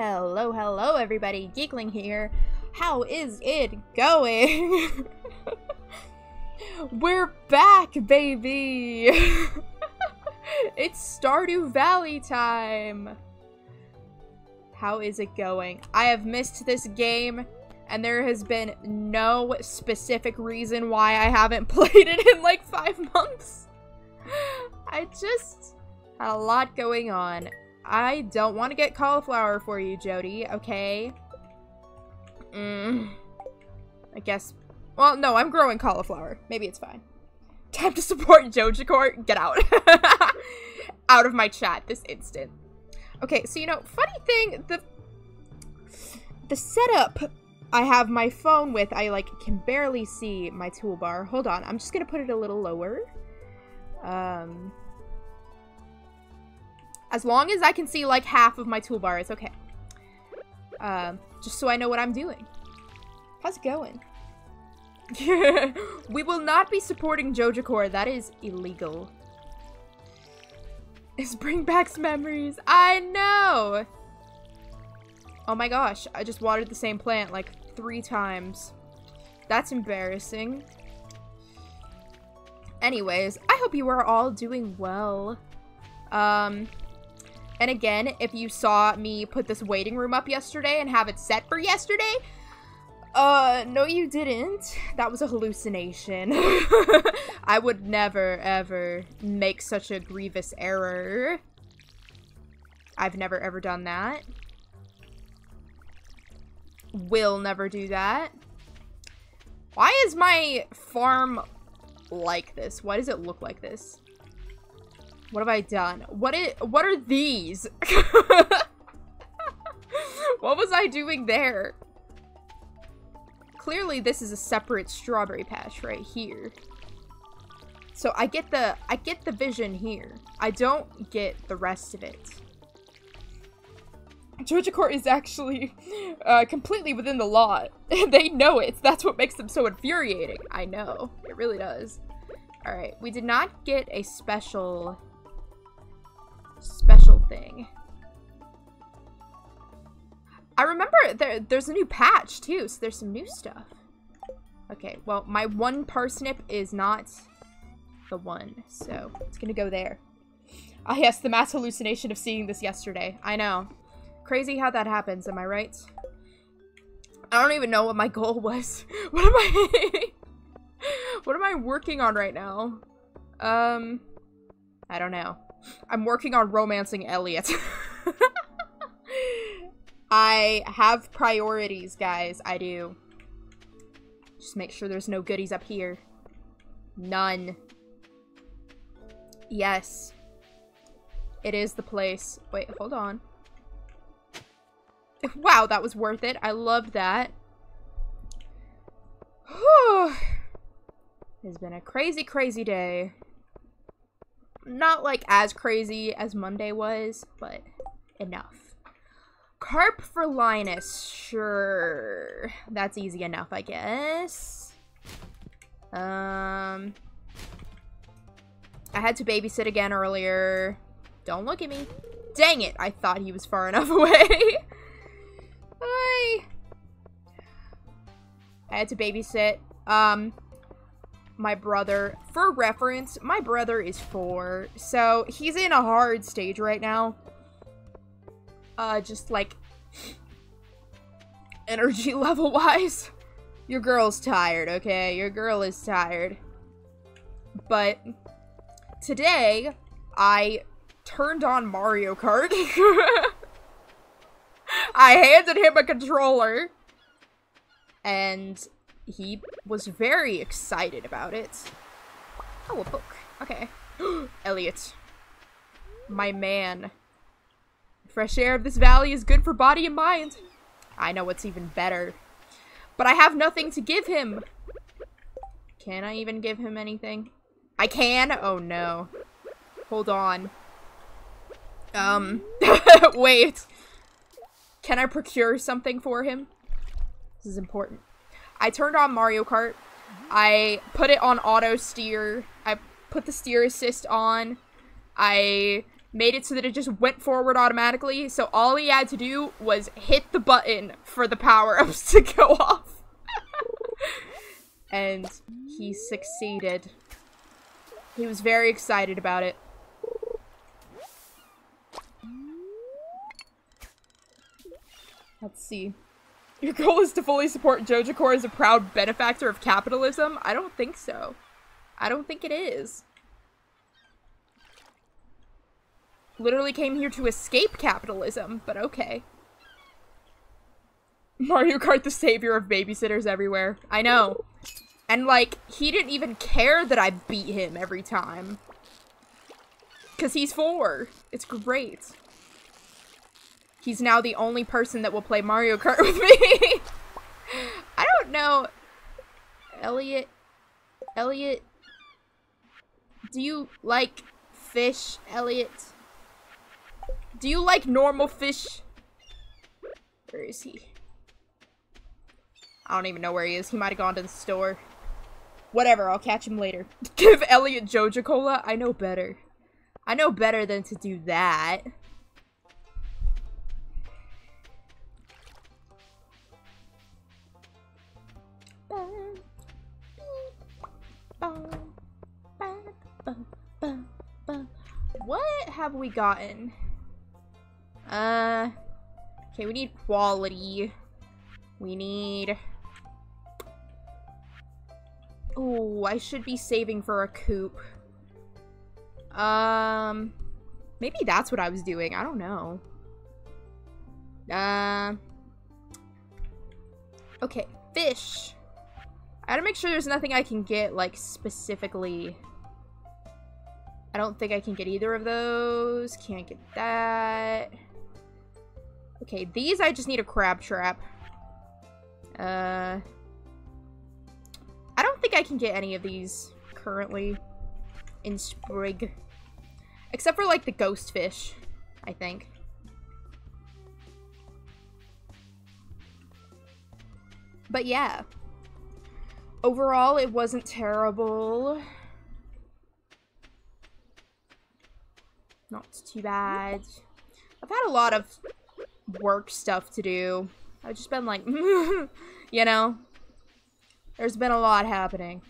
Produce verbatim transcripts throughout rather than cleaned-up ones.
Hello, hello everybody, Geekling here. How is it going? We're back, baby! It's Stardew Valley time! How is it going? I have missed this game, and there has been no specific reason why I haven't played it in like five months. I just had a lot going on. I don't want to get cauliflower for you, Jody, okay? Mm. I guess... Well, no, I'm growing cauliflower. Maybe it's fine. Time to support Joja Cola. Get out. Out of my chat this instant. Okay, so, you know, funny thing, the... The setup I have my phone with, I, like, can barely see my toolbar. Hold on, I'm just gonna put it a little lower. Um... As long as I can see, like, half of my toolbar, it's okay. Um, just so I know what I'm doing. How's it going? We will not be supporting Joja Cola. That is illegal. It's bring back memories. I know! Oh my gosh, I just watered the same plant, like, three times. That's embarrassing. Anyways, I hope you are all doing well. Um... And again, if you saw me put this waiting room up yesterday and have it set for yesterday, uh, no you didn't. That was a hallucination. I would never, ever make such a grievous error. I've never, ever done that. Will never do that. Why is my farm like this? Why does it look like this? What have I done? What is- what are these? What was I doing there? Clearly this is a separate strawberry patch right here. So I get the- I get the vision here. I don't get the rest of it. Joja Cola is actually uh, completely within the law. They know it. That's what makes them so infuriating. I know. It really does. Alright, we did not get a special... special thing. I remember there, there's a new patch too, so there's some new stuff. Okay, well, my one parsnip is not the one, so it's gonna go there. Ah yes, the mass hallucination of seeing this yesterday. I know. Crazy how that happens, am I right? I don't even know what my goal was. What am I... What am I working on right now? Um... I don't know. I'm working on romancing Elliot. I have priorities, guys. I do. Just make sure there's no goodies up here. None. Yes. It is the place. Wait, hold on. Wow, that was worth it. I love that. Whew. It's been a crazy, crazy day. Not, like, as crazy as Monday was, but enough. Carp for Linus, sure. That's easy enough, I guess. Um, I had to babysit again earlier. Don't look at me. Dang it, I thought he was far enough away. I, I had to babysit. Um... My brother, for reference, my brother is four, so he's in a hard stage right now. Uh, just like, energy level wise. Your girl's tired, okay? Your girl is tired. But today, I turned on Mario Kart. I handed him a controller. And... he was very excited about it. Oh, a book. Okay. Elliot. My man. The fresh air of this valley is good for body and mind. I know what's even better. But I have nothing to give him. Can I even give him anything? I can? Oh, no. Hold on. Um. Wait. Can I procure something for him? This is important. I turned on Mario Kart, I put it on auto steer, I put the steer assist on, I made it so that it just went forward automatically, so all he had to do was hit the button for the power-ups to go off. And he succeeded. He was very excited about it. Let's see. Your goal is to fully support Joja Cola as a proud benefactor of capitalism? I don't think so. I don't think it is. Literally came here to escape capitalism, but okay. Mario Kart, the savior of babysitters everywhere. I know. And, like, he didn't even care that I beat him every time. Because he's four. It's great. He's now the only person that will play Mario Kart with me. I don't know. Elliot. Elliot. Do you like fish, Elliot? Do you like normal fish? Where is he? I don't even know where he is. He might have gone to the store. Whatever, I'll catch him later. Give Elliot Joja Cola? I know better. I know better than to do that. What have we gotten? Uh, okay, we need quality. We need... Ooh, I should be saving for a coupe. Um, maybe that's what I was doing. I don't know. Uh, okay, fish. I gotta make sure there's nothing I can get, like, specifically. I don't think I can get either of those. Can't get that. Okay, these I just need a crab trap. Uh, I don't think I can get any of these currently in Sprig. Except for, like, the ghost fish, I think. But yeah. Overall, it wasn't terrible. Not too bad. I've had a lot of work stuff to do. I've just been like, you know, there's been a lot happening.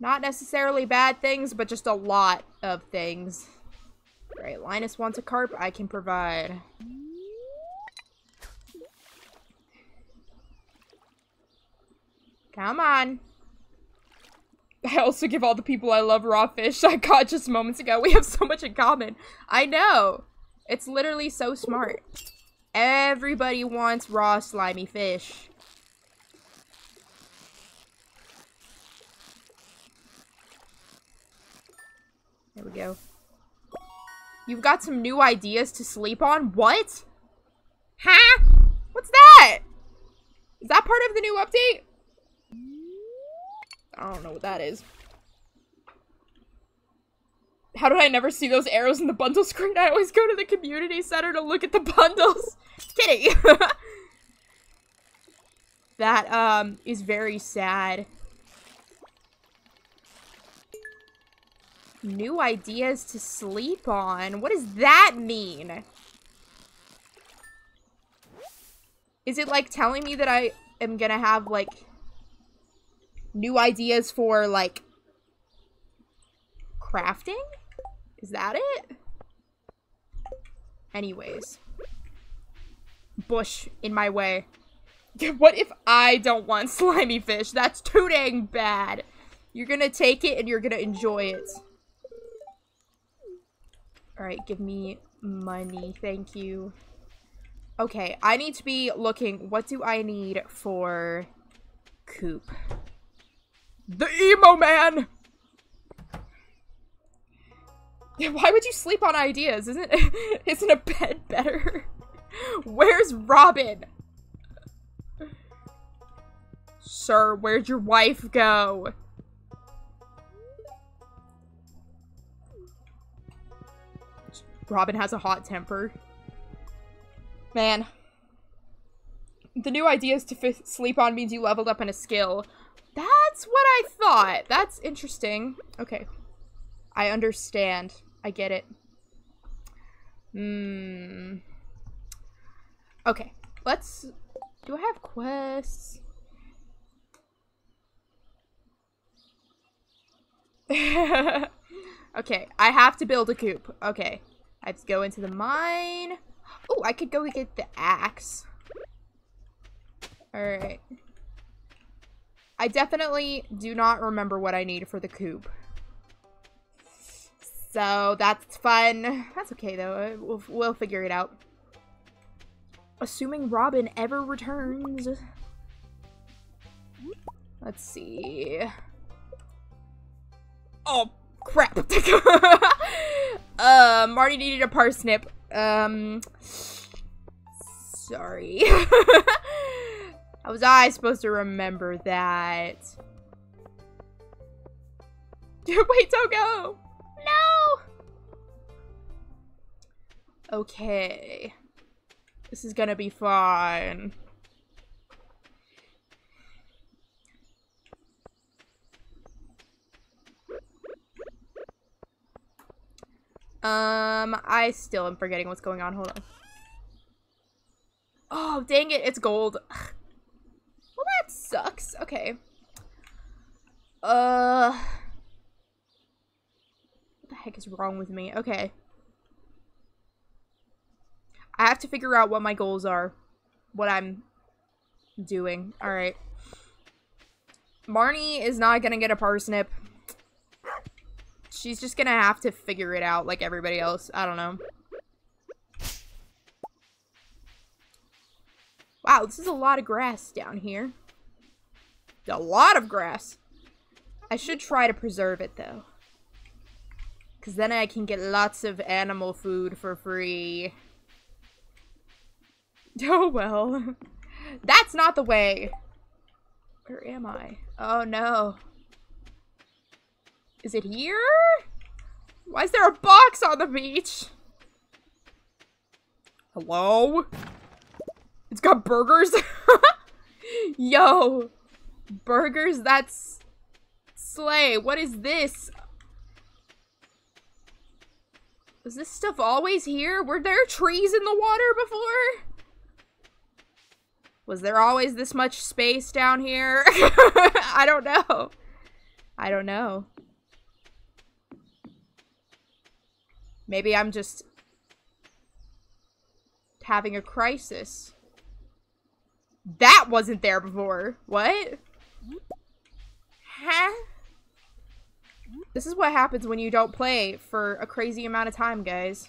Not necessarily bad things, but just a lot of things. Right, Linus wants a carp, I can provide. Come on. I also give all the people I love raw fish I caught just moments ago. We have so much in common. I know. It's literally so smart. Everybody wants raw slimy fish. There we go. You've got some new ideas to sleep on? What? Huh? What's that? Is that part of the new update? I don't know what that is. How did I never see those arrows in the bundle screen? I always go to the community center to look at the bundles. Kidding. That, um, is very sad. New ideas to sleep on? What does that mean? Is it, like, telling me that I am gonna have, like... new ideas for, like, crafting? Is that it? Anyways. Bush in my way. What if I don't want slimy fish? That's too dang bad. You're gonna take it and you're gonna enjoy it. Alright, give me money. Thank you. Okay, I need to be looking. What do I need for coop? The emo man! Why would you sleep on ideas? Isn't isn't a bed better? Where's Robin? Sir, where'd your wife go? Robin has a hot temper. Man. The new ideas to f sleep on means you leveled up in a skill. That's what I thought. That's interesting. Okay. I understand. I get it. Hmm. Okay, let's... Do I have quests? Okay, I have to build a coop. Okay, let's go into the mine. Oh, I could go get the axe. Alright. I definitely do not remember what I need for the coop. So, that's fun. That's okay, though. We'll, we'll figure it out. Assuming Robin ever returns. Let's see. Oh, crap. uh, Marty needed a parsnip. Um, sorry. How was I supposed to remember that? Wait, don't go! No! Okay. This is gonna be fun. Um, I still am forgetting what's going on. Hold on. Oh, dang it, it's gold. Ugh. Well, that sucks. Okay. Uh. What the heck is wrong with me? Okay. I have to figure out what my goals are. What I'm doing. Alright. Marnie is not gonna get a parsnip. She's just gonna have to figure it out like everybody else. I don't know. Wow, this is a lot of grass down here. A lot of grass. I should try to preserve it, though. Because then I can get lots of animal food for free. Oh, well. That's not the way. Where am I? Oh, no. Is it here? Why is there a box on the beach? Hello? It's got burgers? Yo. Burgers? That's... Slay. What is this? Is this stuff always here? Were there trees in the water before? Was there always this much space down here? I don't know. I don't know. Maybe I'm just... having a crisis. That wasn't there before. What? Huh? This is what happens when you don't play for a crazy amount of time, guys.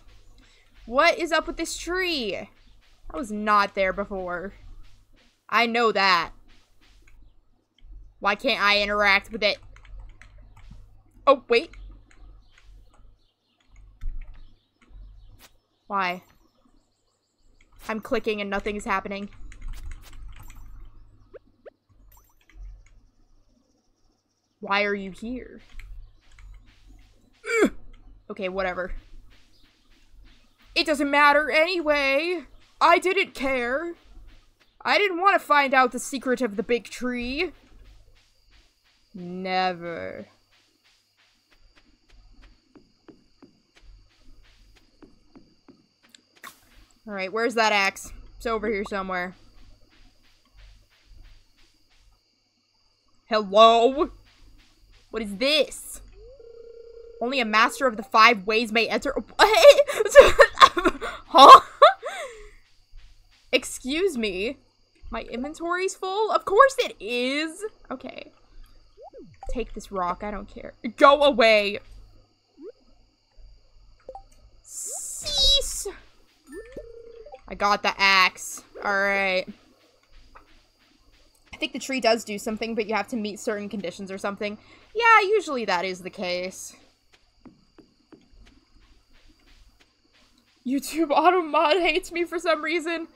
What is up with this tree? That was not there before. I know that. Why can't I interact with it? Oh, wait. Why? I'm clicking and nothing's happening. Why are you here? Ugh. Okay, whatever. It doesn't matter anyway. I didn't care. I didn't want to find out the secret of the big tree. Never. Alright, where's that axe? It's over here somewhere. Hello? What is this? Only a master of the five ways may enter- Huh? Excuse me? My inventory's full? Of course it is! Okay. Take this rock, I don't care. Go away! Cease! I got the axe. Alright. I think the tree does do something, but you have to meet certain conditions or something. Yeah, usually that is the case. YouTube Automod hates me for some reason.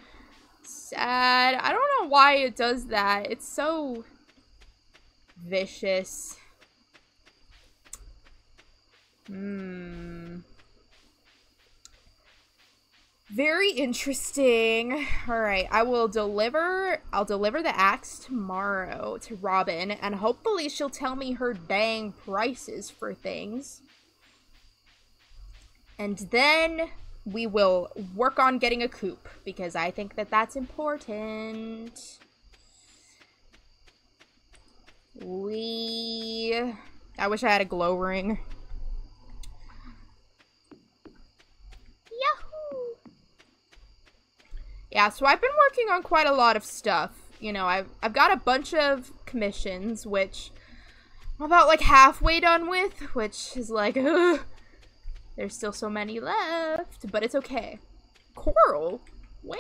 Sad. I don't know why it does that. It's so... vicious. Hmm... Very interesting. Alright, I will deliver- I'll deliver the axe tomorrow to Robin, and hopefully she'll tell me her dang prices for things. And then we will work on getting a coop, because I think that that's important. We... I wish I had a glow ring. Yahoo! Yeah, so I've been working on quite a lot of stuff. You know, I've, I've got a bunch of commissions, which I'm about, like, halfway done with, which is like, ugh. There's still so many left, but it's okay. Coral? Wait!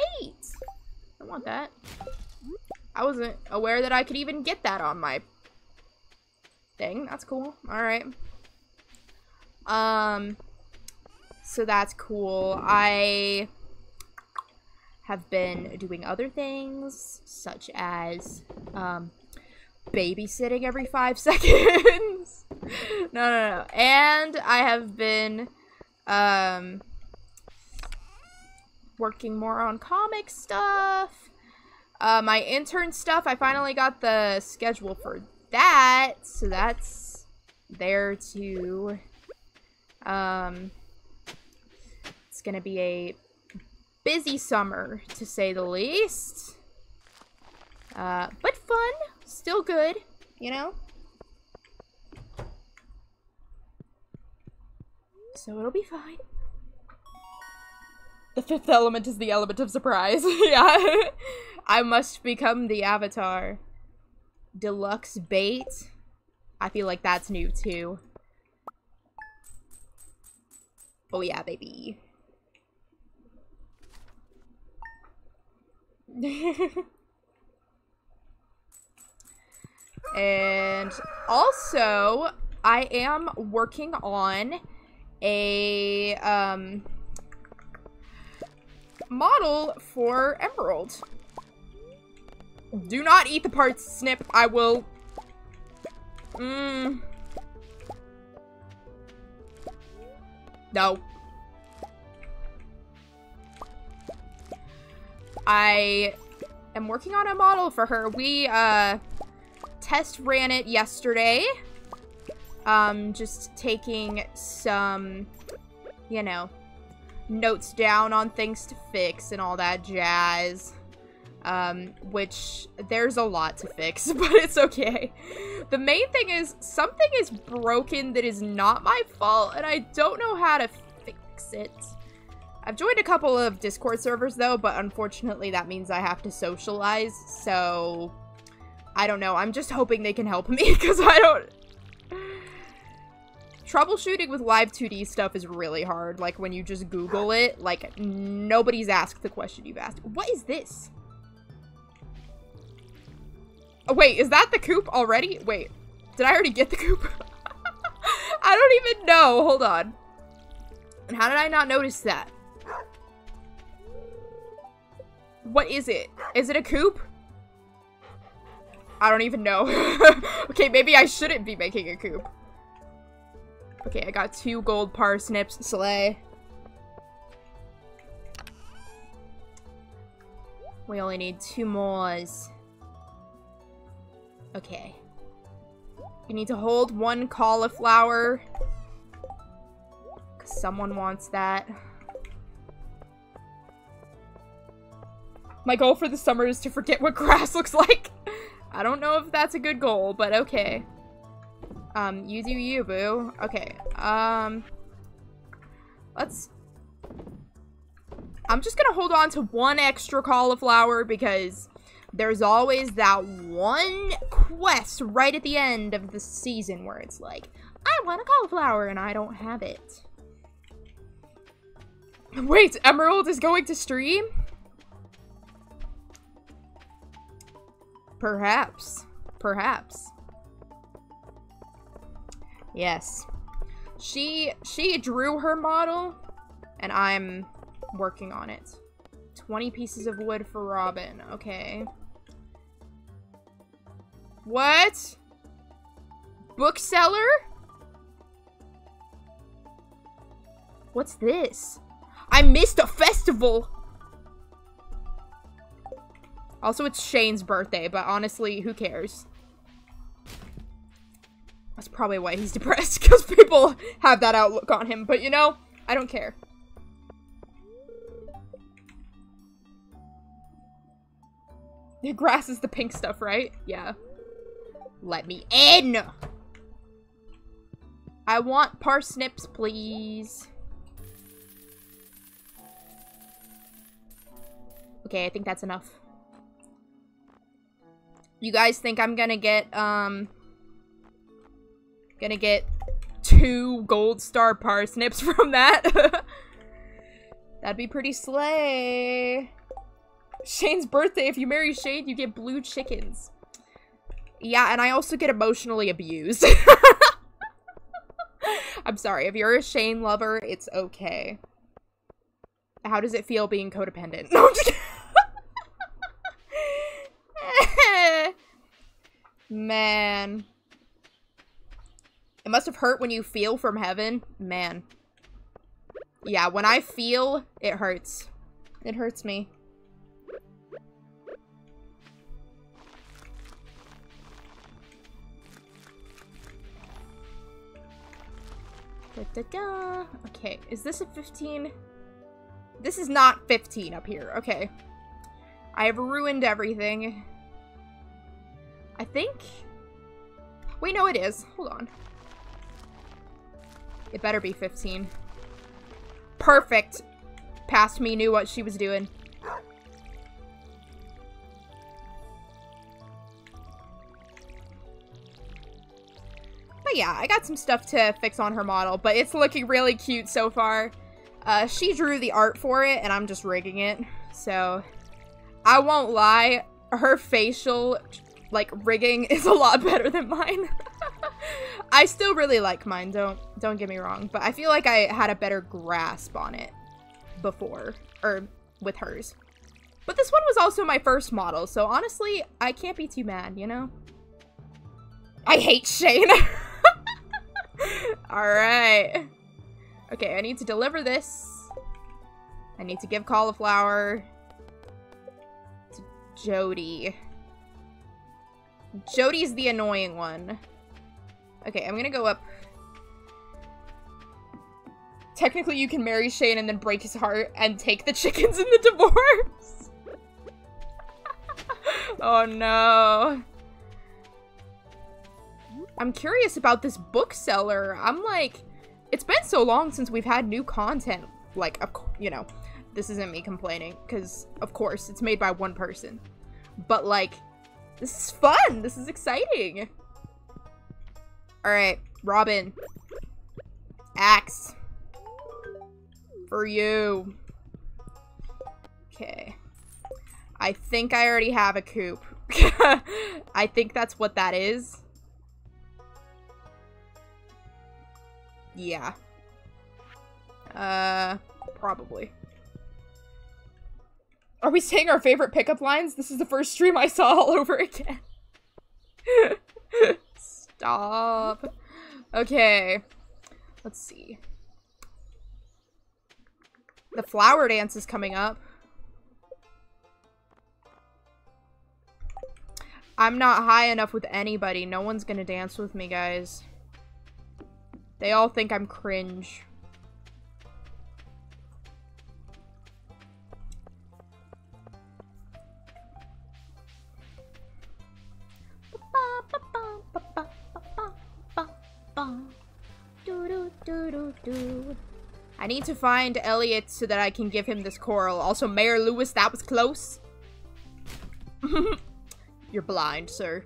I want that. I wasn't aware that I could even get that on my thing. That's cool. Alright. Um, so that's cool. I have been doing other things, such as, um, babysitting every five seconds. no, no, no. And I have been, um, working more on comic stuff. Uh, my intern stuff, I finally got the schedule for that, so that's there too. Um, it's gonna be a busy summer, to say the least. Uh, but fun, still good, you know? So it'll be fine. The fifth element is the element of surprise. Yeah. I must become the avatar. Deluxe bait. I feel like that's new too. Oh yeah, baby. And also, I am working on a um, model for Emerald. Do not eat the parts, Snip. I will... Mmm. No. I am working on a model for her. We, uh, test ran it yesterday. Um, just taking some, you know, notes down on things to fix and all that jazz. Um, which, there's a lot to fix, but it's okay. The main thing is, something is broken that is not my fault, and I don't know how to fix it. I've joined a couple of Discord servers, though, but unfortunately that means I have to socialize, so... I don't know, I'm just hoping they can help me, because I don't... Troubleshooting with live two D stuff is really hard. Like, when you just Google it, like, nobody's asked the question you've asked. What is this? Oh, wait, is that the coop already? Wait, did I already get the coop? I don't even know. Hold on. And how did I not notice that? What is it? Is it a coop? I don't even know. Okay, maybe I shouldn't be making a coop. Okay, I got two gold parsnips. Slay. We only need two more. Okay. You need to hold one cauliflower. 'Cause someone wants that. My goal for the summer is to forget what grass looks like. I don't know if that's a good goal, but okay. Um, you do you, boo. Okay, um... Let's... I'm just gonna hold on to one extra cauliflower because... There's always that one quest right at the end of the season where it's like, I want a cauliflower and I don't have it. Wait, Emerald is going to stream? Perhaps. Perhaps. Yes. She, she drew her model and I'm working on it. twenty pieces of wood for Robin. Okay. What? Bookseller? What's this? I missed a festival! Also, it's Shane's birthday, but honestly, who cares? That's probably why he's depressed, because people have that outlook on him, but you know, I don't care. The grass is the pink stuff, right? Yeah. Let me in! I want parsnips, please. Okay, I think that's enough. You guys think I'm gonna get, um... gonna get two gold star parsnips from that? That'd be pretty slay. Shane's birthday. If you marry Shane, you get blue chickens. Yeah, and I also get emotionally abused. I'm sorry. If you're a Shane lover, it's okay. How does it feel being codependent? No, I'm just kidding. Man. It must have hurt when you feel from heaven. Man. Yeah, when I feel, it hurts. It hurts me. Da, da, da. Okay, is this a fifteen? This is not fifteen up here. Okay. I have ruined everything. I think... Wait, no, it is. Hold on. It better be fifteen. Perfect! Past me knew what she was doing. But yeah, I got some stuff to fix on her model, but it's looking really cute so far. Uh, she drew the art for it, and I'm just rigging it, so... I won't lie, her facial, like, rigging is a lot better than mine. I still really like mine, don't, don't get me wrong, but I feel like I had a better grasp on it before, or with hers. But this one was also my first model, so honestly, I can't be too mad, you know? I hate Shane! Alright. Okay, I need to deliver this. I need to give cauliflower to Jody. Jody's the annoying one. Okay, I'm gonna go up. Technically, you can marry Shane and then break his heart and take the chickens in the divorce. Oh no. I'm curious about this bookseller. I'm like, it's been so long since we've had new content. Like, of co- you know, this isn't me complaining, because, of course, it's made by one person. But, like, this is fun! This is exciting! Alright, Robin. Axe. For you. Okay. I think I already have a coop. I think that's what that is. Yeah. Uh, probably. Are we saying our favorite pickup lines? This is the first stream I saw all over again. Stop. Okay. Let's see. The flower dance is coming up. I'm not high enough with anybody. No one's gonna dance with me, guys. They all think I'm cringe. I need to find Elliot so that I can give him this coral. Also, Mayor Lewis, that was close. You're blind, sir.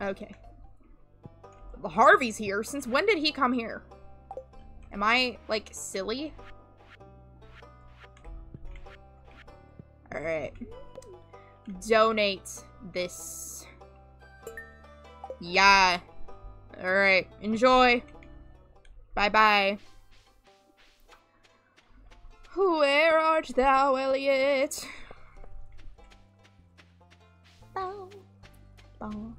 Okay. Harvey's here. Since when did he come here? Am I, like, silly? Alright. Donate this. Yeah. Alright. Enjoy. Bye-bye. Where art thou, Elliot? Bow. Bow.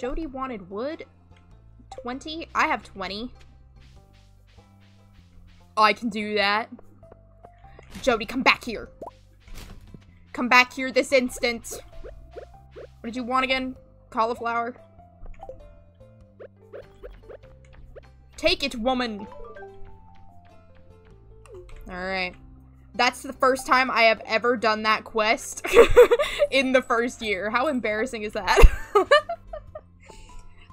Jody wanted wood. twenty? I have twenty. I can do that. Jody, come back here. Come back here this instant. What did you want again? Cauliflower? Take it, woman. Alright. That's the first time I have ever done that quest in the first year. How embarrassing is that?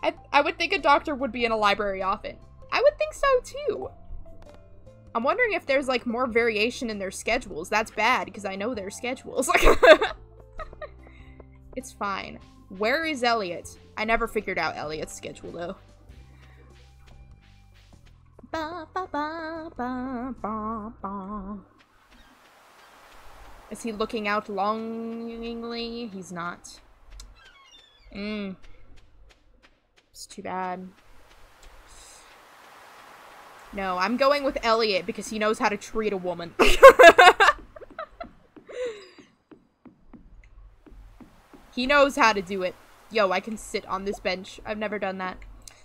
I, I would think a doctor would be in a library often. I would think so, too. I'm wondering if there's, like, more variation in their schedules. That's bad, because I know their schedules. It's fine. Where is Elliot? I never figured out Elliot's schedule, though. Ba, ba, ba, ba, ba, ba. Is he looking out longingly? He's not. Mmm. It's too bad. No, I'm going with Elliot because he knows how to treat a woman. He knows how to do it. Yo, I can sit on this bench. I've never done that.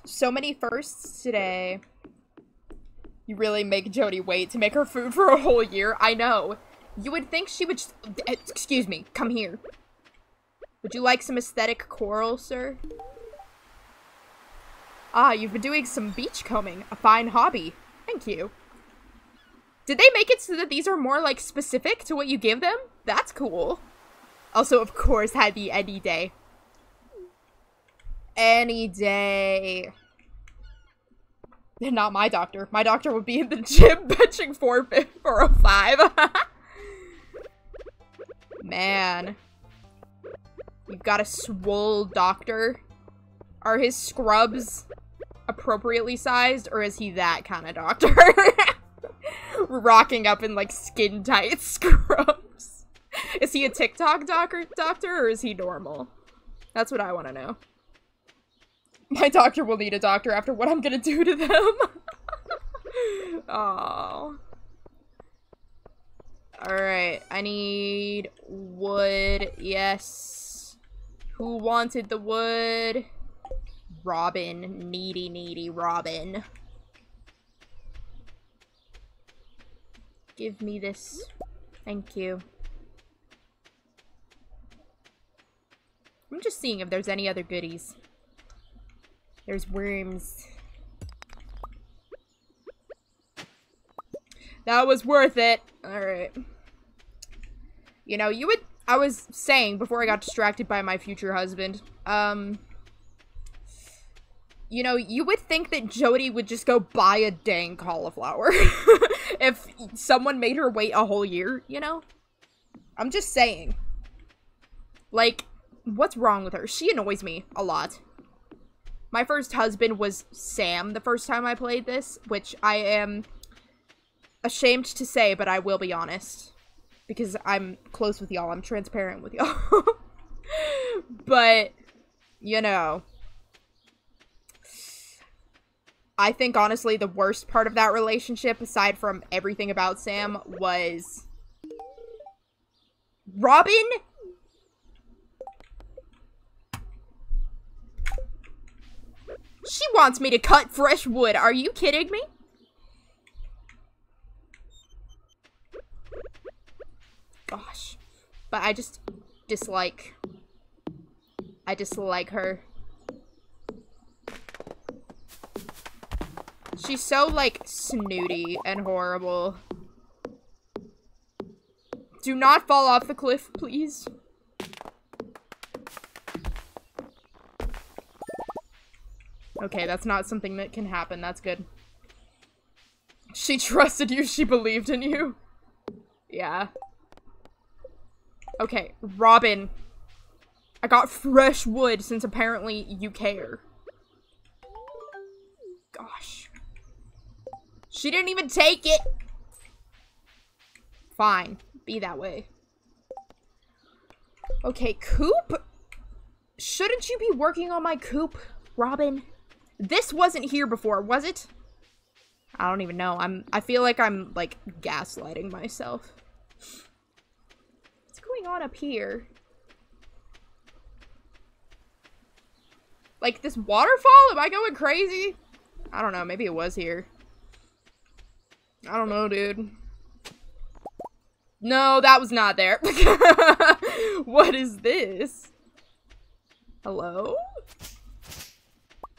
So many firsts today. You really make Jody wait to make her food for a whole year. I know. You would think she would just- Excuse me. Come here. Would you like some aesthetic coral, sir? Ah, you've been doing some beachcombing. A fine hobby. Thank you. Did they make it so that these are more, like, specific to what you give them? That's cool. Also, of course, had the any day. Any day. Not my doctor. My doctor would be in the gym benching four oh five. Man. You've got a swole doctor. Are his scrubs appropriately sized, or is he that kind of doctor? Rocking up in, like, skin-tight scrubs. Is he a TikTok doctor, doctor, or is he normal? That's what I want to know. My doctor will need a doctor after what I'm gonna do to them. Oh. Alright, I need wood. Yes. Who wanted the wood? Robin. Needy, needy Robin. Give me this. Thank you. I'm just seeing if there's any other goodies. There's worms. That was worth it. Alright. You know, you would... I was saying before I got distracted by my future husband, um... you know, you would think that Jody would just go buy a dang cauliflower if someone made her wait a whole year, you know? I'm just saying. Like... What's wrong with her? She annoys me a lot. My first husband was Sam the first time I played this, which I am ashamed to say, but I will be honest. Because I'm close with y'all. I'm transparent with y'all. But, you know. I think, honestly, the worst part of that relationship, aside from everything about Sam, was... Robin... She wants me to cut fresh wood. Are you kidding me? Gosh. But I just dislike. I dislike her. She's so, like, snooty and horrible. Do not fall off the cliff, please. Okay, that's not something that can happen. That's good. She trusted you. She believed in you. Yeah. Okay, Robin. I got fresh wood since apparently you care. Gosh. She didn't even take it! Fine. Be that way. Okay, coop? Shouldn't you be working on my coop, Robin? This wasn't here before, was it? I don't even know. I'm- I feel like I'm, like, gaslighting myself. What's going on up here? Like, this waterfall? Am I going crazy? I don't know. Maybe it was here. I don't know, dude. No, that was not there. What is this? Hello?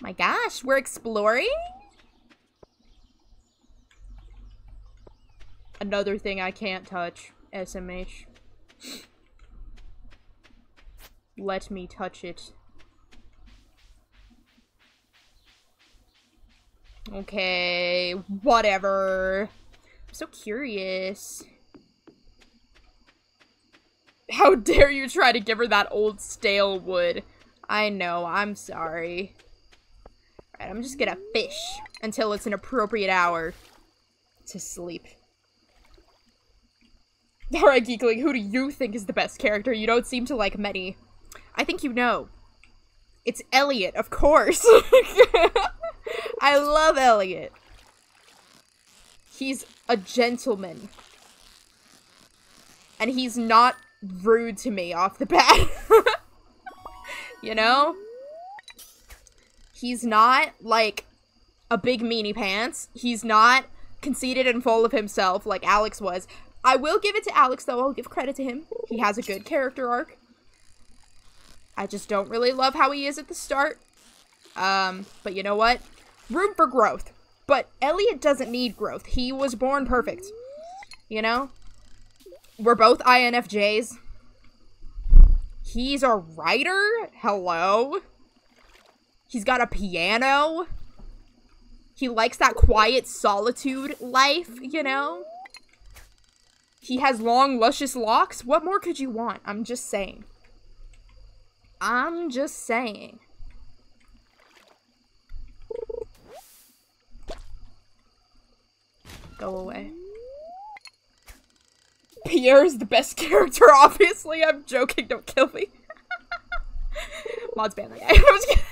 My gosh, we're exploring? Another thing I can't touch. S M H. Let me touch it. Okay, whatever. I'm so curious. How dare you try to give her that old stale wood? I know, I'm sorry. Alright, I'm just gonna fish until it's an appropriate hour to sleep. Alright, Geekling, who do you think is the best character? You don't seem to like many. I think you know. It's Elliot, of course. I love Elliot. He's a gentleman. And he's not rude to me off the bat. You know? He's not, like, a big meanie pants. He's not conceited and full of himself like Alex was. I will give it to Alex, though. I'll give credit to him. He has a good character arc. I just don't really love how he is at the start. Um, but you know what? Room for growth. But Elliot doesn't need growth. He was born perfect. You know? We're both I N F Js. He's a writer? Hello? He's got a piano. He likes that quiet solitude life, you know? He has long, luscious locks. What more could you want? I'm just saying. I'm just saying. Go away. Pierre is the best character, obviously. I'm joking. Don't kill me. Mods ban that guy. I'm just kidding.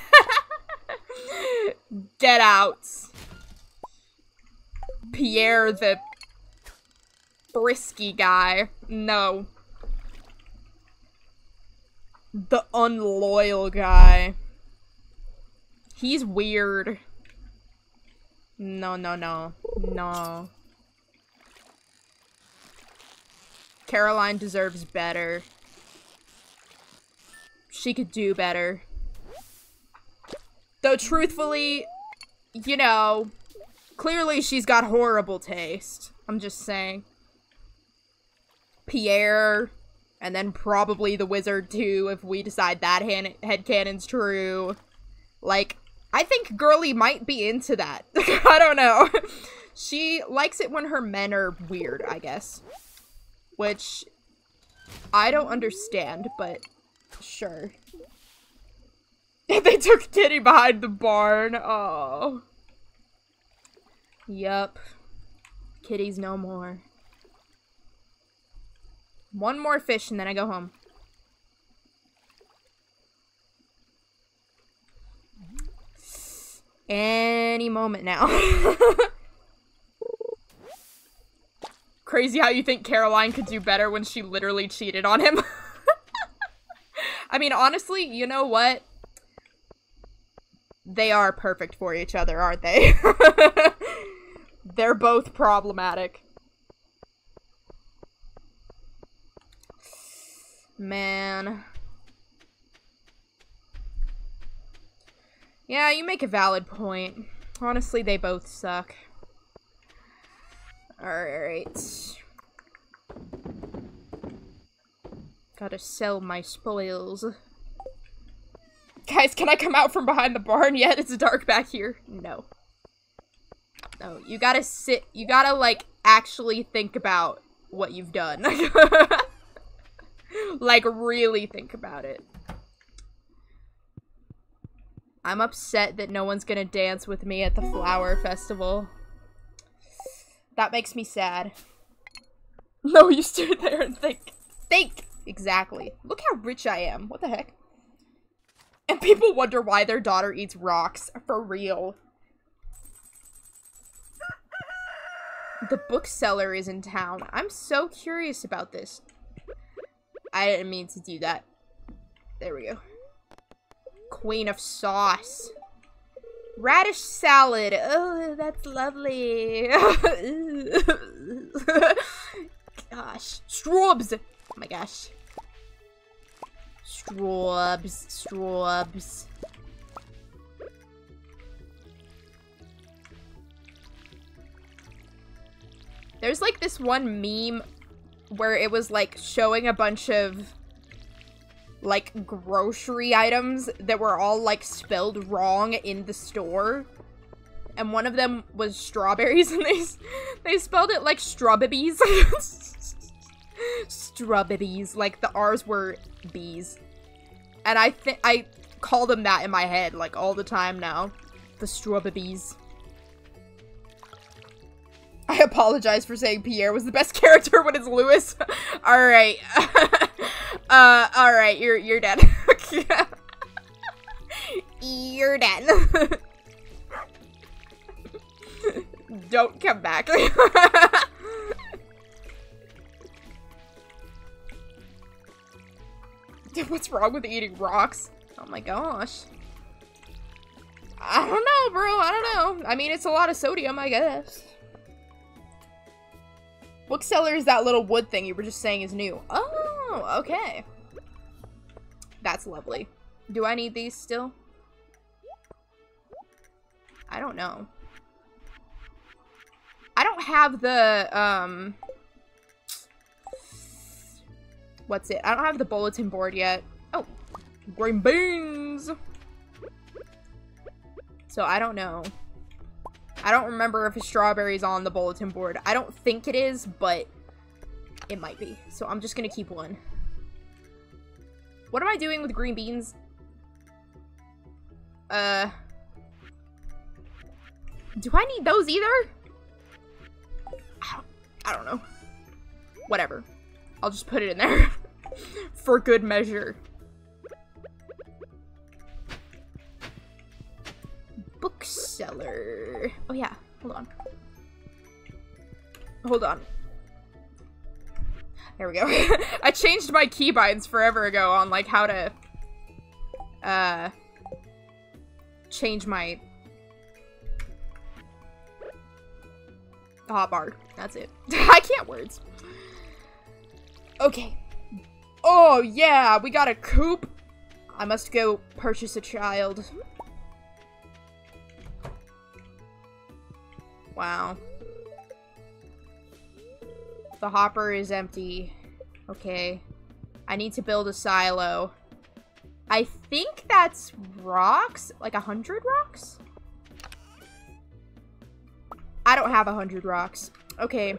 Get out. Pierre the... Frisky guy. No. The unloyal guy. He's weird. No, no, no. No. Caroline deserves better. She could do better. Though truthfully, you know, clearly she's got horrible taste. I'm just saying. Pierre, and then probably the wizard too, if we decide that han headcanon's true. Like, I think Girly might be into that. I don't know. She likes it when her men are weird, I guess. Which, I don't understand, but sure. They took Kitty behind the barn, oh. Yup. Kitty's no more. One more fish, and then I go home. Any moment now. Crazy how you think Caroline could do better when she literally cheated on him. I mean, honestly, you know what? They are perfect for each other, aren't they? They're both problematic. Man. Yeah, you make a valid point. Honestly, they both suck. Alright. Gotta sell my spoils. Guys, can I come out from behind the barn yet? It's dark back here. No. No, you gotta sit- you gotta, like, actually think about what you've done. Like, really think about it. I'm upset that no one's gonna dance with me at the flower festival. That makes me sad. No, you stood there and think. Think! Exactly. Look how rich I am. What the heck? And people wonder why their daughter eats rocks. For real. The bookseller is in town. I'm so curious about this. I didn't mean to do that. There we go. Queen of Sauce. Radish salad. Oh, that's lovely. Gosh. Strobes. Oh my gosh. Strobes. Strobes. There's like this one meme where it was like showing a bunch of like grocery items that were all like spelled wrong in the store. And one of them was strawberries, and they they spelled it like strawbabies. Strawbabies, like the R's were B's. And I think I call them that in my head like all the time now. The strawbabies. I apologize for saying Pierre was the best character when it's Lewis. All right. uh all right, you're you're dead. You're dead. Don't come back. Dude, what's wrong with eating rocks? Oh my gosh. I don't know, bro. I don't know. I mean, it's a lot of sodium, I guess. Bookseller is that little wood thing you were just saying is new. Oh, okay. That's lovely. Do I need these still? I don't know. I don't have the, um, what's it? I don't have the bulletin board yet. Oh, green beans. So I don't know. I don't remember if a strawberry is on the bulletin board. I don't think it is, but it might be. So I'm just gonna keep one. What am I doing with green beans? Uh, do I need those either? I don't know. Whatever. I'll just put it in there. For good measure. Bookseller. Oh yeah, hold on. Hold on. There we go. I changed my keybinds forever ago on like how to uh change my hotbar. That's it. I can't words. Okay. Oh, yeah, we got a coop. I must go purchase a child. Wow. The hopper is empty. Okay. I need to build a silo. I think that's rocks? Like a hundred rocks? I don't have a hundred rocks. Okay.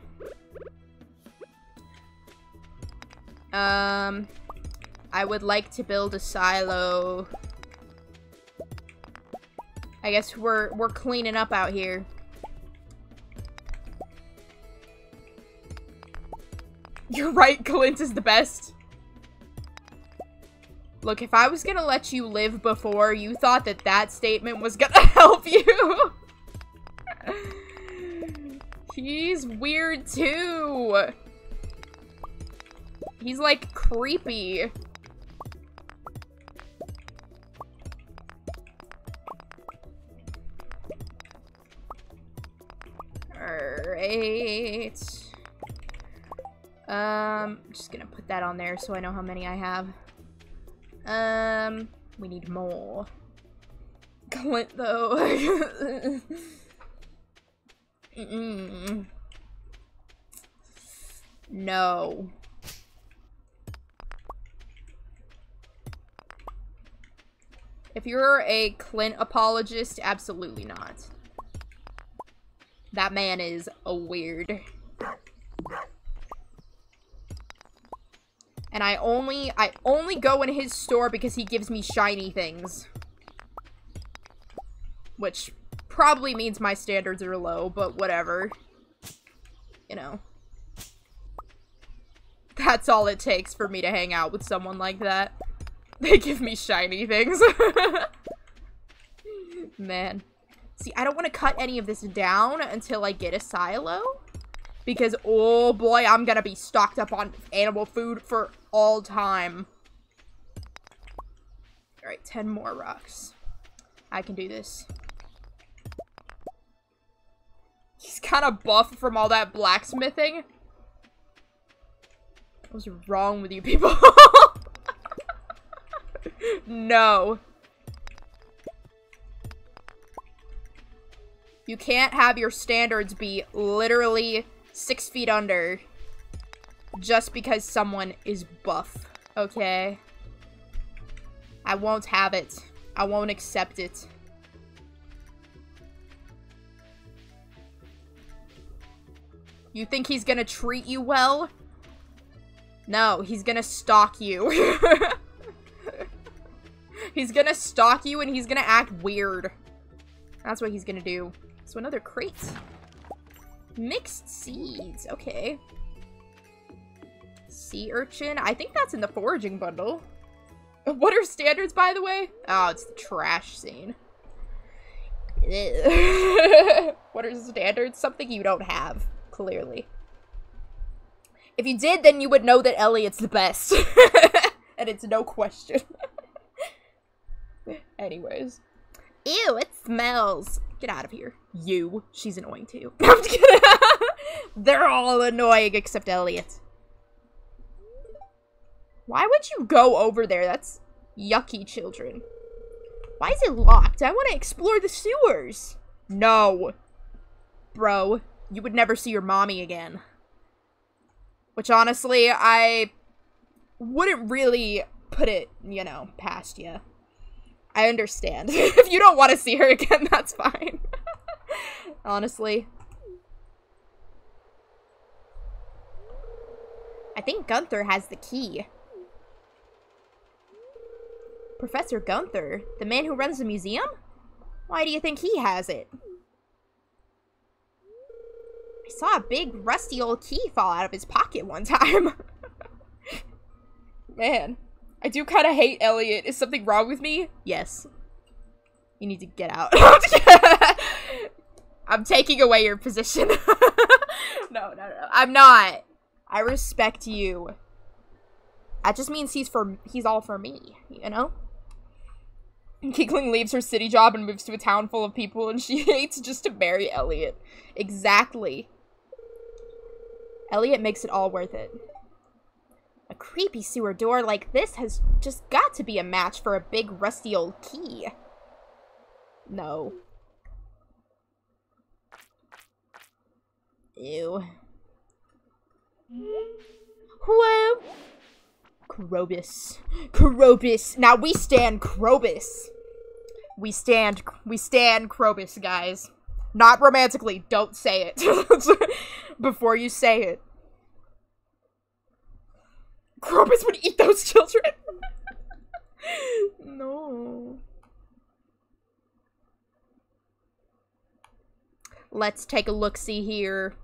Um, I would like to build a silo. I guess we're we're cleaning up out here. You're right, Clint is the best. Look, if I was gonna let you live before, you thought that that statement was gonna help you. He's weird too. He's like creepy. Alright. Um, just gonna put that on there so I know how many I have. Um, we need more. Clint though. Mm-mm. No. If you're a Clint apologist, absolutely not. That man is a weird. And I only I only go in his store because he gives me shiny things. Which probably means my standards are low, but whatever. You know. That's all it takes for me to hang out with someone like that. They give me shiny things. Man. See, I don't want to cut any of this down until I get a silo. Because, oh boy, I'm gonna be stocked up on animal food for all time. Alright, ten more rocks. I can do this. He's kind of buff from all that blacksmithing. What's wrong with you people? No. You can't have your standards be literally six feet under just because someone is buff, okay? I won't have it. I won't accept it. You think he's gonna treat you well? No, he's gonna stalk you. He's gonna stalk you and he's gonna act weird. That's what he's gonna do. So another crate. Mixed seeds, okay. Sea urchin, I think that's in the foraging bundle. What are standards, by the way? Oh, it's the trash scene. What are standards? Something you don't have, clearly. If you did, then you would know that Elliot's the best. And it's no question. Anyways. Ew, it smells. Get out of here. You. She's annoying too. I'm just kidding. They're all annoying except Elliot. Why would you go over there? That's yucky, children. Why is it locked? I want to explore the sewers. No. Bro, you would never see your mommy again. Which, honestly, I wouldn't really put it, you know, past you. I understand. If you don't want to see her again, that's fine. Honestly. I think Gunther has the key. Professor Gunther? The man who runs the museum? Why do you think he has it? I saw a big, rusty old key fall out of his pocket one time. Man. I do kind of hate Elliot. Is something wrong with me? Yes. You need to get out. I'm taking away your position. No, no, no. I'm not. I respect you. That just means he's for- he's all for me, you know? Geekling leaves her city job and moves to a town full of people and she hates just to marry Elliot. Exactly. Elliot makes it all worth it. A creepy sewer door like this has just got to be a match for a big rusty old key. No. Ew. Whoa! Krobus. Krobus. Now we stand Krobus. We stand, we stand Krobus, guys. Not romantically, don't say it. Before you say it. Krobus would eat those children. No. Let's take a look-see here.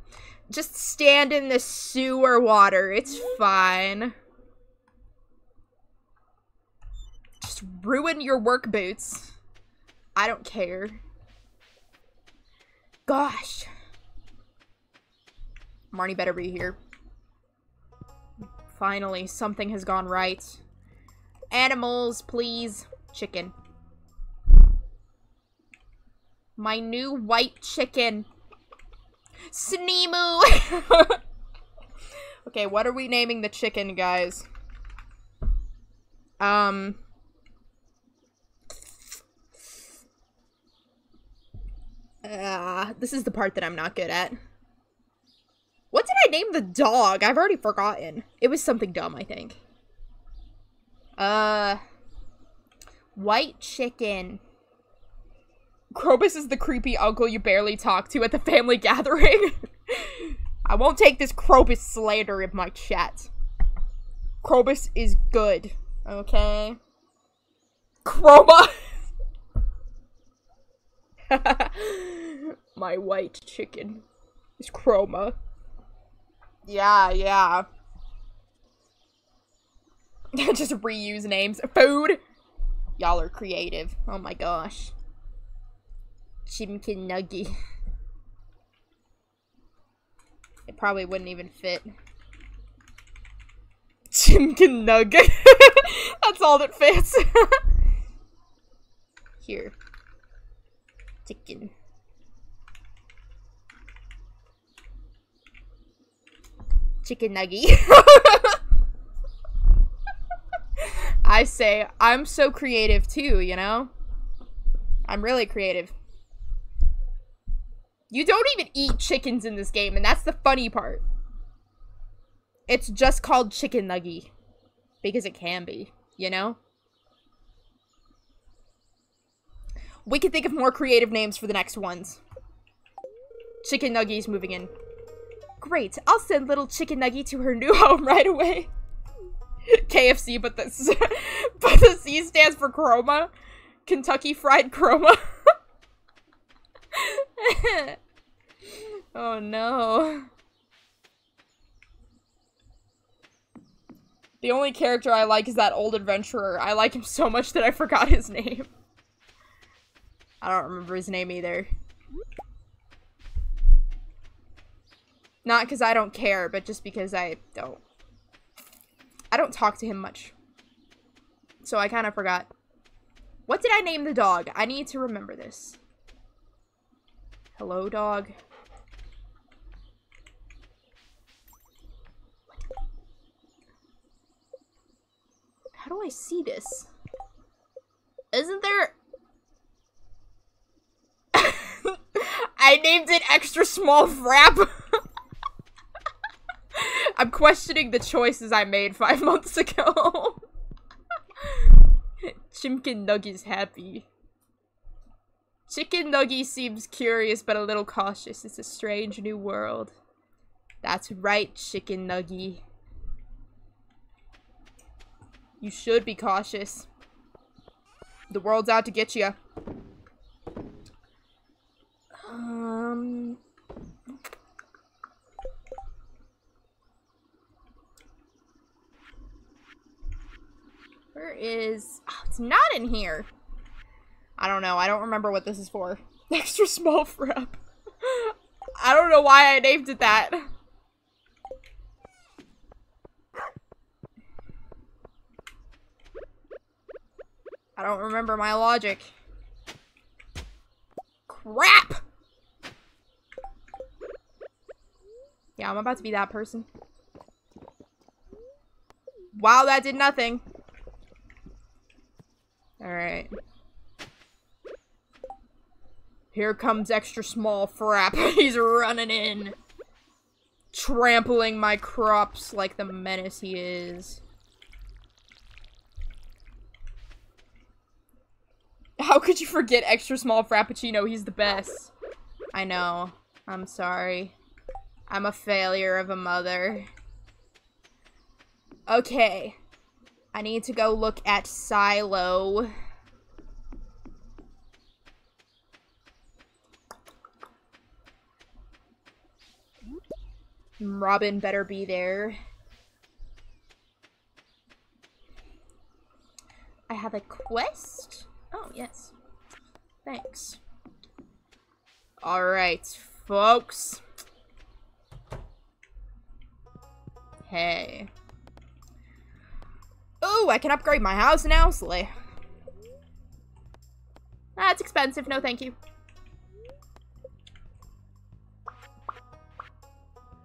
Just stand in the sewer water. It's fine. Just ruin your work boots. I don't care. Gosh. Marnie better be here. Finally, something has gone right. Animals, please. Chicken. My new white chicken. Sneemu! Okay, what are we naming the chicken, guys? Um... Uh, this is the part that I'm not good at. What did I name the dog? I've already forgotten. It was something dumb, I think. Uh, white chicken. Krobus is the creepy uncle you barely talk to at the family gathering. I won't take this Krobus slander in my chat. Krobus is good. Okay. Chroma! My white chicken is Chroma. Yeah, yeah. Just reuse names. Food! Y'all are creative. Oh my gosh. Chicken Nugget. It probably wouldn't even fit. Chicken Nugget. That's all that fits. Here. Chicken. Chicken Nugget. I say, I'm so creative too, you know? I'm really creative. You don't even eat chickens in this game, and that's the funny part. It's just called Chicken Nugget. Because it can be, you know? We can think of more creative names for the next ones. Chicken Nuggie's moving in. Great, I'll send little Chicken Nugget to her new home right away. K F C, but the, but the C stands for Chroma. Kentucky Fried Chroma. Oh no. The only character I like is that old adventurer. I like him so much that I forgot his name. I don't remember his name either. Not because I don't care, but just because I don't. I don't talk to him much. So I kind of forgot. What did I name the dog? I need to remember this. Hello, dog. How do I see this? Isn't there... I named it Extra Small Frapp. I'm questioning the choices I made five months ago. Chicken Nuggie's happy. Chicken Nuggie seems curious but a little cautious. It's a strange new world. That's right, Chicken Nuggie. You should be cautious. The world's out to get you. Um, where is... Oh, it's not in here. I don't know. I don't remember what this is for. Extra small frap. I don't know why I named it that. I don't remember my logic. Crap! Yeah, I'm about to be that person. Wow, that did nothing. Alright. Here comes Extra Small Frap. He's running in. Trampling my crops like the menace he is. How could you forget Extra Small Frappuccino? He's the best. I know. I'm sorry. I'm a failure of a mother. Okay. I need to go look at Silo. Robin better be there. I have a quest? Oh, yes. Thanks. Alright, folks. Hey. Oh, I can upgrade my house in Owsley. That's expensive. No, thank you.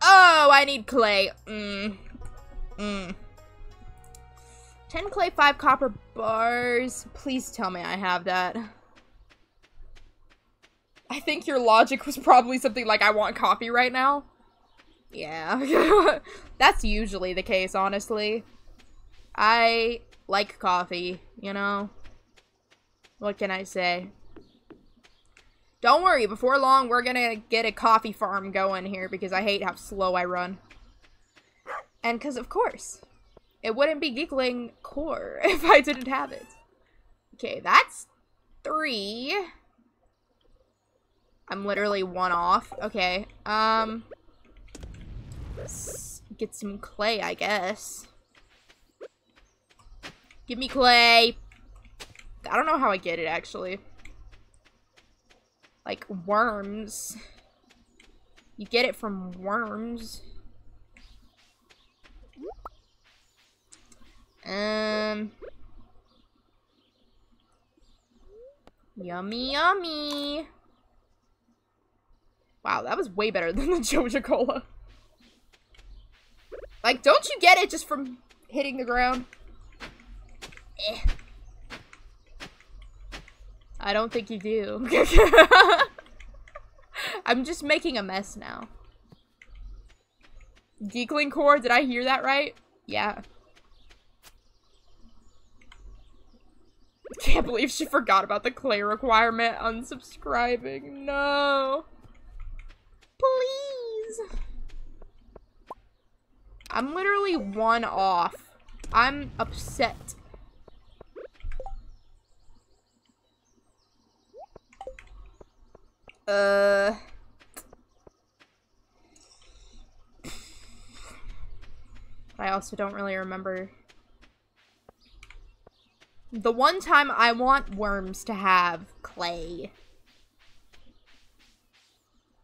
Oh, I need clay. Mm. Mm. ten clay, five copper bars. Please tell me I have that. I think your logic was probably something like, I want coffee right now. Yeah, that's usually the case, honestly. I like coffee, you know? What can I say? Don't worry, before long, we're gonna get a coffee farm going here because I hate how slow I run. And because, of course, it wouldn't be Geekling Core if I didn't have it. Okay, that's three. I'm literally one off. Okay, um... let's get some clay, I guess. Give me clay. I don't know how I get it, actually. Like, worms. You get it from worms. Um. Yummy, yummy. Wow, that was way better than the Joja Cola. Like, don't you get it just from hitting the ground? Eh. I don't think you do. I'm just making a mess now. Geekling Core, did I hear that right? Yeah. Can't believe she forgot about the clay requirement unsubscribing. No. Please. I'm literally one off. I'm upset. Uh... I also don't really remember. The one time I want worms to have clay.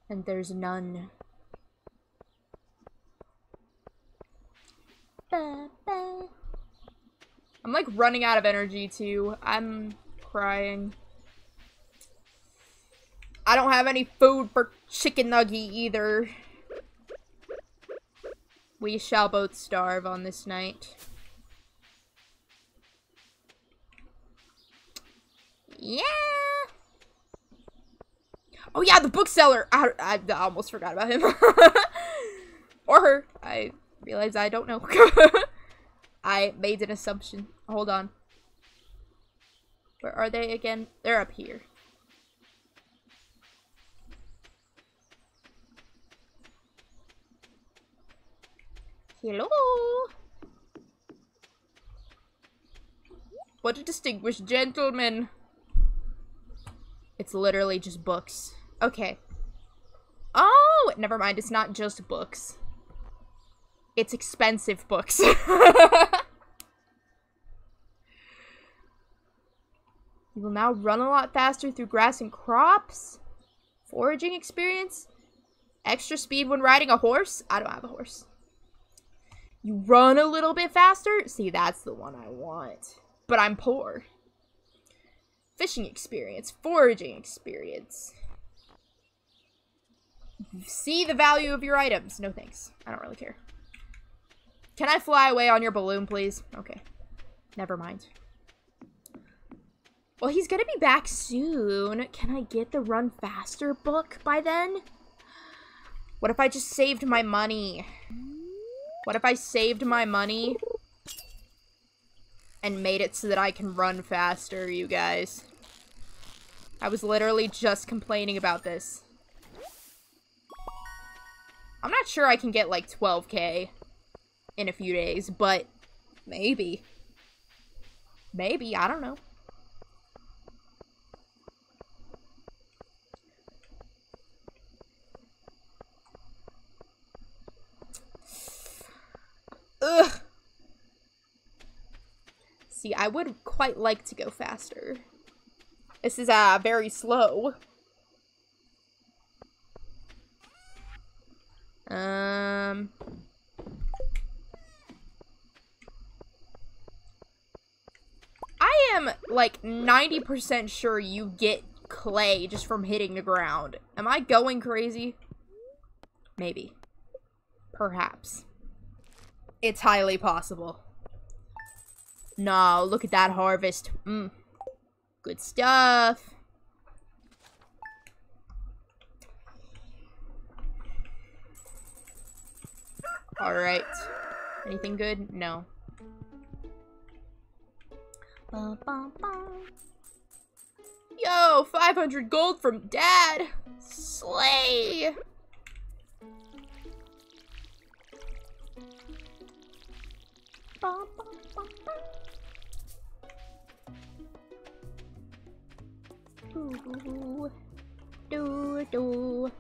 And there's none. Ba, ba. I'm like running out of energy too. I'm crying. I don't have any food for Chicken Nugget either. We shall both starve on this night. Yeah! Oh yeah, the bookseller! I, I, I almost forgot about him. Or her. I realize I don't know. I made an assumption. Hold on. Where are they again? They're up here. Hello! What a distinguished gentleman! It's literally just books. Okay. Oh! Never mind, it's not just books. It's expensive books. You will now run a lot faster through grass and crops. Foraging experience. Extra speed when riding a horse. I don't have a horse. You run a little bit faster? See, that's the one I want. But I'm poor. Fishing experience. Foraging experience. See the value of your items. No thanks. I don't really care. Can I fly away on your balloon, please? Okay. Never mind. Well, he's gonna be back soon. Can I get the Run Faster book by then? What if I just saved my money? What if I saved my money and made it so that I can run faster, you guys? I was literally just complaining about this. I'm not sure I can get like twelve K in a few days, but maybe. Maybe, I don't know. Ugh. See, I would quite like to go faster. This is, uh, very slow. Um... I am, like, ninety percent sure you get clay just from hitting the ground. Am I going crazy? Maybe. Perhaps. It's highly possible. No, look at that harvest. Mm. Good stuff. Alright. Anything good? No. Ba, ba, ba. Yo, five hundred gold from Dad! Slay! Ba, ba, ba, ba. Ooh, do, do.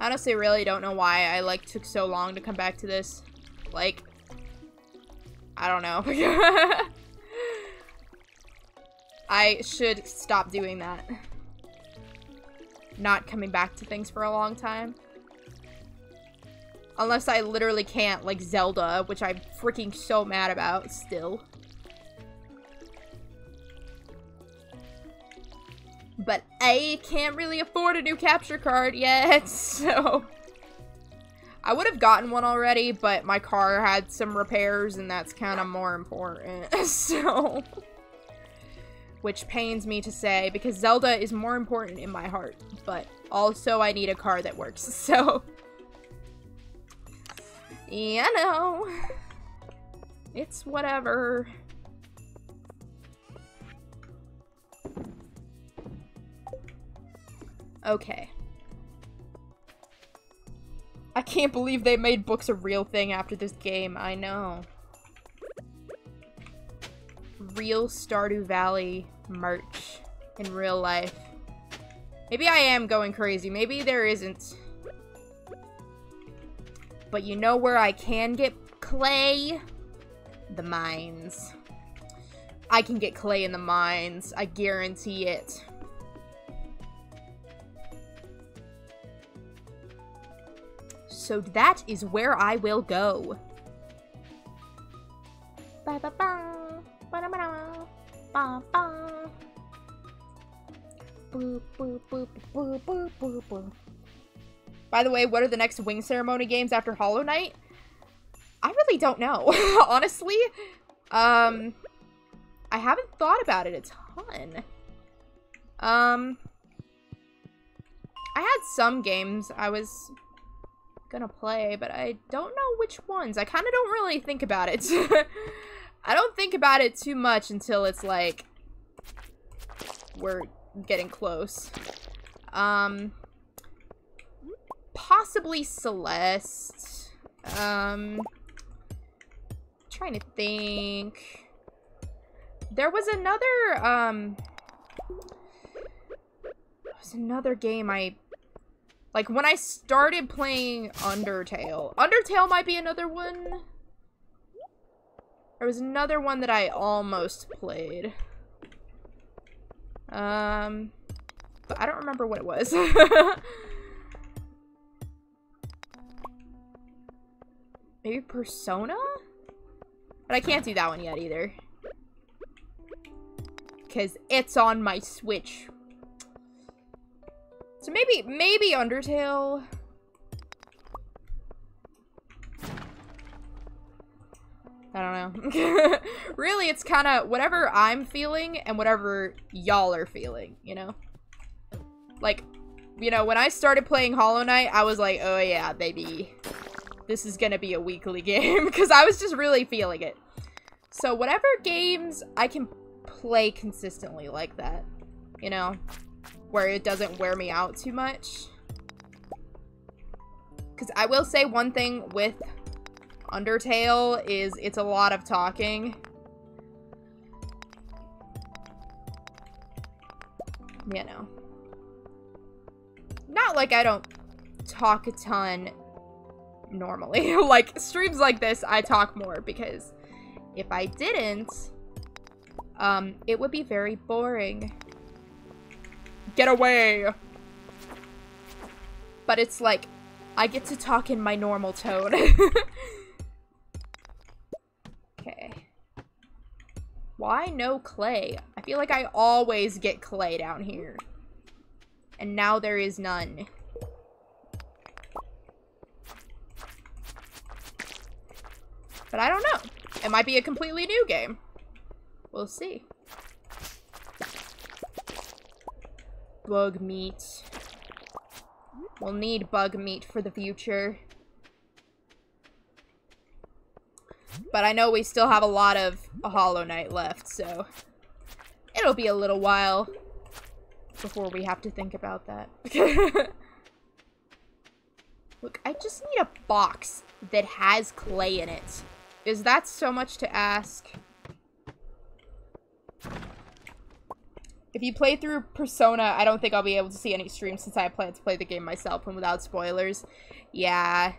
I honestly really don't know why I like took so long to come back to this. Like, I don't know. I should stop doing that. Not coming back to things for a long time. Unless I literally can't, like Zelda, which I'm freaking so mad about still. But I can't really afford a new capture card yet, so... I would have gotten one already, but my car had some repairs, and that's kind of more important, so... which pains me to say because Zelda is more important in my heart, but also I need a car that works, so. Yeah, no. It's whatever. Okay. I can't believe they made books a real thing after this game, I know. Real Stardew Valley merch in real life. Maybe I am going crazy, maybe there isn't. But you know where I can get clay? The mines. I can get clay in the mines. I guarantee it. So that is where I will go. Ba ba ba ba ba ba ba. Boop boop boop boop boop boop boop. By the way, what are the next Wing Ceremony games after Hollow Knight? I really don't know, honestly. Um, I haven't thought about it a ton. Um, I had some games I was gonna play, but I don't know which ones. I kind of don't really think about it. I don't think about it too much until it's like, we're getting close. Um... Possibly Celeste. Um, trying to think. There was another, um, there was another game I, like when I started playing Undertale. Undertale might be another one. There was another one that I almost played. Um, but I don't remember what it was. Maybe Persona? But I can't do that one yet either. Because it's on my Switch. So maybe, maybe Undertale. I don't know. Really, it's kind of whatever I'm feeling and whatever y'all are feeling, you know? Like, you know, when I started playing Hollow Knight, I was like, oh yeah, baby. This is gonna be a weekly game, because I was just really feeling it. So whatever games I can play consistently like that, you know, where it doesn't wear me out too much. Because I will say one thing with Undertale is it's a lot of talking. You know. Not like I don't talk a ton normally. Like, streams like this, I talk more because if I didn't, um, it would be very boring. Get away! But it's like, I get to talk in my normal tone. Okay. Why no clay? I feel like I always get clay down here. And now there is none. But I don't know. It might be a completely new game. We'll see. Bug meat. We'll need bug meat for the future. But I know we still have a lot of Hollow Knight left, so it'll be a little while before we have to think about that. Look, I just need a box that has clay in it. Is that so much to ask? If you play through Persona, I don't think I'll be able to see any streams since I plan to play the game myself and without spoilers. Yeah.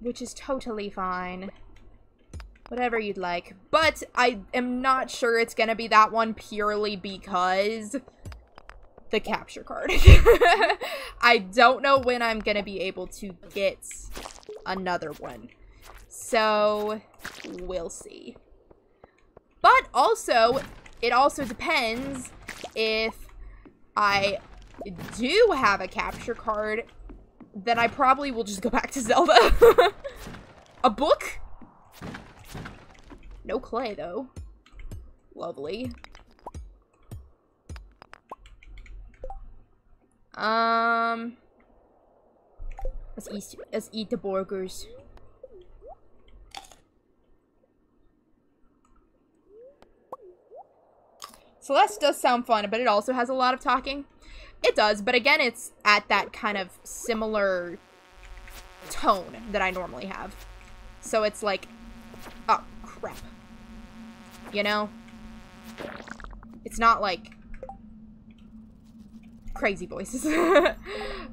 Which is totally fine. Whatever you'd like. But I am not sure it's gonna be that one purely because the capture card. I don't know when I'm gonna be able to get another one. So, we'll see. But also, it also depends if I do have a capture card, then I probably will just go back to Zelda. A book? No clay, though. Lovely. Um... Let's eat, let's eat the burgers. Celeste does sound fun, but it also has a lot of talking. It does, but again, it's at that kind of similar tone that I normally have. So it's like, oh, crap. You know? It's not like crazy voices.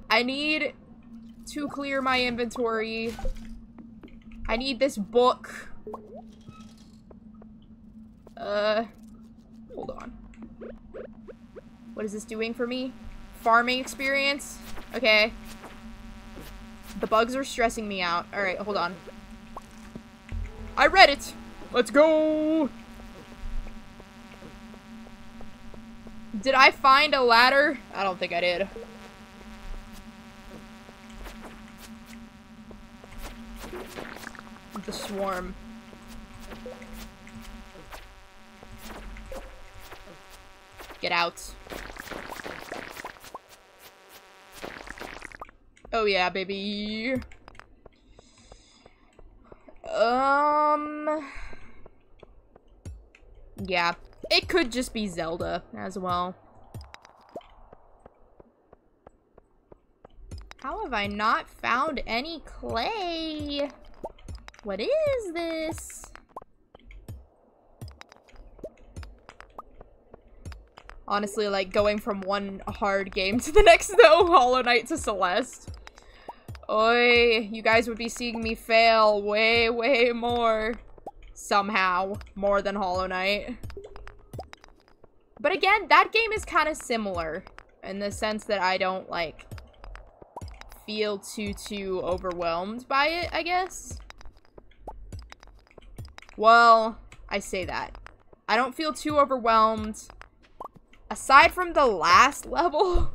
I need to clear my inventory. I need this book. Uh, hold on. What is this doing for me? Farming experience? Okay. The bugs are stressing me out. Alright, hold on. I read it! Let's go! Did I find a ladder? I don't think I did. The swarm. Get out. Oh yeah, baby. Um... Yeah. It could just be Zelda as well. How have I not found any clay? What is this? Honestly, like, going from one hard game to the next, though. Hollow Knight to Celeste. Oi, you guys would be seeing me fail way, way more. Somehow. More than Hollow Knight. But again, that game is kind of similar. In the sense that I don't, like, feel too, too overwhelmed by it, I guess. Well, I say that. I don't feel too overwhelmed. Aside from the last level,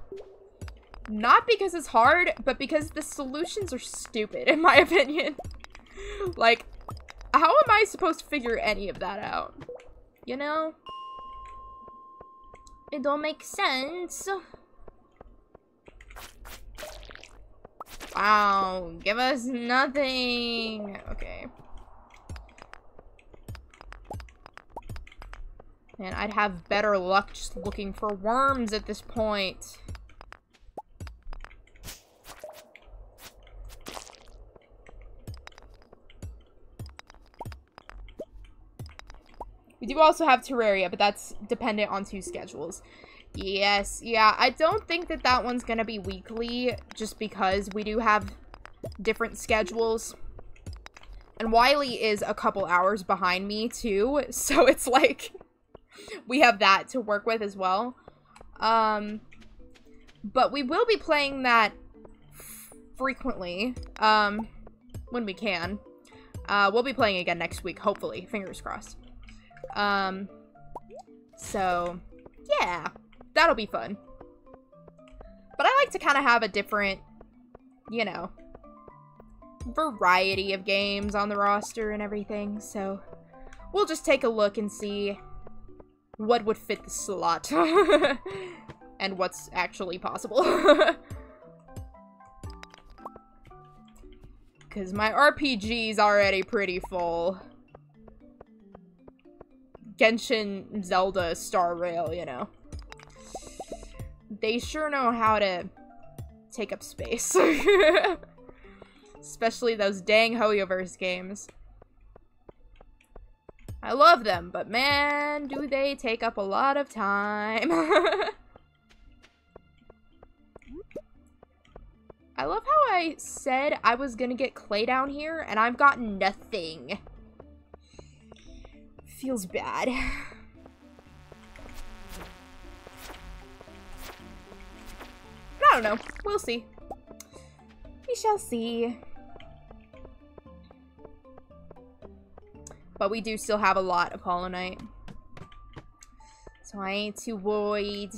not because it's hard, but because the solutions are stupid, in my opinion. Like, how am I supposed to figure any of that out? You know? It don't make sense. Wow, give us nothing. Okay. Man, I'd have better luck just looking for worms at this point. We do also have Terraria, but that's dependent on two schedules. Yes, yeah, I don't think that that one's gonna be weekly, just because we do have different schedules. And Wiley is a couple hours behind me, too, so it's like... we have that to work with as well. Um, but we will be playing that frequently, um, when we can. Uh, we'll be playing again next week, hopefully. Fingers crossed. Um, so, yeah. That'll be fun. But I like to kind of have a different, you know, variety of games on the roster and everything. So, we'll just take a look and see what would fit the slot. And what's actually possible. Because my R P G's already pretty full. Genshin, Zelda, Star Rail, you know. They sure know how to take up space. Especially those dang HoYoverse games. I love them, but man, do they take up a lot of time. I love how I said I was gonna get clay down here, and I've gotten nothing. Feels bad. But I don't know. We'll see. We shall see. But we do still have a lot of Hollow Knight. So I ain't too worried.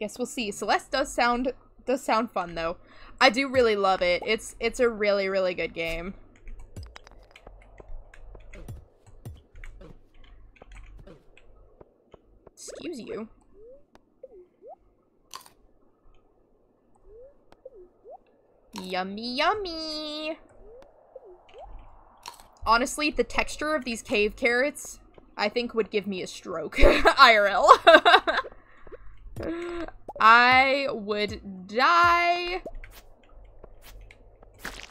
Guess we'll see. Celeste does sound does sound fun, though. I do really love it. It's it's a really, really good game. Excuse you. Yummy, yummy! Honestly, the texture of these cave carrots, I think, would give me a stroke. I R L. I would die.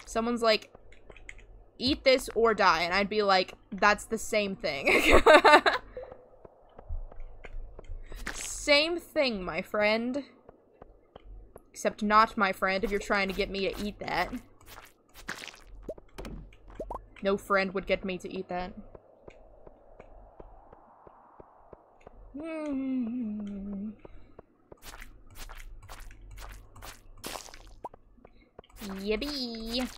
Someone's like, eat this or die, and I'd be like, that's the same thing. Same thing, my friend. Except not my friend if you're trying to get me to eat that. No friend would get me to eat that. Mm-hmm. Yippee!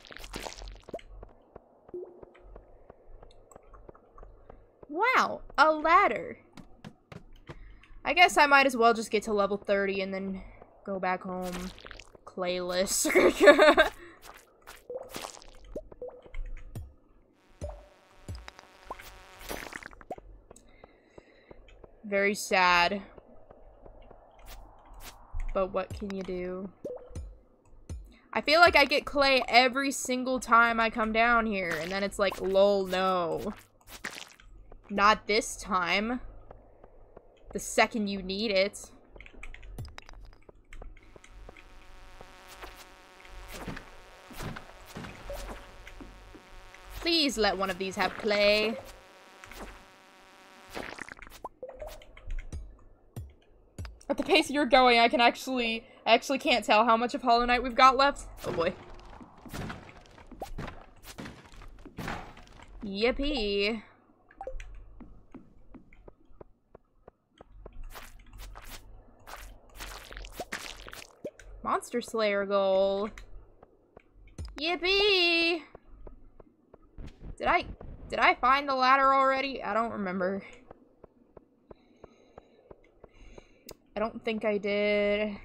Wow, a ladder. I guess I might as well just get to level thirty and then go back home. Clayless. Very sad. But what can you do? I feel like I get clay every single time I come down here, and then it's like, lol, no. Not this time. The second you need it. Please let one of these have clay. At the pace you're going, I can actually... I actually can't tell how much of Hollow Knight we've got left. Oh boy. Yippee. Monster Slayer goal. Yippee! Did I... Did I find the ladder already? I don't remember. I don't think I did...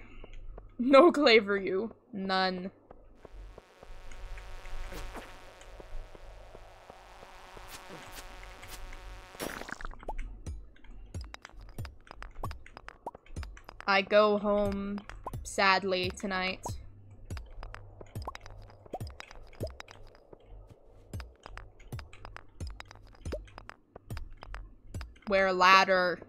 No clay for you. None. I go home sadly tonight. Wear ladder.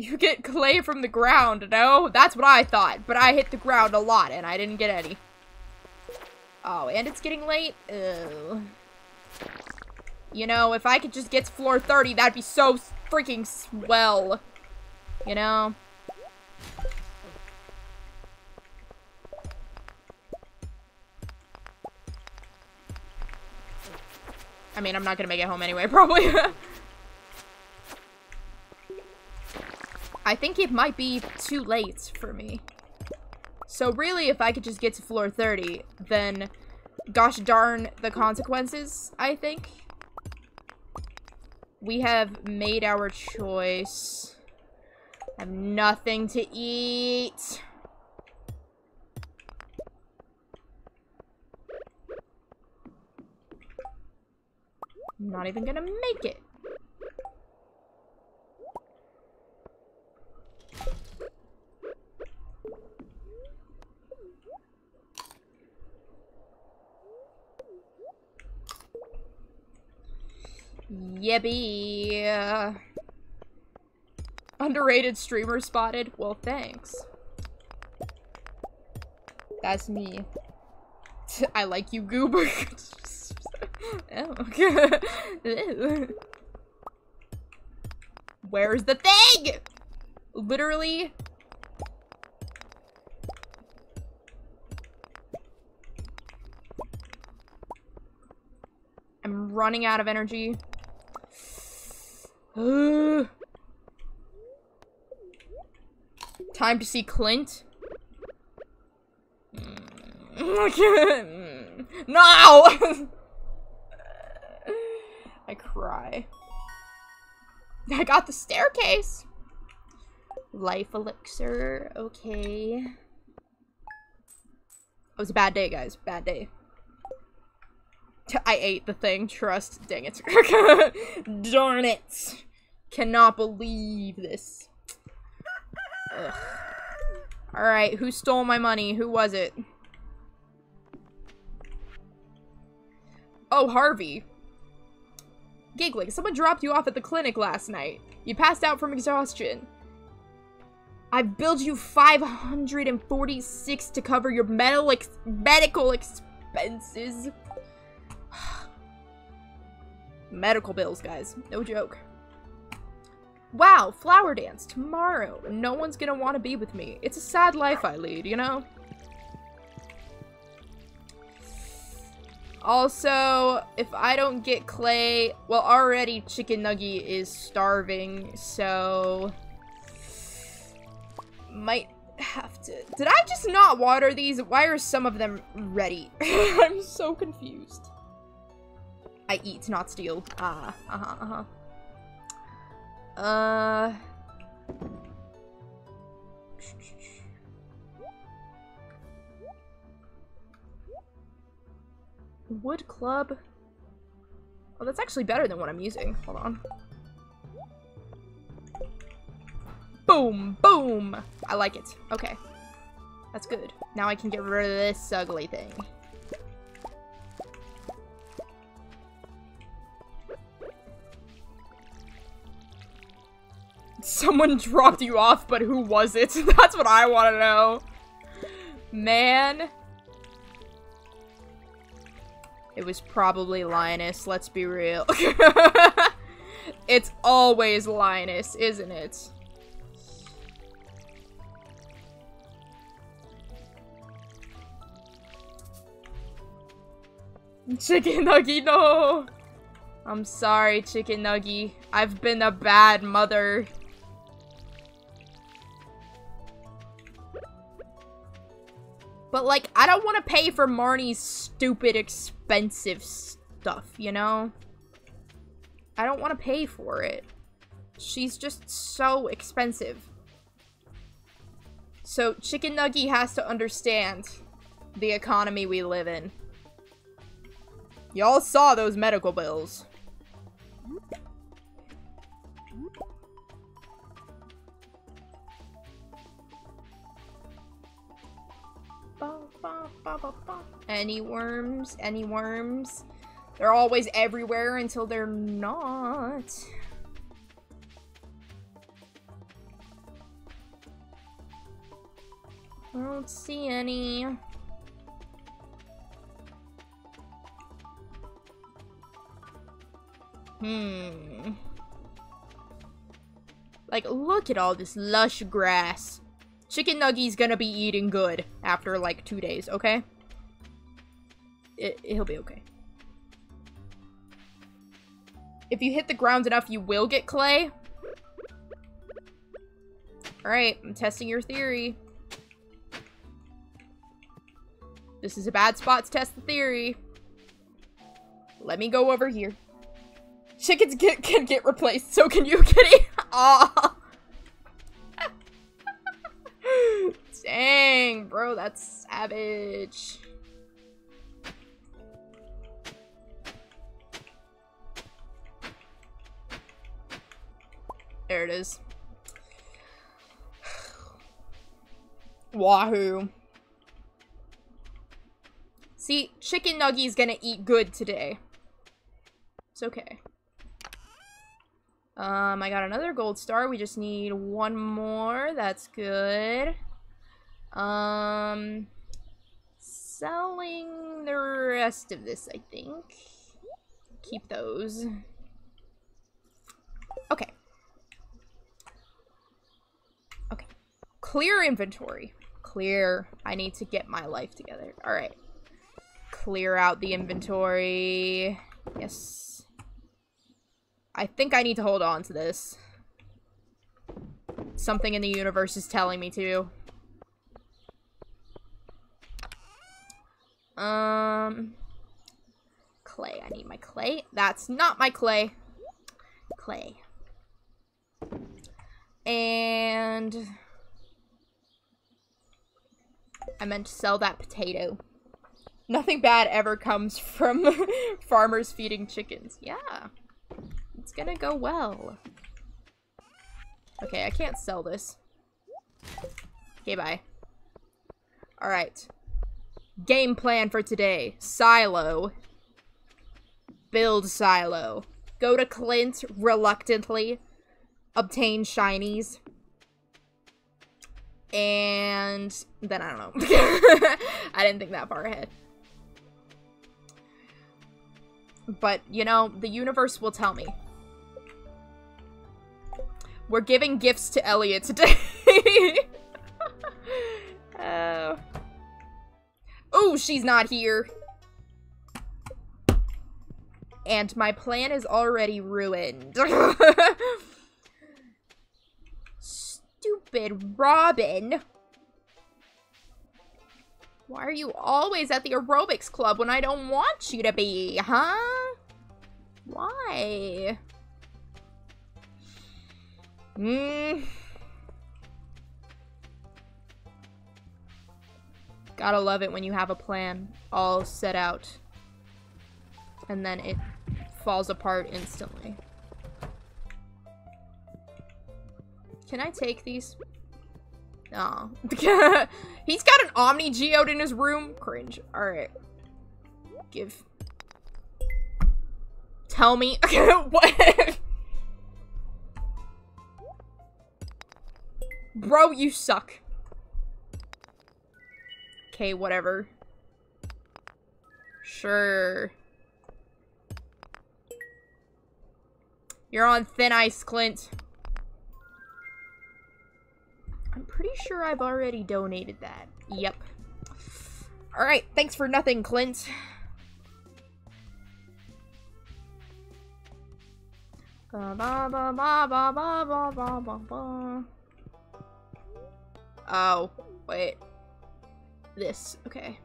You get clay from the ground, no? That's what I thought, but I hit the ground a lot and I didn't get any. Oh, and it's getting late? Ew. You know, if I could just get to floor thirty, that'd be so freaking swell. You know? I mean, I'm not gonna make it home anyway, probably. I think it might be too late for me. So really, if I could just get to floor thirty, then gosh darn the consequences, I think. We have made our choice. I have nothing to eat. I'm not even gonna make it. Yippee. Underrated streamer spotted. Well, thanks. That's me. I like you, goober. Oh, okay. Where's the thing? Literally. I'm running out of energy. Time to see Clint. No! I cry. I got the staircase. Life elixir. Okay. It was a bad day, guys. Bad day. T I ate the thing. Trust. Dang it. Darn it. Cannot believe this. Ugh. Alright, who stole my money? Who was it? Oh, Harvey. Giggling, someone dropped you off at the clinic last night. You passed out from exhaustion. I billed you five hundred forty-six to cover your medical ex medical expenses. Medical bills, guys. No joke. Wow, flower dance tomorrow. No one's gonna want to be with me. It's a sad life I lead, you know? Also, if I don't get clay... Well, already Chicken Nugget is starving, so... Might have to... Did I just not water these? Why are some of them ready? I'm so confused. I eat, not steal. Ah, uh-huh, uh-huh. Uh, wood club. Oh, that's actually better than what I'm using. Hold on. Boom, boom. I like it. Okay, that's good. Now I can get rid of this ugly thing. Someone dropped you off, but who was it? That's what I want to know. Man. It was probably Linus, let's be real. It's always Linus, isn't it? Chicken Nugget, no! I'm sorry, Chicken Nugget. I've been a bad mother. But, like, I don't want to pay for Marnie's stupid, expensive stuff, you know? I don't want to pay for it. She's just so expensive. So, Chicken Nugget has to understand the economy we live in. Y'all saw those medical bills. Any worms? Any worms? They're always everywhere until they're not. I don't see any. Hmm. Like, look at all this lush grass. Chicken Nugget's gonna be eating good after, like, two days, okay? It, he'll be okay. If you hit the ground enough, you will get clay. Alright, I'm testing your theory. This is a bad spot to test the theory. Let me go over here. Chickens get, can get replaced, so can you, kitty. Aw. Dang, bro, that's savage. There it is. Wahoo. See, Chicken Nugget's gonna eat good today. It's okay. Um, I got another gold star. We just need one more. That's good. Um, selling the rest of this, I think. Keep those. Okay. Okay. Clear inventory. Clear. I need to get my life together. Alright. Clear out the inventory. Yes. I think I need to hold on to this. Something in the universe is telling me to. Um, clay. I need my clay. That's not my clay. Clay. And I meant to sell that potato. Nothing bad ever comes from farmers feeding chickens. Yeah. It's gonna go well. Okay, I can't sell this. Okay, bye. Alright. Game plan for today. Silo. Build silo. Go to Clint reluctantly. Obtain shinies. And then I don't know. I didn't think that far ahead. But, you know, the universe will tell me. We're giving gifts to Elliot today. uh, oh, she's not here. And my plan is already ruined. Stupid Robin. Why are you always at the aerobics club when I don't want you to be, huh? Why? Mm. Gotta love it when you have a plan all set out and then it falls apart instantly. Can I take these? No. Oh. He's got an Omni Geode in his room. Cringe. Alright. Give. Tell me. What? Bro, you suck. Okay, whatever. Sure. You're on thin ice, Clint. I'm pretty sure I've already donated that. Yep. Alright, thanks for nothing, Clint. Ba ba ba ba ba ba ba ba ba. Oh, wait. This, okay.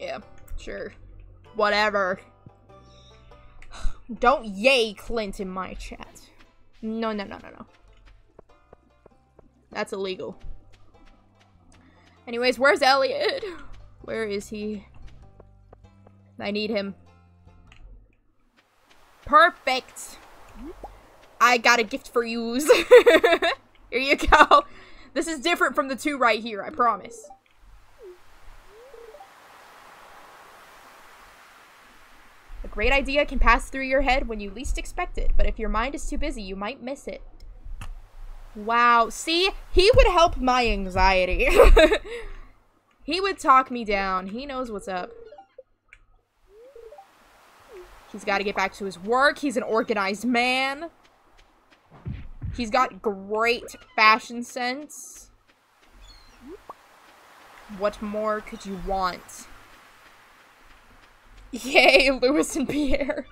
Yeah, sure. Whatever. Don't yay Clint in my chat. No, no, no, no, no. That's illegal. Anyways, where's Elliot? Where is he? I need him. Perfect! I got a gift for you. Here you go. This is different from the two right here, I promise. A great idea can pass through your head when you least expect it, but if your mind is too busy, you might miss it. Wow. See? He would help my anxiety. He would talk me down. He knows what's up. He's got to get back to his work. He's an organized man. He's got great fashion sense. What more could you want? Yay, Lewis and Pierre.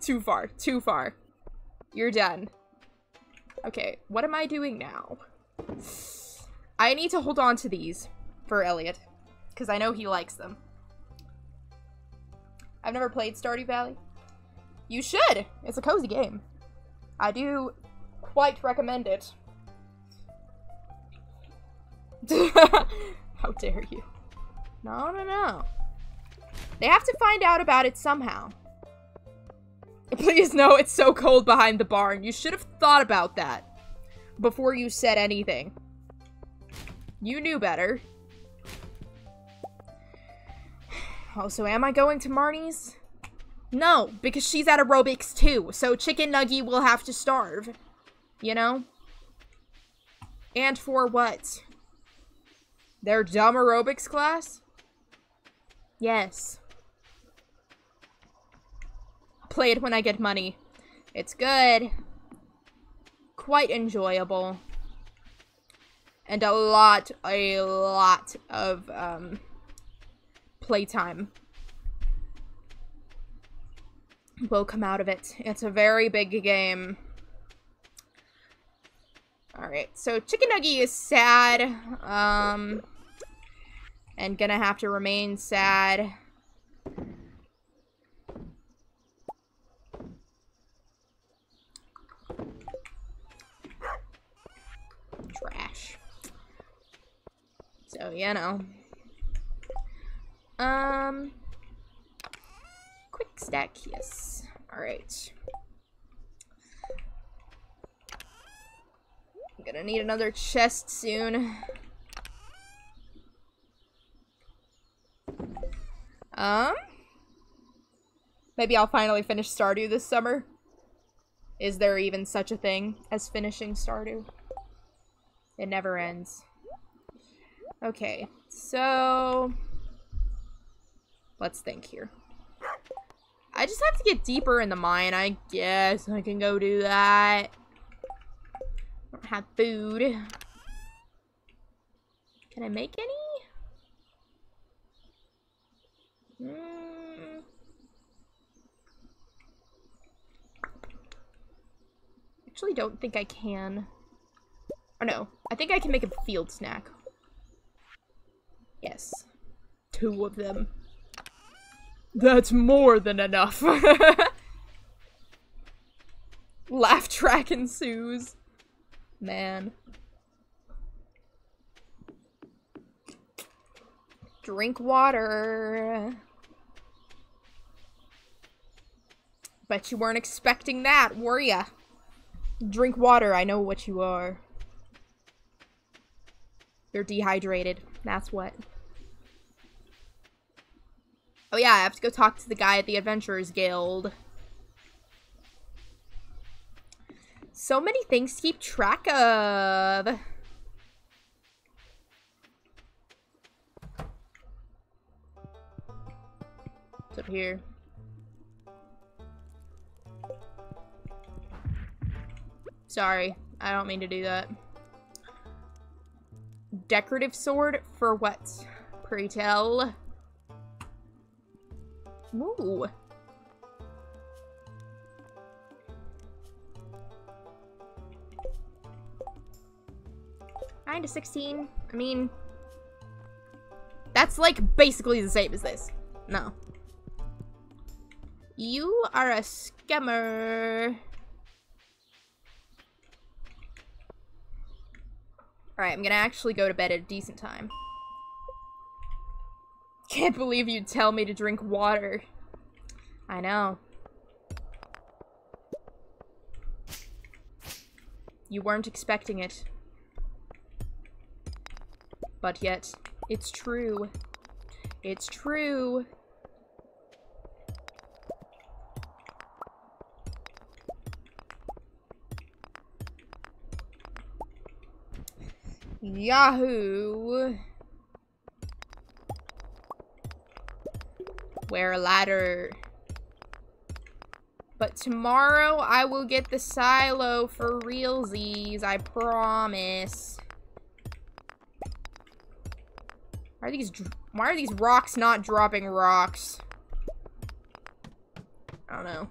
Too far, too far. You're done. Okay, what am I doing now? I need to hold on to these for Elliot, because I know he likes them. I've never played Stardew Valley. You should! It's a cozy game. I do quite recommend it. How dare you? No, no, no. They have to find out about it somehow. Please no, it's so cold behind the barn. You should have thought about that before you said anything. You knew better. Also, am I going to Marnie's? No, because she's at aerobics too, so Chicken Nugget will have to starve. You know? And for what? Their dumb aerobics class? Yes. Play it when I get money. It's good. Quite enjoyable. And a lot, a lot of, um, playtime will come out of it. It's a very big game. Alright, so Chicken Nugget is sad, um, and gonna have to remain sad. Trash. So, So, you know. Um, quick stack, yes. Alright. I'm gonna need another chest soon. Um, maybe I'll finally finish Stardew this summer. Is there even such a thing as finishing Stardew? It never ends. Okay, so let's think here. I just have to get deeper in the mine. I guess I can go do that. I don't have food. Can I make any? Mm. Actually, don't think I can. Oh no, I think I can make a field snack. Yes, two of them. That's more than enough. Laugh track ensues. Man. Drink water. Bet you weren't expecting that, were ya? Drink water, I know what you are. You're dehydrated, that's what. Oh yeah, I have to go talk to the guy at the Adventurers Guild. So many things to keep track of. What's up here? Sorry, I don't mean to do that. Decorative sword for what? Pray tell. Ooh. nine to sixteen. I mean, that's like basically the same as this. No. You are a scammer. Alright, I'm gonna actually go to bed at a decent time. Can't believe you'd tell me to drink water. I know. You weren't expecting it. But yet, it's true. It's true. Yahoo! Wear a ladder. But tomorrow I will get the silo for realsies, I promise. Are these, why are these rocks not dropping rocks? I don't know.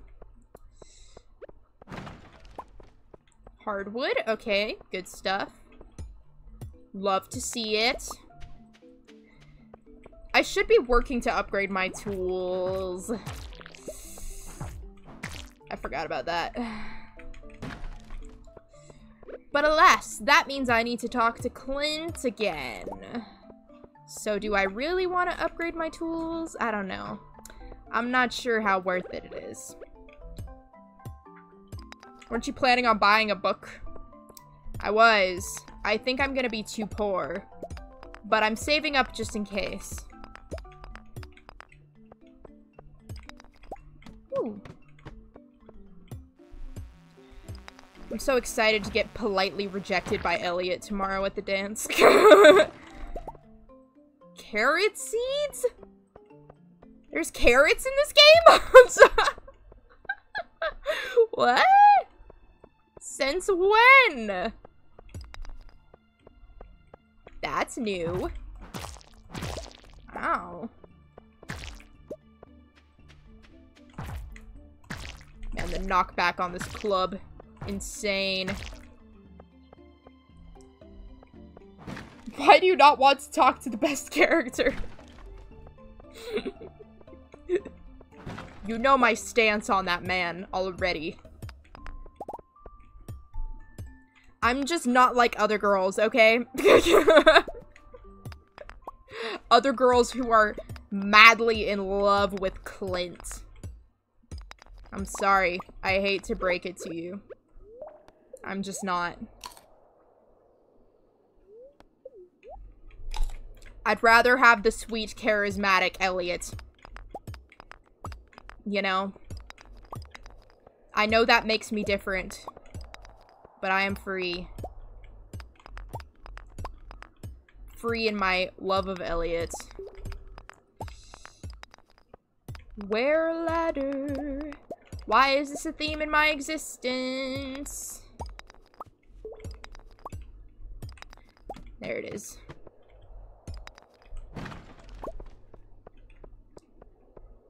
Hardwood? Okay, good stuff. Love to see it. I should be working to upgrade my tools. I forgot about that. But alas, that means I need to talk to Clint again. So do I really want to upgrade my tools? I don't know. I'm not sure how worth it it is. Weren't you planning on buying a book? I was. I think I'm gonna be too poor, but I'm saving up just in case. Ooh. I'm so excited to get politely rejected by Elliot tomorrow at the dance. Carrot seeds? There's carrots in this game? I'm sorry. What? Since when? That's new. Wow. Man, the knockback on this club. Insane. Why do you not want to talk to the best character? You know my stance on that man already. I'm just not like other girls, okay? other girls who are madly in love with Clint. I'm sorry. I hate to break it to you. I'm just not. I'd rather have the sweet, charismatic Elliot. You know? I know that makes me different. But I am free. Free in my love of Elliot. Wear a ladder. Why is this a theme in my existence? There it is.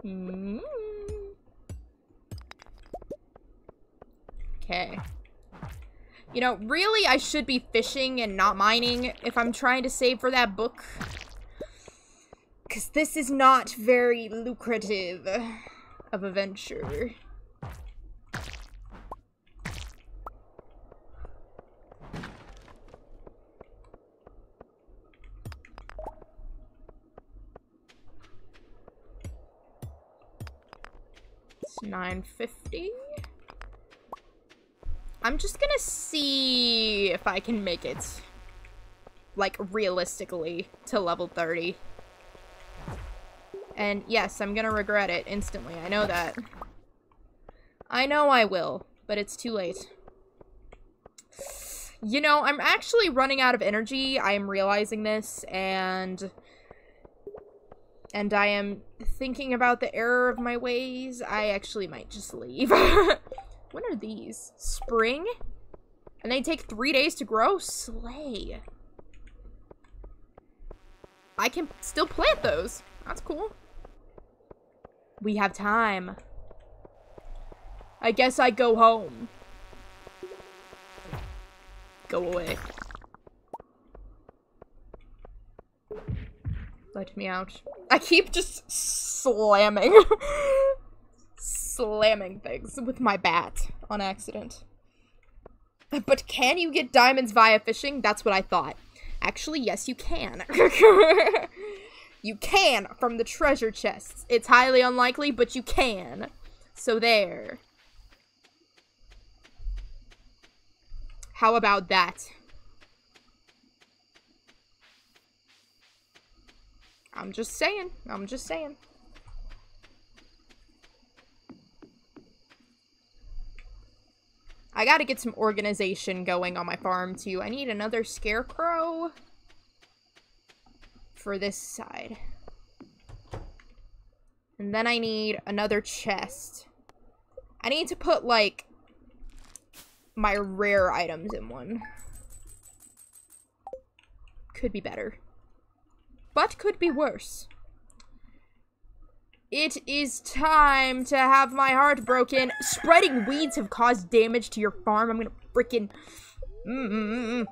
Mm-hmm. Okay. You know, really, I should be fishing and not mining if I'm trying to save for that book. Because this is not very lucrative of a venture. It's nine fifty. I'm just gonna see if I can make it, like, realistically, to level thirty. And yes, I'm gonna regret it instantly, I know that. I know I will, but it's too late. You know, I'm actually running out of energy, I am realizing this, and... And I am thinking about the error of my ways. I actually might just leave. When are these? Spring? And they take three days to grow? Slay. I can still plant those. That's cool. We have time. I guess I go home. Go away. Let me out. I keep just slamming. Slamming things with my bat on accident. But can you get diamonds via fishing? That's what I thought. Actually, yes, you can. You can from the treasure chests. It's highly unlikely, but you can. So there. How about that? I'm just saying. I'm just saying. I gotta get some organization going on my farm, too. I need another scarecrow for this side. And then I need another chest. I need to put, like, my rare items in one. Could be better. But could be worse. It is time to have my heart broken. Spreading weeds have caused damage to your farm. I'm gonna freaking... Mm-mm-mm.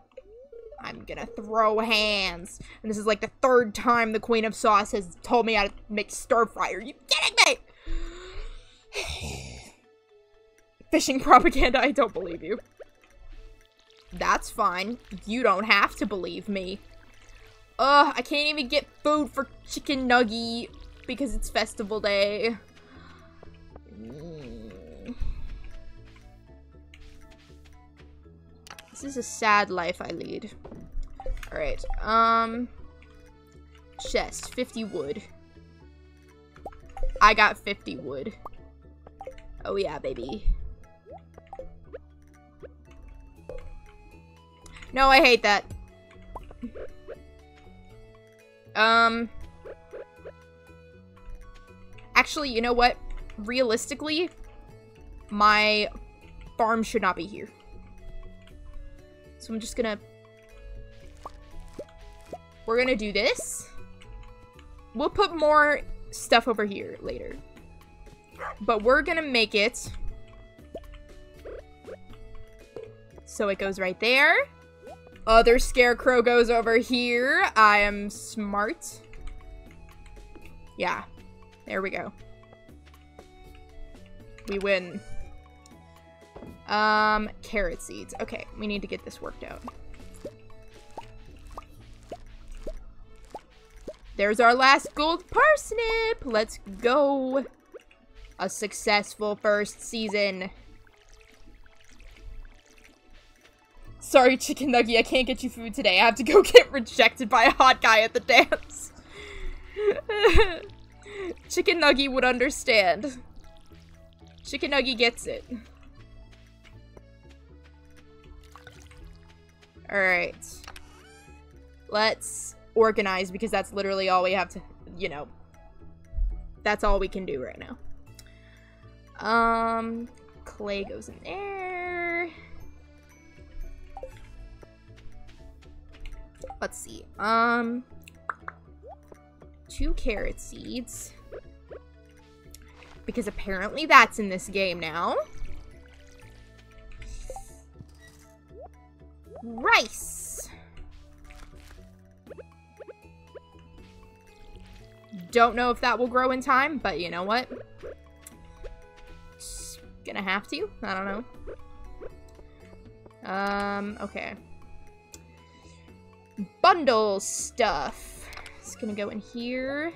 I'm gonna throw hands. And this is like the third time the Queen of Sauce has told me how to make stir fry. Are you kidding me? Fishing propaganda, I don't believe you. That's fine. You don't have to believe me. Ugh, I can't even get food for Chicken Nugget. Because it's festival day. Mm. This is a sad life I lead. Alright, um... chest, fifty wood. I got fifty wood. Oh yeah, baby. No, I hate that. um... Actually, you know what? Realistically, my farm should not be here. So I'm just gonna... We're gonna do this. We'll put more stuff over here later. But we're gonna make it. So it goes right there. Other scarecrow goes over here. I am smart. Yeah. There we go. We win. Um, carrot seeds. Okay, we need to get this worked out. There's our last gold parsnip. Let's go. A successful first season. Sorry, Chicken Nugget, I can't get you food today. I have to go get rejected by a hot guy at the dance. Chicken Nugget would understand. Chicken Nugget gets it. Alright. Let's organize, because that's literally all we have to, you know. That's all we can do right now. Um, clay goes in there. Let's see. Um, two carrot seeds. Because apparently that's in this game now. Rice. Don't know if that will grow in time, but you know what? Just gonna have to. I don't know. Um, okay. Bundle stuff. It's gonna go in here.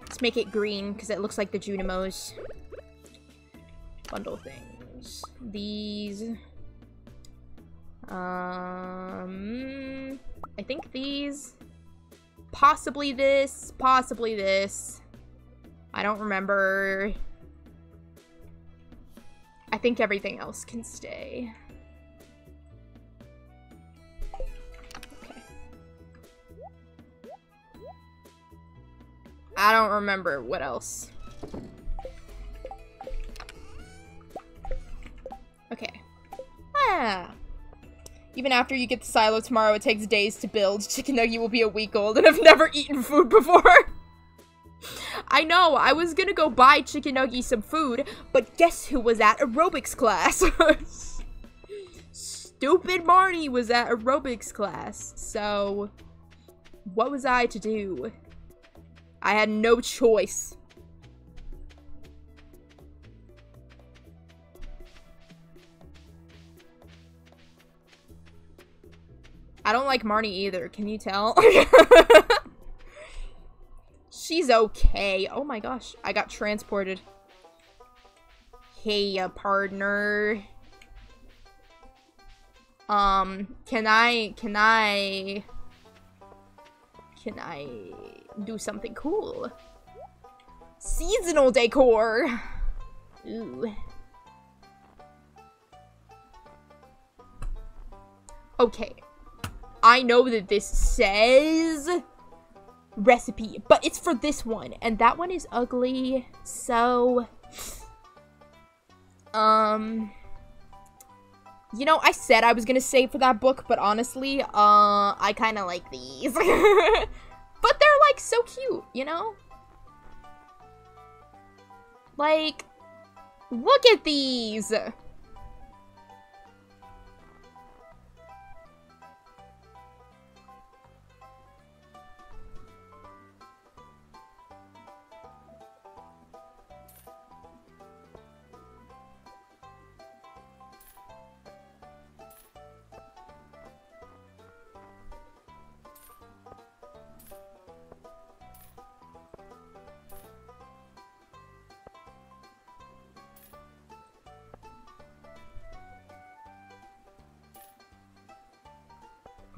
Let's make it green, because it looks like the Junimos. Bundle things. These. Um... I think these. Possibly this. Possibly this. I don't remember. I think everything else can stay. I don't remember what else. Okay. Ah. Even after you get the silo tomorrow, it takes days to build. Chicken Nugget will be a week old and I've never eaten food before. I know, I was gonna go buy Chicken Nugget some food, but guess who was at aerobics class? Stupid Marnie was at aerobics class. So, what was I to do? I had no choice. I don't like Marnie either, can you tell? She's okay. Oh my gosh, I got transported. Hey, uh, partner. Um, can I, can I... Can I do something cool? Seasonal decor! Ooh. Okay. I know that this says recipe, but it's for this one, and that one is ugly, so... Um... You know, I said I was gonna save for that book, but honestly, uh, I kinda like these. But they're, like, so cute, you know? Like, look at these!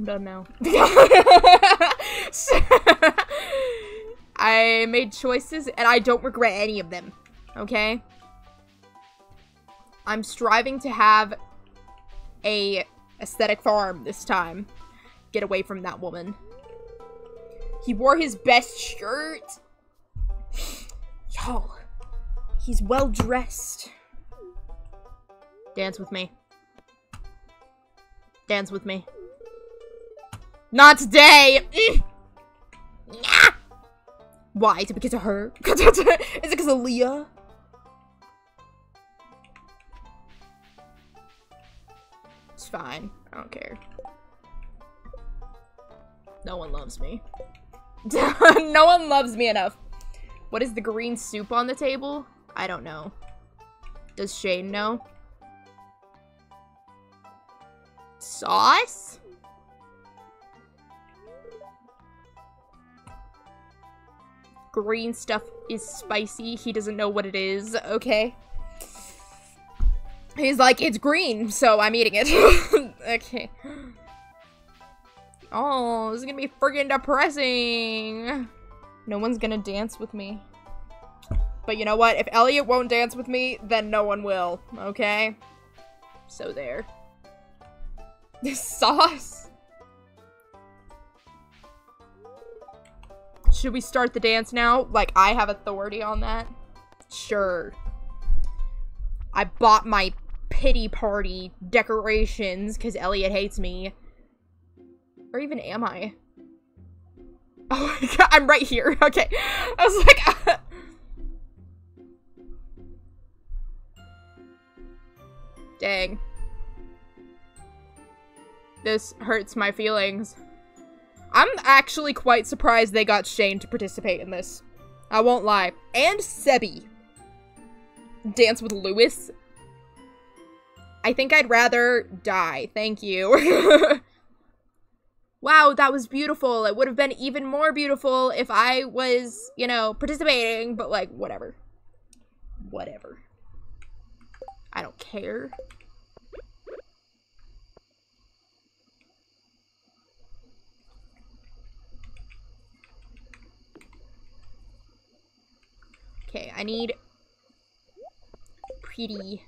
I'm done now. I made choices and I don't regret any of them, okay? I'm striving to have a aesthetic farm this time. Get away from that woman. He wore his best shirt. Yo, he's well dressed. Dance with me. Dance with me. Not today! Mm. Nah. Why? Is it because of her? Is it because of Leah? It's fine. I don't care. No one loves me. No one loves me enough. What is the green soup on the table? I don't know. Does Shane know? Sauce? green stuff is spicy. He doesn't know what it is, okay? He's like, it's green, so I'm eating it. Okay. Oh, this is gonna be friggin' depressing. No one's gonna dance with me. But you know what? If Elliot won't dance with me, then no one will, okay? So there. This sauce! Should we start the dance now? Like, I have authority on that? Sure. I bought my pity party decorations because Elliot hates me. Or even am I? Oh my god, I'm right here. Okay. I was like... Dang. This hurts my feelings. I'm actually quite surprised they got Shane to participate in this. I won't lie. And Sebi. Dance with Lewis? I think I'd rather die. Thank you. Wow, that was beautiful. It would have been even more beautiful if I was, you know, participating, but like, whatever. Whatever. I don't care. Okay, I need pretty.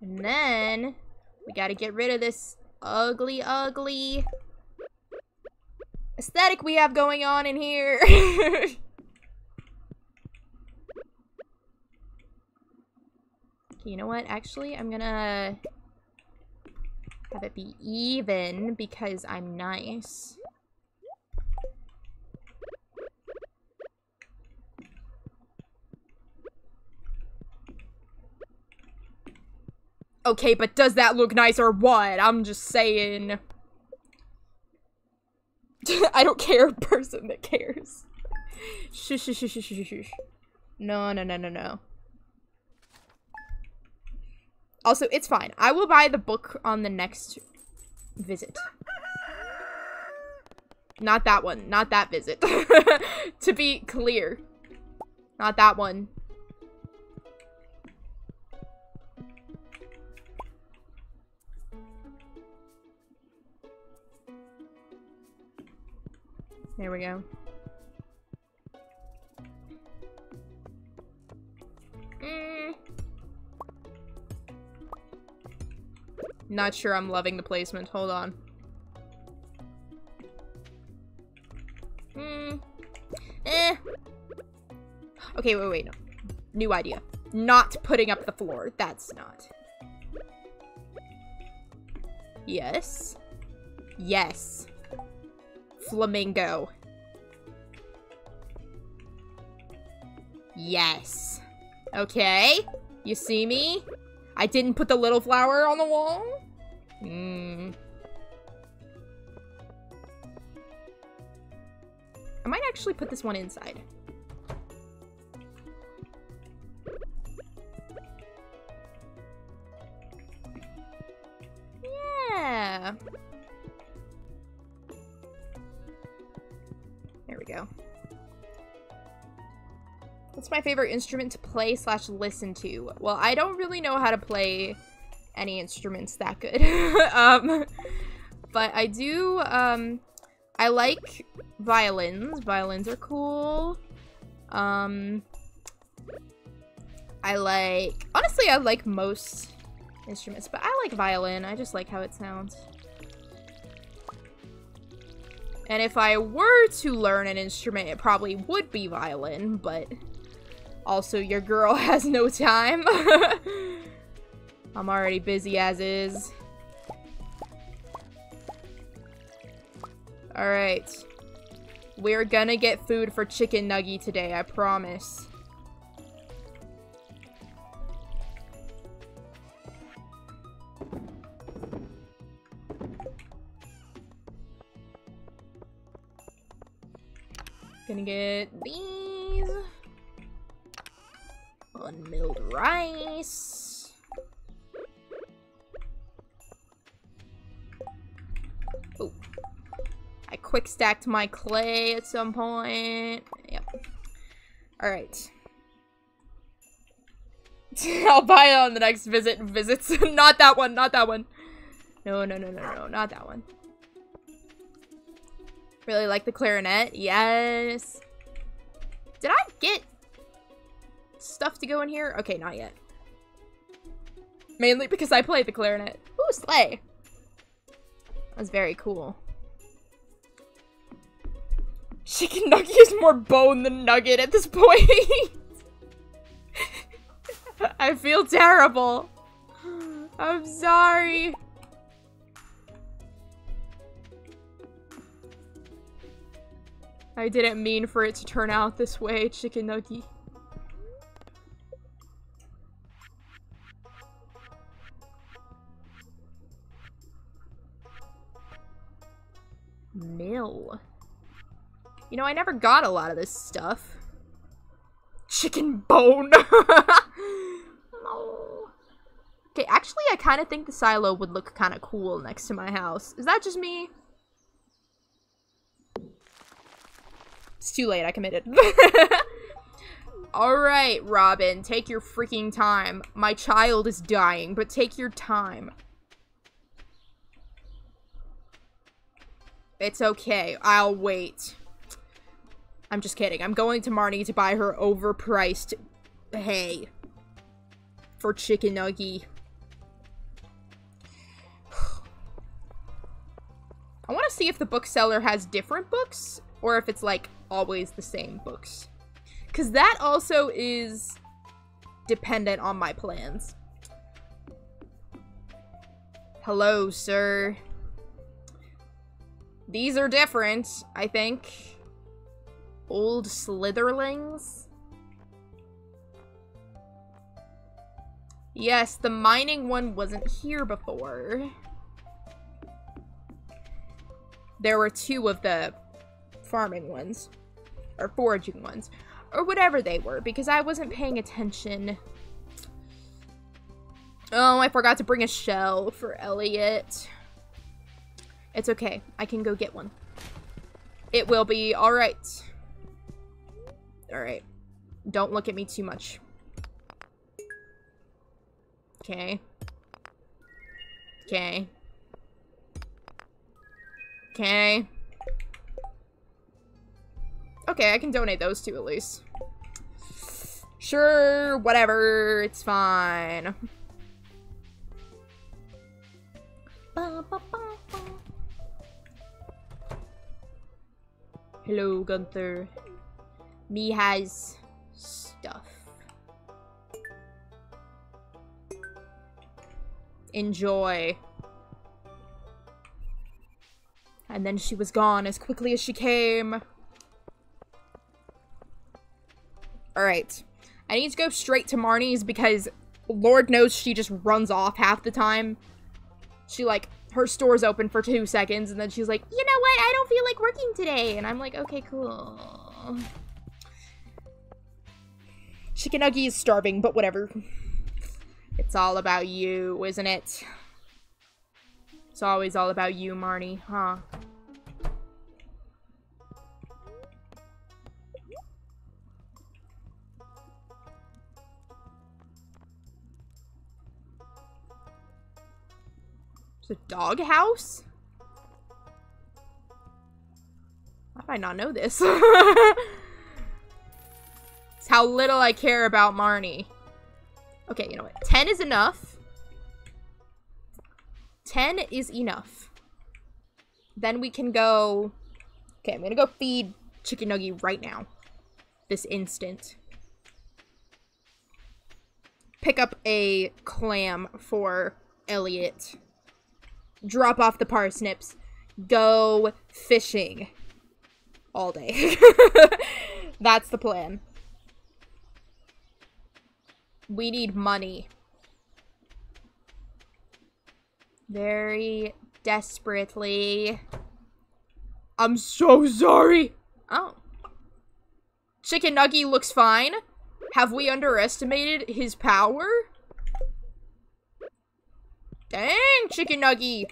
And then we gotta get rid of this ugly, ugly aesthetic we have going on in here. You know what? Actually, I'm gonna have it be even because I'm nice. Okay, but does that look nice or what? I'm just saying. I don't care, person that cares. Shush, shush, shush, shush, shush. No, no, no, no, no. Also, it's fine. I will buy the book on the next visit. Not that one. Not that visit. To be clear. Not that one. There we go. Mm. Not sure I'm loving the placement. Hold on. Mm. Eh. Okay, wait, wait, no. New idea. Not putting up the floor. That's not. Yes. Yes. Flamingo. Yes. Okay. You see me? I didn't put the little flower on the wall? Mm. I might actually put this one inside. Yeah. There we go. What's my favorite instrument to play slash listen to? Well, I don't really know how to play any instruments that good. um, but I do, um, I like violins. Violins are cool. Um, I like, honestly, I like most instruments, but I like violin. I just like how it sounds. And if I were to learn an instrument, it probably would be violin, but also your girl has no time. I'm already busy as is. Alright. We're gonna get food for Chicken Nugget today, I promise. Gonna get these. peas, unmilled rice, oh, I quick stacked my clay at some point, yep, alright. I'll buy it on the next visit. Visits. Not that one. Not that one. No, no, no, no, no. Not that one. Really like the clarinet. Yes. Did I get stuff to go in here? Okay, not yet. Mainly because I play the clarinet. Ooh, sleigh. That's very cool. Chicken Nugget is more bone than nugget at this point. I feel terrible. I'm sorry. I didn't mean for it to turn out this way, Chicken Nugget. Mill. You know, I never got a lot of this stuff. Chicken bone. No. Okay, actually I kind of think the silo would look kind of cool next to my house. Is that just me? It's too late, I committed. Alright, Robin, take your freaking time. My child is dying, but take your time. It's okay, I'll wait. I'm just kidding. I'm going to Marnie to buy her overpriced hay for Chicken Nugget. I want to see if the bookseller has different books or if it's like always the same books. Because that also is dependent on my plans. Hello, sir. These are different, I think. Old Slitherlings? Yes, the mining one wasn't here before. There were two of the farming ones. Or foraging ones. Or whatever they were, because I wasn't paying attention. Oh, I forgot to bring a shell for Elliot. It's okay. I can go get one. It will be alright. Alright. Don't look at me too much. Okay. Okay. Okay. Okay, I can donate those two at least. Sure, whatever, it's fine. Ba, ba, ba, ba. Hello, Gunther. Me has stuff. Enjoy. And then she was gone as quickly as she came. Alright. I need to go straight to Marnie's because Lord knows she just runs off half the time. She like, her store's open for two seconds and then she's like, you know what, I don't feel like working today. And I'm like, okay, cool. Chicken Nugget is starving, but whatever. It's all about you, isn't it? It's always all about you, Marnie, huh? It's a doghouse? How did I not know this? How little I care about Marnie. Okay, you know what? Ten is enough. Ten is enough. Then we can go... Okay, I'm gonna go feed Chicken Nugget right now. This instant. Pick up a clam for Elliot. Drop off the parsnips. Go fishing. All day. That's the plan. We need money. Very desperately. I'm so sorry. Oh. Chicken Nugget looks fine. Have we underestimated his power? Dang, Chicken Nugget.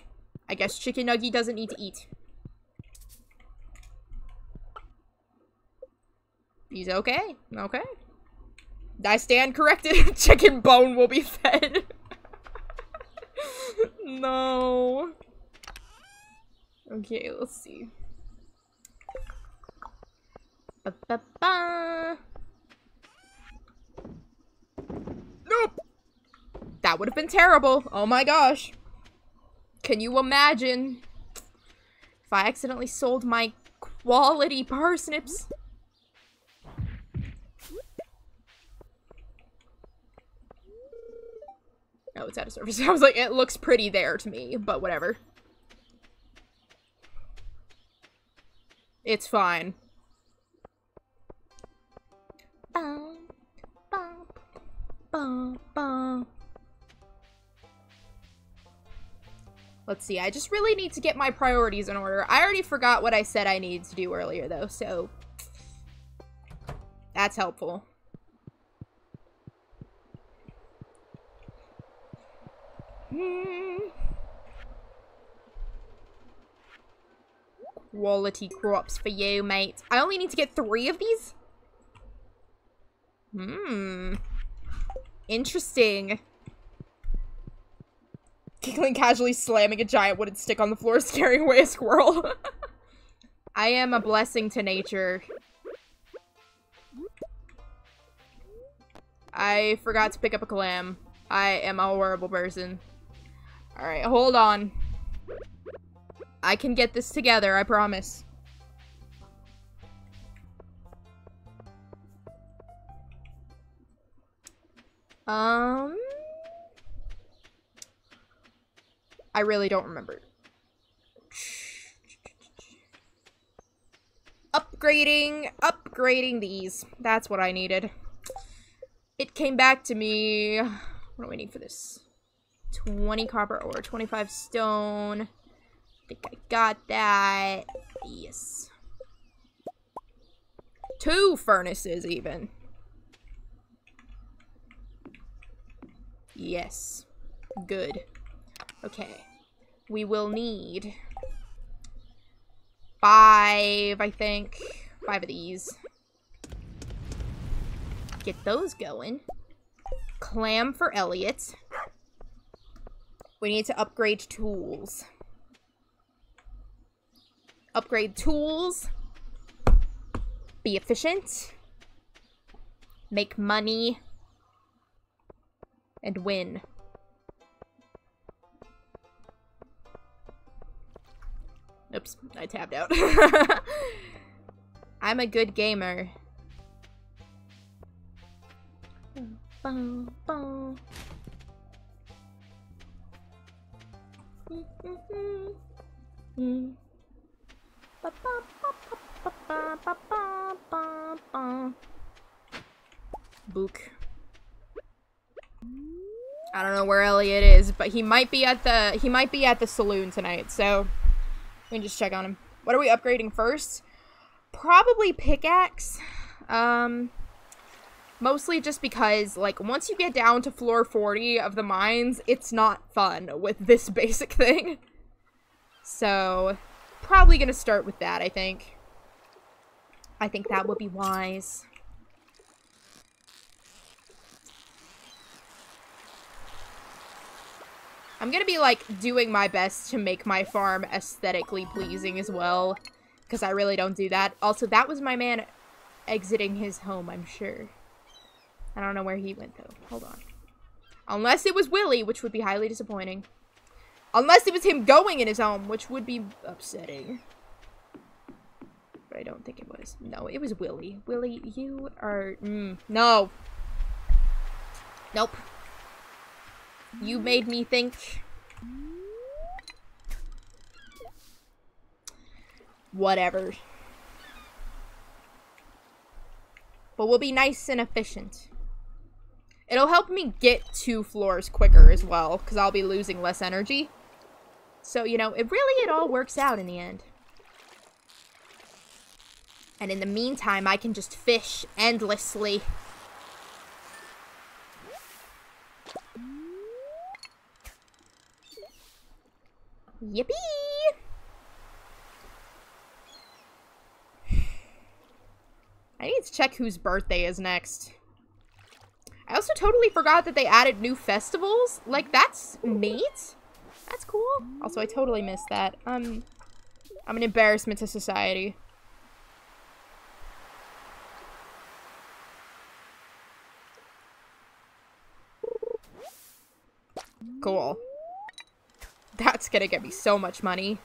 I guess Chicken Nugget doesn't need to eat. He's okay. Okay. I stand corrected. Chicken Bone will be fed. No. Okay, let's see. Ba -ba -ba. Nope. That would have been terrible. Oh my gosh. Can you imagine if I accidentally sold my quality parsnips? Oh, it's out of service. I was like, it looks pretty there to me, but whatever. It's fine. Bum, bum, bum, bum. Let's see, I just really need to get my priorities in order. I already forgot what I said I needed to do earlier, though, so... that's helpful. Quality crops for you, mate. I only need to get three of these? Hmm. Interesting. Geekling casually slamming a giant wooden stick on the floor, scaring away a squirrel. I am a blessing to nature. I forgot to pick up a clam. I am a horrible person. Alright, hold on. I can get this together, I promise. Um... I really don't remember. Upgrading, upgrading these. That's what I needed. It came back to me. What do we need for this? twenty copper ore, twenty-five stone. I think I got that. Yes. Two furnaces, even. Yes. Good. Okay. We will need five, I think. Five of these. Get those going. Clam for Elliot. We need to upgrade tools. Upgrade tools. Be efficient. Make money. And win. Oops, I tabbed out. I'm a good gamer. Book. I don't know where Elliot is, but he might be at the he might be at the saloon tonight, so we can just check on him. What are we upgrading first? Probably pickaxe. Um, mostly just because, like, once you get down to floor forty of the mines, it's not fun with this basic thing. So, probably gonna start with that, I think. I think that would be wise. I'm gonna be, like, doing my best to make my farm aesthetically pleasing as well, because I really don't do that. Also, that was my man exiting his home, I'm sure. I don't know where he went, though. Hold on. Unless it was Willy, which would be highly disappointing. Unless it was him going in his home, which would be upsetting. But I don't think it was. No, it was Willy. Willy, you are... Mm, no. Nope. You made me think. Whatever. But we'll be nice and efficient. It'll help me get two floors quicker as well, because I'll be losing less energy. So, you know, it really, it all works out in the end. And in the meantime, I can just fish endlessly. Yippee! I need to check whose birthday is next. I also totally forgot that they added new festivals. Like, that's neat. That's cool. Also, I totally missed that. Um, I'm an embarrassment to society. Cool. That's gonna get me so much money.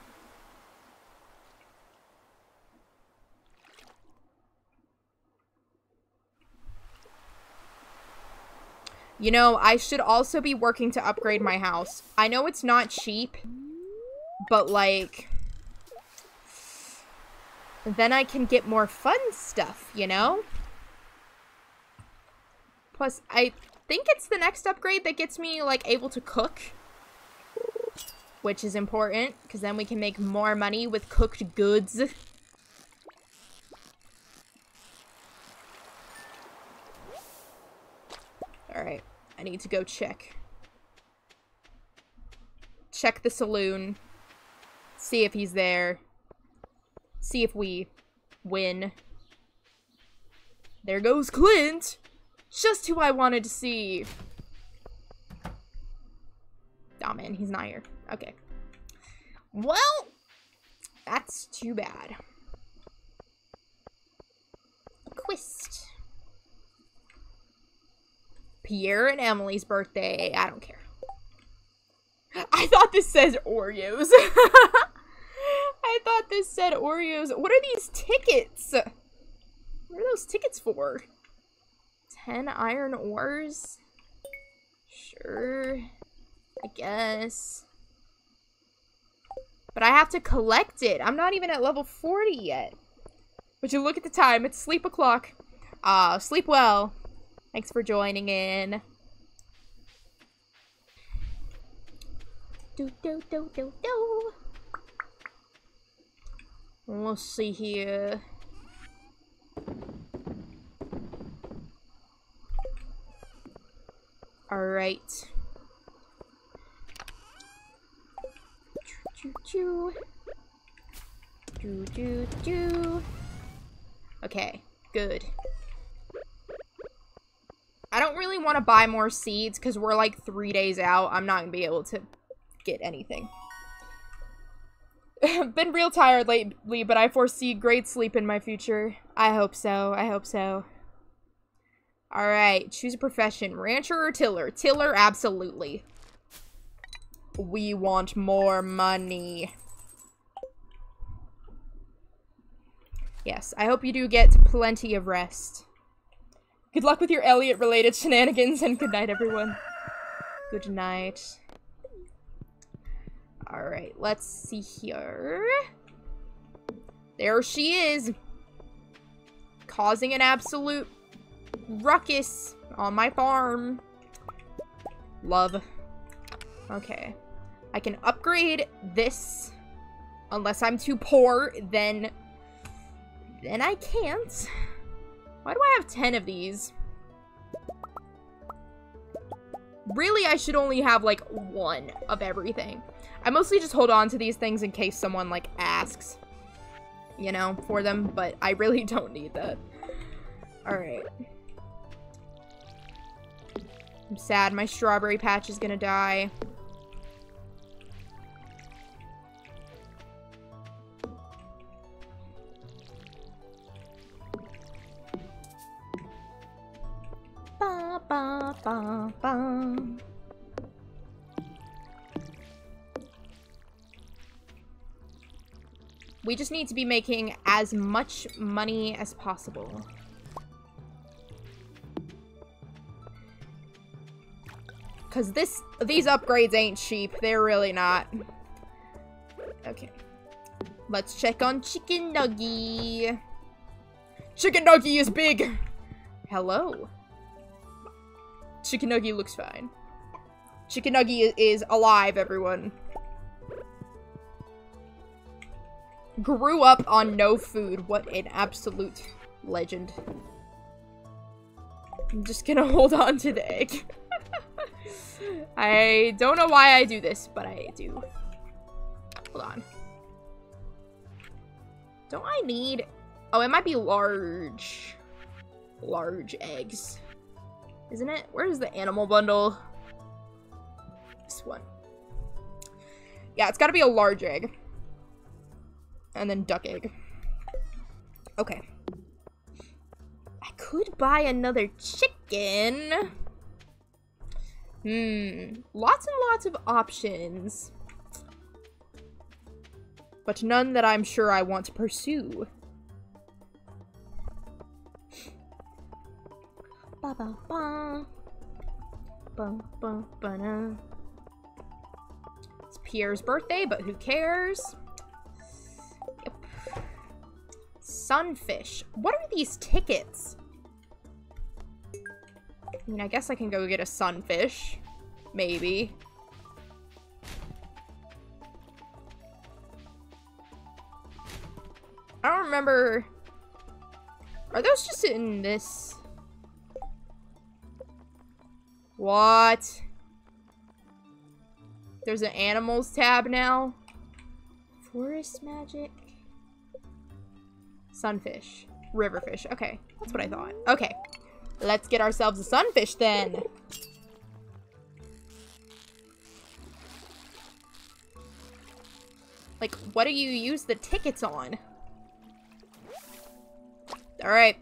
You know, I should also be working to upgrade my house. I know it's not cheap, but like, then I can get more fun stuff, you know? Plus, I think it's the next upgrade that gets me, like, able to cook, which is important, because then we can make more money with cooked goods. Alright, I need to go check. Check the saloon. See if he's there. See if we win. There goes Clint! Just who I wanted to see! Aw, man, he's not here. Okay. Well, that's too bad. Quest. Pierre and Emily's birthday. I don't care. I thought this says Oreos. I thought this said Oreos. What are these tickets? What are those tickets for? Ten iron ores? Sure. I guess. But I have to collect it. I'm not even at level forty yet. Would you look at the time? It's sleep o'clock. Ah, uh, sleep well. Thanks for joining in. Do, do, do, do, do. Let's see here. Alright. Choo choo. Do, do, do. Okay, good. I don't really want to buy more seeds because we're like three days out. I'm not going to be able to get anything. I've been real tired lately, but I foresee great sleep in my future. I hope so. I hope so. Alright, choose a profession. Rancher or tiller? Tiller, absolutely. We want more money. Yes, I hope you do get plenty of rest. Good luck with your Elliot-related shenanigans, and good night, everyone. Good night. Alright, let's see here. There she is! Causing an absolute ruckus on my farm. Love. Okay. I can upgrade this. Unless I'm too poor, then... Then I can't. Why do I have ten of these? Really, I should only have, like, one of everything. I mostly just hold on to these things in case someone, like, asks, you know, for them, but I really don't need that. Alright. I'm sad. My strawberry patch is gonna die. Ba, ba, ba. We just need to be making as much money as possible. Cause this these upgrades ain't cheap. They're really not. Okay. Let's check on Chicken Nugget. Chicken Nugget is big! Hello. Chicken Nugget looks fine. Chicken Nugget is alive, everyone. grew up on no food. What an absolute legend. I'm just gonna hold on to the egg. I don't know why I do this, but I do. Hold on. Don't I need... Oh, it might be large. Large eggs. Isn't it? Where is the animal bundle? This one. Yeah, it's gotta be a large egg. And then duck egg. Okay. I could buy another chicken. Hmm. Lots and lots of options. But none that I'm sure I want to pursue. Ba ba ba. Ba ba ba na. It's Pierre's birthday, but who cares? Yep. Sunfish. What are these tickets? I mean, I guess I can go get a sunfish. Maybe. I don't remember. Are those just in this? What? There's an animals tab now. Forest magic. Sunfish. Riverfish. Okay. That's what I thought. Okay. Let's get ourselves a sunfish then. Like, what do you use the tickets on? All right.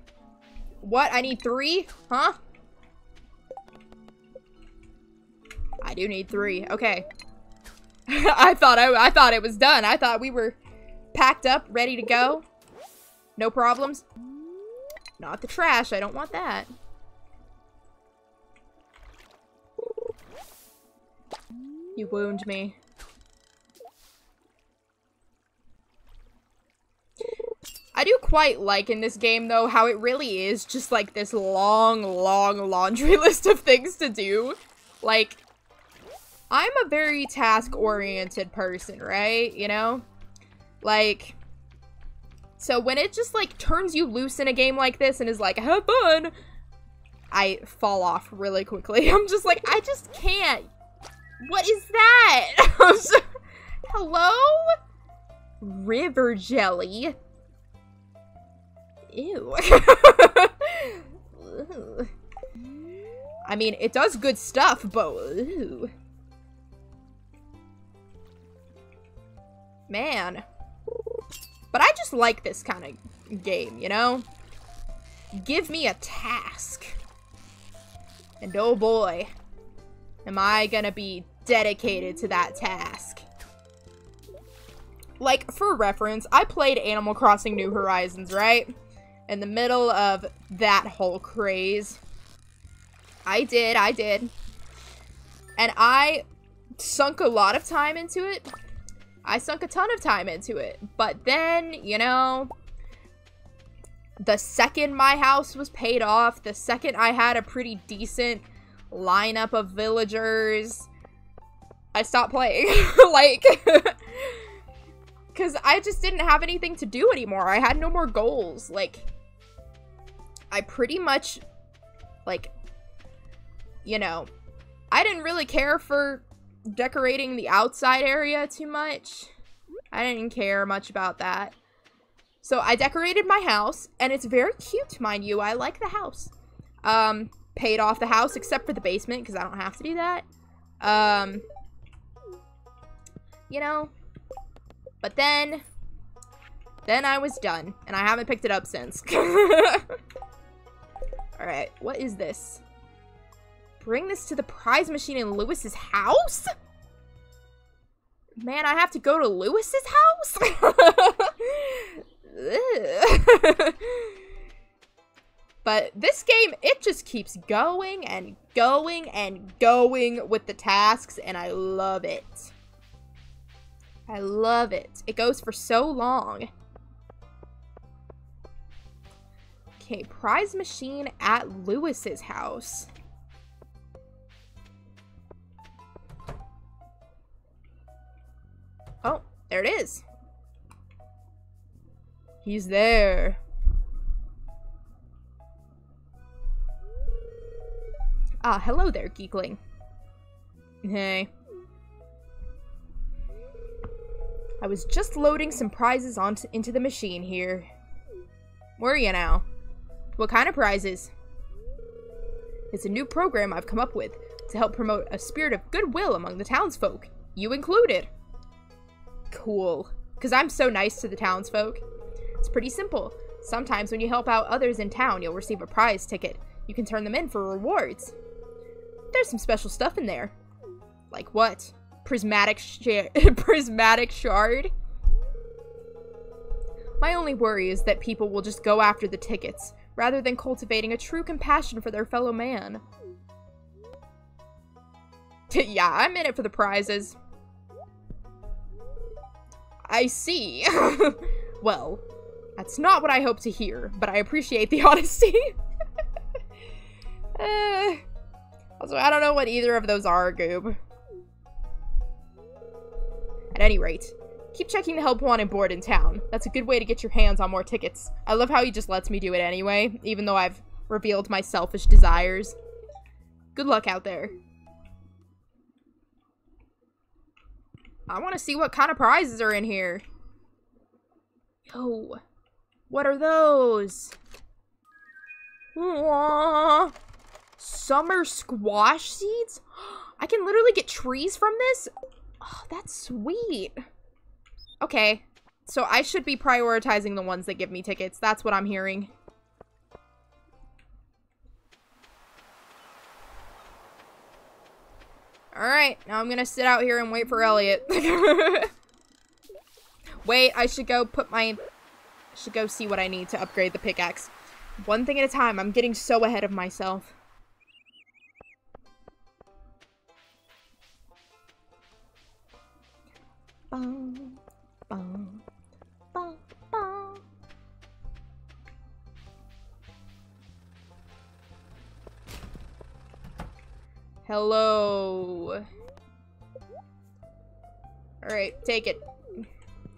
What? I need three? Huh? I do need three. Okay. I thought I, I thought it was done. I thought we were packed up, ready to go. No problems. Not the trash. I don't want that. You wound me. I do quite like in this game, though, how it really is just, like, this long, long laundry list of things to do. Like, I'm a very task-oriented person, right? You know? Like, so when it just, like, turns you loose in a game like this and is like, have fun, I fall off really quickly. I'm just like, I just can't. What is that? so, hello? River jelly. Ew. I mean, it does good stuff, but ew. Man. But I just like this kind of game, you know? Give me a task. And oh boy, am I gonna be dedicated to that task. Like, for reference, I played Animal Crossing New Horizons, right? In the middle of that whole craze. I did, I did. And I sunk a lot of time into it. I sunk a ton of time into it. But then, you know, the second my house was paid off, the second I had a pretty decent lineup of villagers, I stopped playing. Like, because I just didn't have anything to do anymore. I had no more goals. Like, I pretty much, like, you know, I didn't really care for decorating the outside area too much. I didn't care much about that. So I decorated my house, and it's very cute, mind you. I like the house. Um, paid off the house, except for the basement, because I don't have to do that. Um, you know, but then, then I was done, and I haven't picked it up since. All right, what is this? Bring this to the prize machine in Lewis's house? Man, I have to go to Lewis's house? But this game, it just keeps going and going and going with the tasks, and I love it. I love it. It goes for so long. Okay, prize machine at Lewis's house. Oh, there it is. He's there. Ah, hello there, Geekling. Hey. I was just loading some prizes onto into the machine here. Where are you now? What kind of prizes? It's a new program I've come up with to help promote a spirit of goodwill among the townsfolk, you included. Cool. Because I'm so nice to the townsfolk. It's pretty simple. Sometimes when you help out others in town, you'll receive a prize ticket. You can turn them in for rewards. There's some special stuff in there. Like what? Prismatic sh- prismatic shard? My only worry is that people will just go after the tickets, rather than cultivating a true compassion for their fellow man. Yeah, I'm in it for the prizes. I see. Well, that's not what I hope to hear, but I appreciate the honesty. uh, also, I don't know what either of those are, Goob. At any rate, keep checking the help wanted board in town. That's a good way to get your hands on more tickets. I love how he just lets me do it anyway, even though I've revealed my selfish desires. Good luck out there. I want to see what kind of prizes are in here. Yo, what are those? Aww. Summer squash seeds? I can literally get trees from this? Oh, that's sweet. Okay, so I should be prioritizing the ones that give me tickets. That's what I'm hearing. Alright, now I'm gonna sit out here and wait for Elliot. Wait, I should go put my... I should go see what I need to upgrade the pickaxe. One thing at a time, I'm getting so ahead of myself. Bum, bum, bum, bum. Hello. Alright, take it.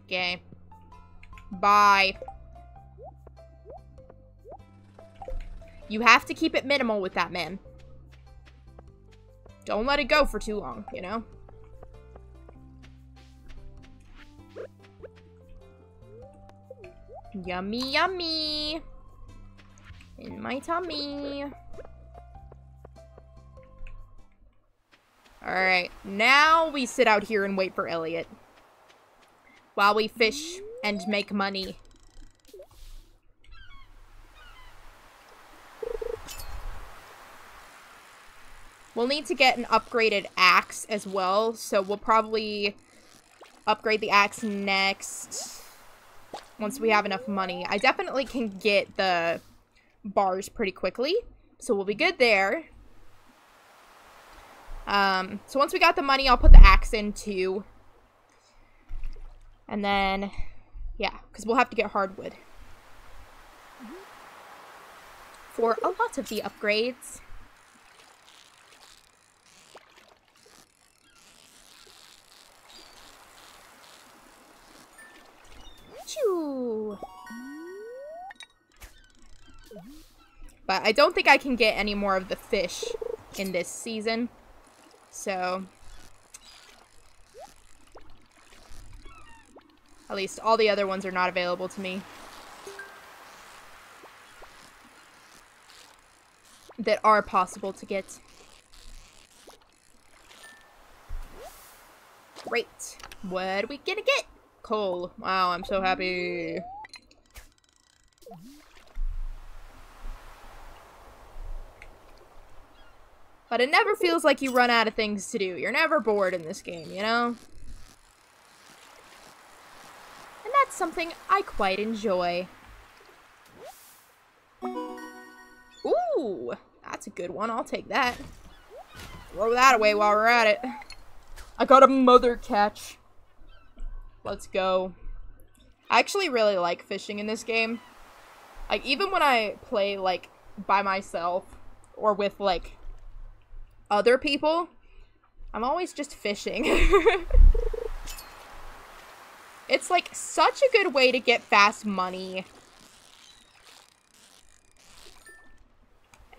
Okay. Bye. You have to keep it minimal with that man. Don't let it go for too long, you know? Yummy, yummy. In my tummy. Alright, now we sit out here and wait for Elliot. While we fish and make money. We'll need to get an upgraded axe as well, so we'll probably upgrade the axe next. Once we have enough money. I definitely can get the bars pretty quickly, so we'll be good there. Um, so once we got the money, I'll put the axe in too. And then, yeah, because we'll have to get hardwood. For a lot of the upgrades. Choo! But I don't think I can get any more of the fish in this season. So... At least all the other ones are not available to me. That are possible to get. Great. What are we gonna get? Coal. Wow, I'm so happy. But it never feels like you run out of things to do. You're never bored in this game, you know? That's something I quite enjoy. Ooh, that's a good one. I'll take that. Throw that away while we're at it. I got a mother catch. Let's go. I actually really like fishing in this game. Like, even when I play, like, by myself or with, like, other people, I'm always just fishing. It's like such a good way to get fast money.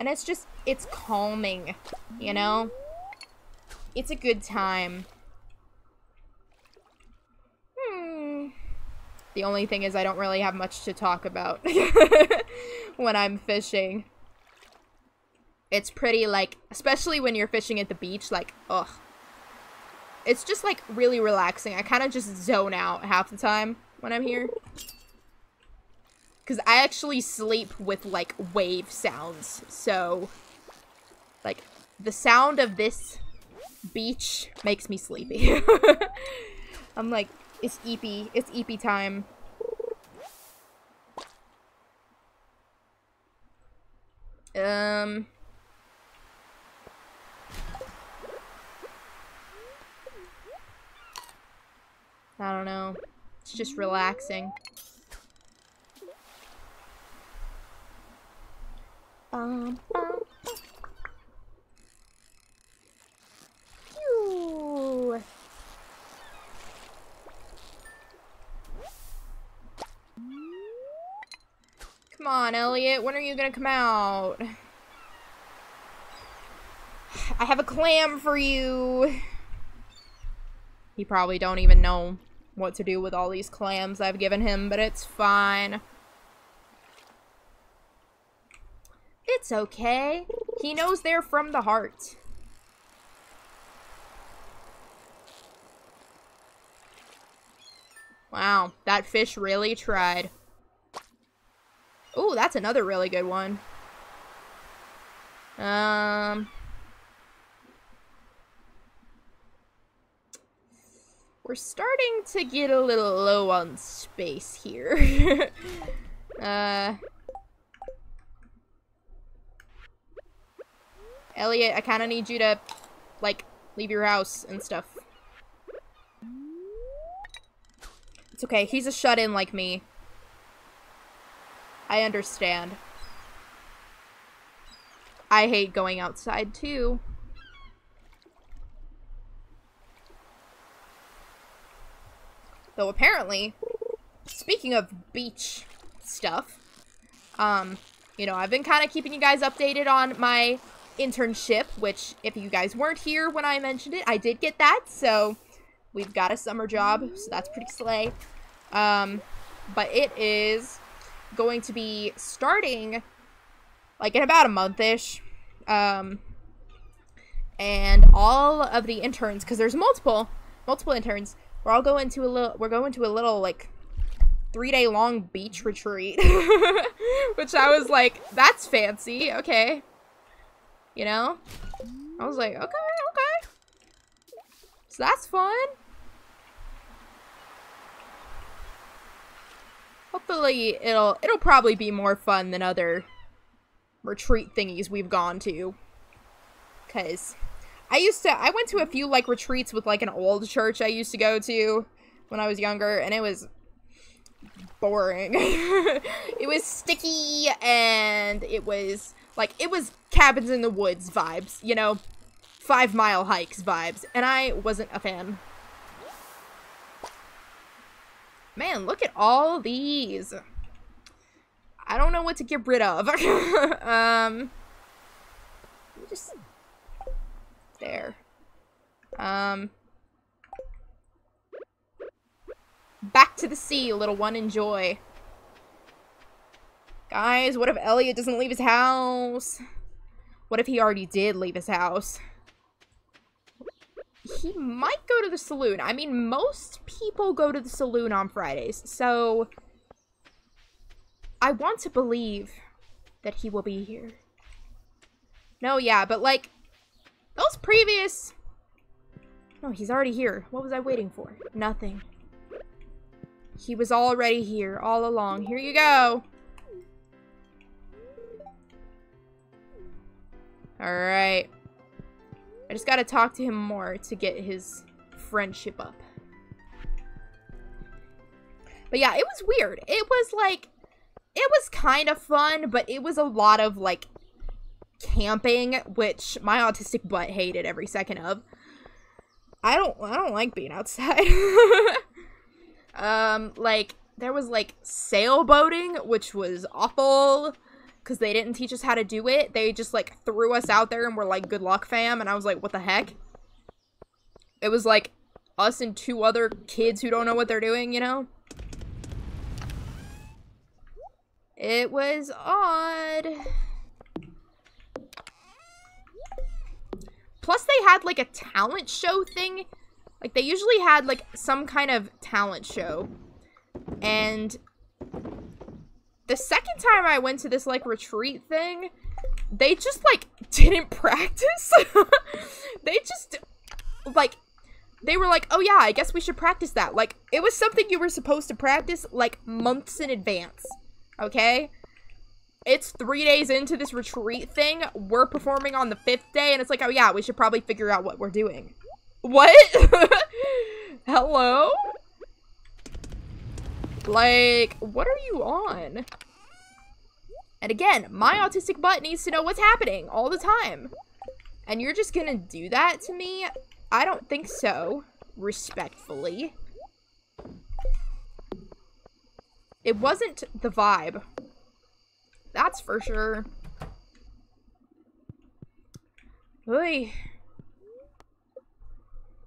And it's just, it's calming, you know? It's a good time. Hmm. The only thing is I don't really have much to talk about when I'm fishing. It's pretty, like, especially when you're fishing at the beach, like, ugh. It's just, like, really relaxing. I kind of just zone out half the time when I'm here. Because I actually sleep with, like, wave sounds. So, like, the sound of this beach makes me sleepy. I'm like, it's eepy. It's eepy time. Um... I don't know. It's just relaxing. Um, um, um. Come on, Elliot. When are you gonna come out? I have a clam for you. He probably don't even know what to do with all these clams I've given him, but it's fine. It's okay. He knows they're from the heart. Wow, that fish really tried. Ooh, that's another really good one. Um... We're starting to get a little low on space here. uh, Elliot, I kind of need you to, like, leave your house and stuff. It's okay. He's a shut-in like me. I understand. I hate going outside, too. So apparently, speaking of beach stuff, um, you know, I've been kind of keeping you guys updated on my internship, which if you guys weren't here when I mentioned it, I did get that. So we've got a summer job, so that's pretty slay. Um, but it is going to be starting like in about a month-ish. Um, and all of the interns, because there's multiple, multiple interns, We're all going to a little, we're going to a little, like, three-day long beach retreat. Which I was like, that's fancy, okay. You know? I was like, okay, okay. So that's fun. Hopefully it'll, it'll probably be more fun than other retreat thingies we've gone to. 'Cause... I used to, I went to a few, like, retreats with, like, an old church I used to go to when I was younger, and it was boring. It was sticky, and it was, like, it was cabins in the woods vibes, you know? Five Mile Hikes vibes, and I wasn't a fan. Man, look at all these. I don't know what to get rid of. um, just... There. Um. Back to the sea, little one. Enjoy. Guys, what if Elliot doesn't leave his house? What if he already did leave his house? He might go to the saloon. I mean, most people go to the saloon on Fridays, so... I want to believe that he will be here. No, yeah, but like... Those previous... No, he's already here. What was I waiting for? Nothing. He was already here all along. Here you go. Alright. I just gotta talk to him more to get his friendship up. But yeah, it was weird. It was like... It was kind of fun, but it was a lot of like... camping, which my autistic butt hated every second of. I don't I don't like being outside. Um, like, there was, like, sailboating, which was awful, because they didn't teach us how to do it. They just, like, threw us out there and were like, good luck, fam, and I was like, what the heck? It was, like, us and two other kids who don't know what they're doing, you know? It was odd. Plus, they had, like, a talent show thing. Like, they usually had, like, some kind of talent show. And the second time I went to this, like, retreat thing, they just, like, didn't practice. They just, like, they were like, oh, yeah, I guess we should practice that. Like, it was something you were supposed to practice, like, months in advance. Okay? It's three days into this retreat thing. We're performing on the fifth day, and it's like, oh, yeah, we should probably figure out what we're doing. What? Hello? Like, what are you on? And again, my autistic butt needs to know what's happening all the time. And you're just gonna do that to me? I don't think so. Respectfully. It wasn't the vibe. That's for sure. Oy.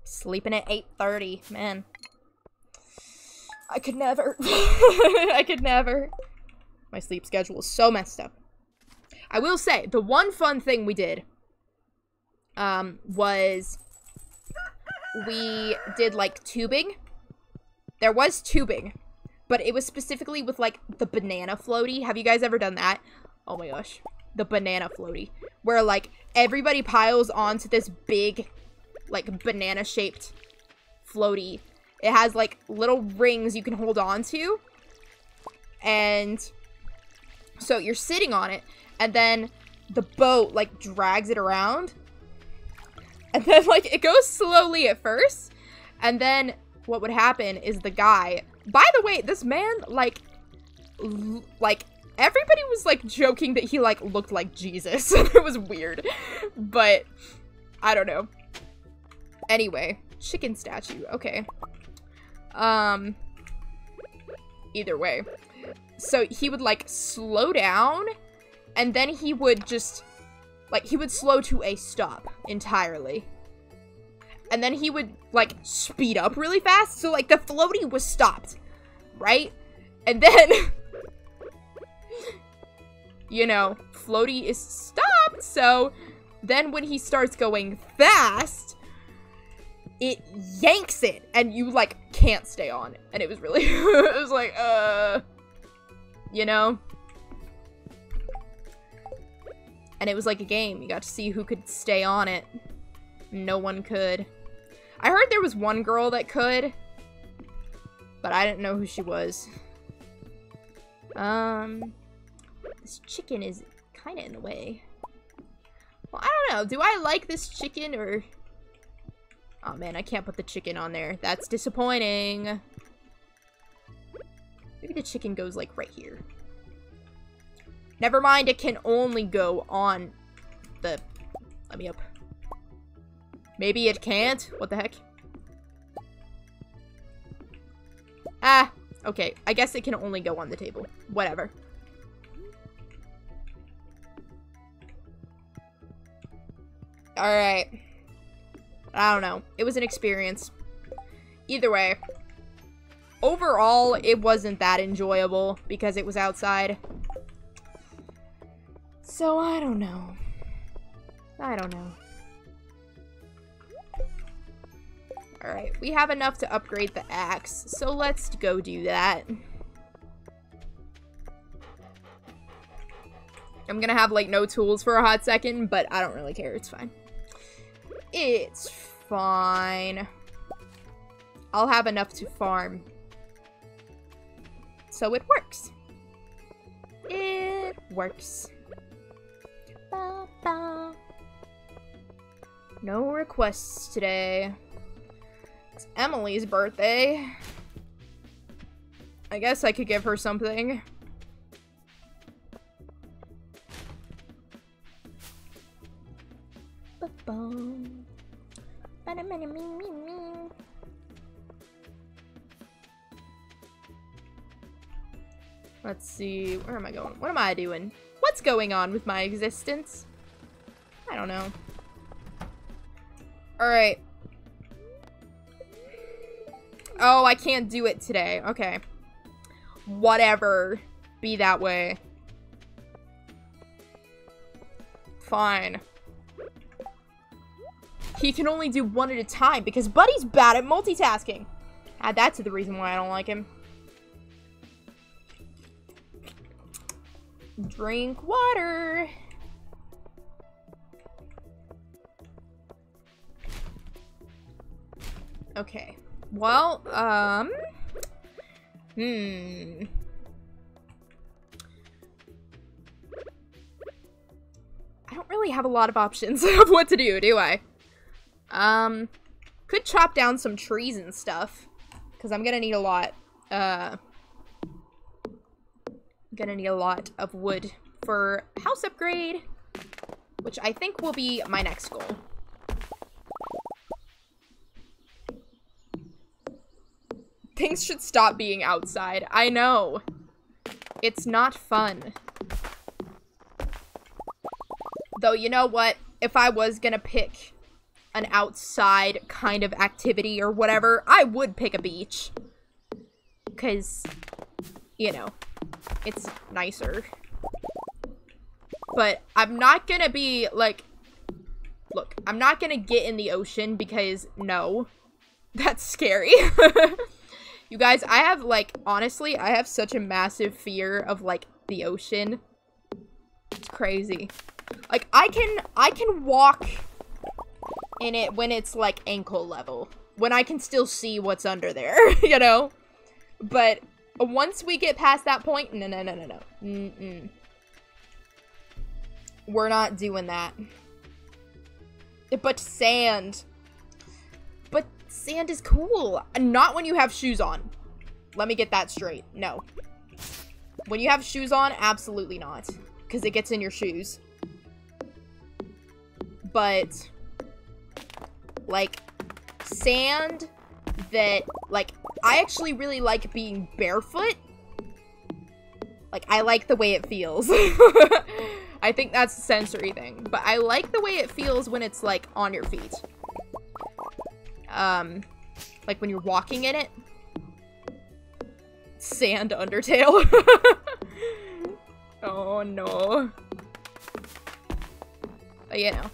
Sleeping at eight thirty, man. I could never. I could never. My sleep schedule is so messed up. I will say, the one fun thing we did um, was we did, like, tubing. There was tubing, but it was specifically with, like, the banana floaty. Have you guys ever done that? Oh my gosh. The banana floaty. Where, like, everybody piles onto this big, like, banana-shaped floaty. It has, like, little rings you can hold on to. And so you're sitting on it, and then the boat, like, drags it around. And then, like, it goes slowly at first. And then what would happen is the guy... By the way, this man, like... L like, everybody was, like, joking that he, like, looked like Jesus. It was weird. But I don't know. Anyway, chicken statue, okay. Um, either way. So he would, like, slow down, and then he would just, like, he would slow to a stop entirely. And then he would, like, speed up really fast, so, like, the floaty was stopped, right? And then, you know, floaty is stopped, so then when he starts going fast, it yanks it, and you, like, can't stay on. And it was really, it was like, uh, you know? And it was like a game. You got to see who could stay on it. No one could. I heard there was one girl that could, but I didn't know who she was. Um, this chicken is kind of in the way. Well, I don't know. Do I like this chicken, or... Oh man, I can't put the chicken on there. That's disappointing. Maybe the chicken goes, like, right here. Never mind, it can only go on the... Let me up. Maybe it can't? What the heck? Ah, okay. I guess it can only go on the table. Whatever. Alright. I don't know. It was an experience. Either way, overall, it wasn't that enjoyable because it was outside. So, I don't know. I don't know. Alright, we have enough to upgrade the axe, so let's go do that. I'm gonna have, like, no tools for a hot second, but I don't really care. It's fine. It's fine. I'll have enough to farm. So it works. It works. Ba -ba. No requests today. It's Emily's birthday. I guess I could give her something. Ba -ba. Let's see. Where am I going? What am I doing? What's going on with my existence? I don't know. Alright. Oh, I can't do it today. Okay. Whatever. Be that way. Fine. He can only do one at a time because Buddy's bad at multitasking. Add that to the reason why I don't like him. Drink water. Okay. Well, um... Hmm... I don't really have a lot of options of what to do, do I? Um... Could chop down some trees and stuff. Because I'm gonna need a lot, uh... gonna need a lot of wood for house upgrade. Which I think will be my next goal. Things should stop being outside. I know. It's not fun. Though, you know what? If I was gonna pick an outside kind of activity or whatever, I would pick a beach. 'Cause, you know, it's nicer. But I'm not gonna be, like... Look, I'm not gonna get in the ocean because, no. That's scary. You guys, I have, like, honestly, I have such a massive fear of, like, the ocean. It's crazy. Like, I can, I can walk in it when it's, like, ankle level. When I can still see what's under there, you know? But once we get past that point, no, no, no, no, no. Mm-mm. We're not doing that. But sand. But sand is cool. Not when you have shoes on. Let me get that straight. No. When you have shoes on, absolutely not. Because it gets in your shoes. But, like, sand that, like, I actually really like being barefoot. Like, I like the way it feels. I think that's a sensory thing. But I like the way it feels when it's, like, on your feet. Um, like when you're walking in it. Sand Undertale. Oh no. But you know.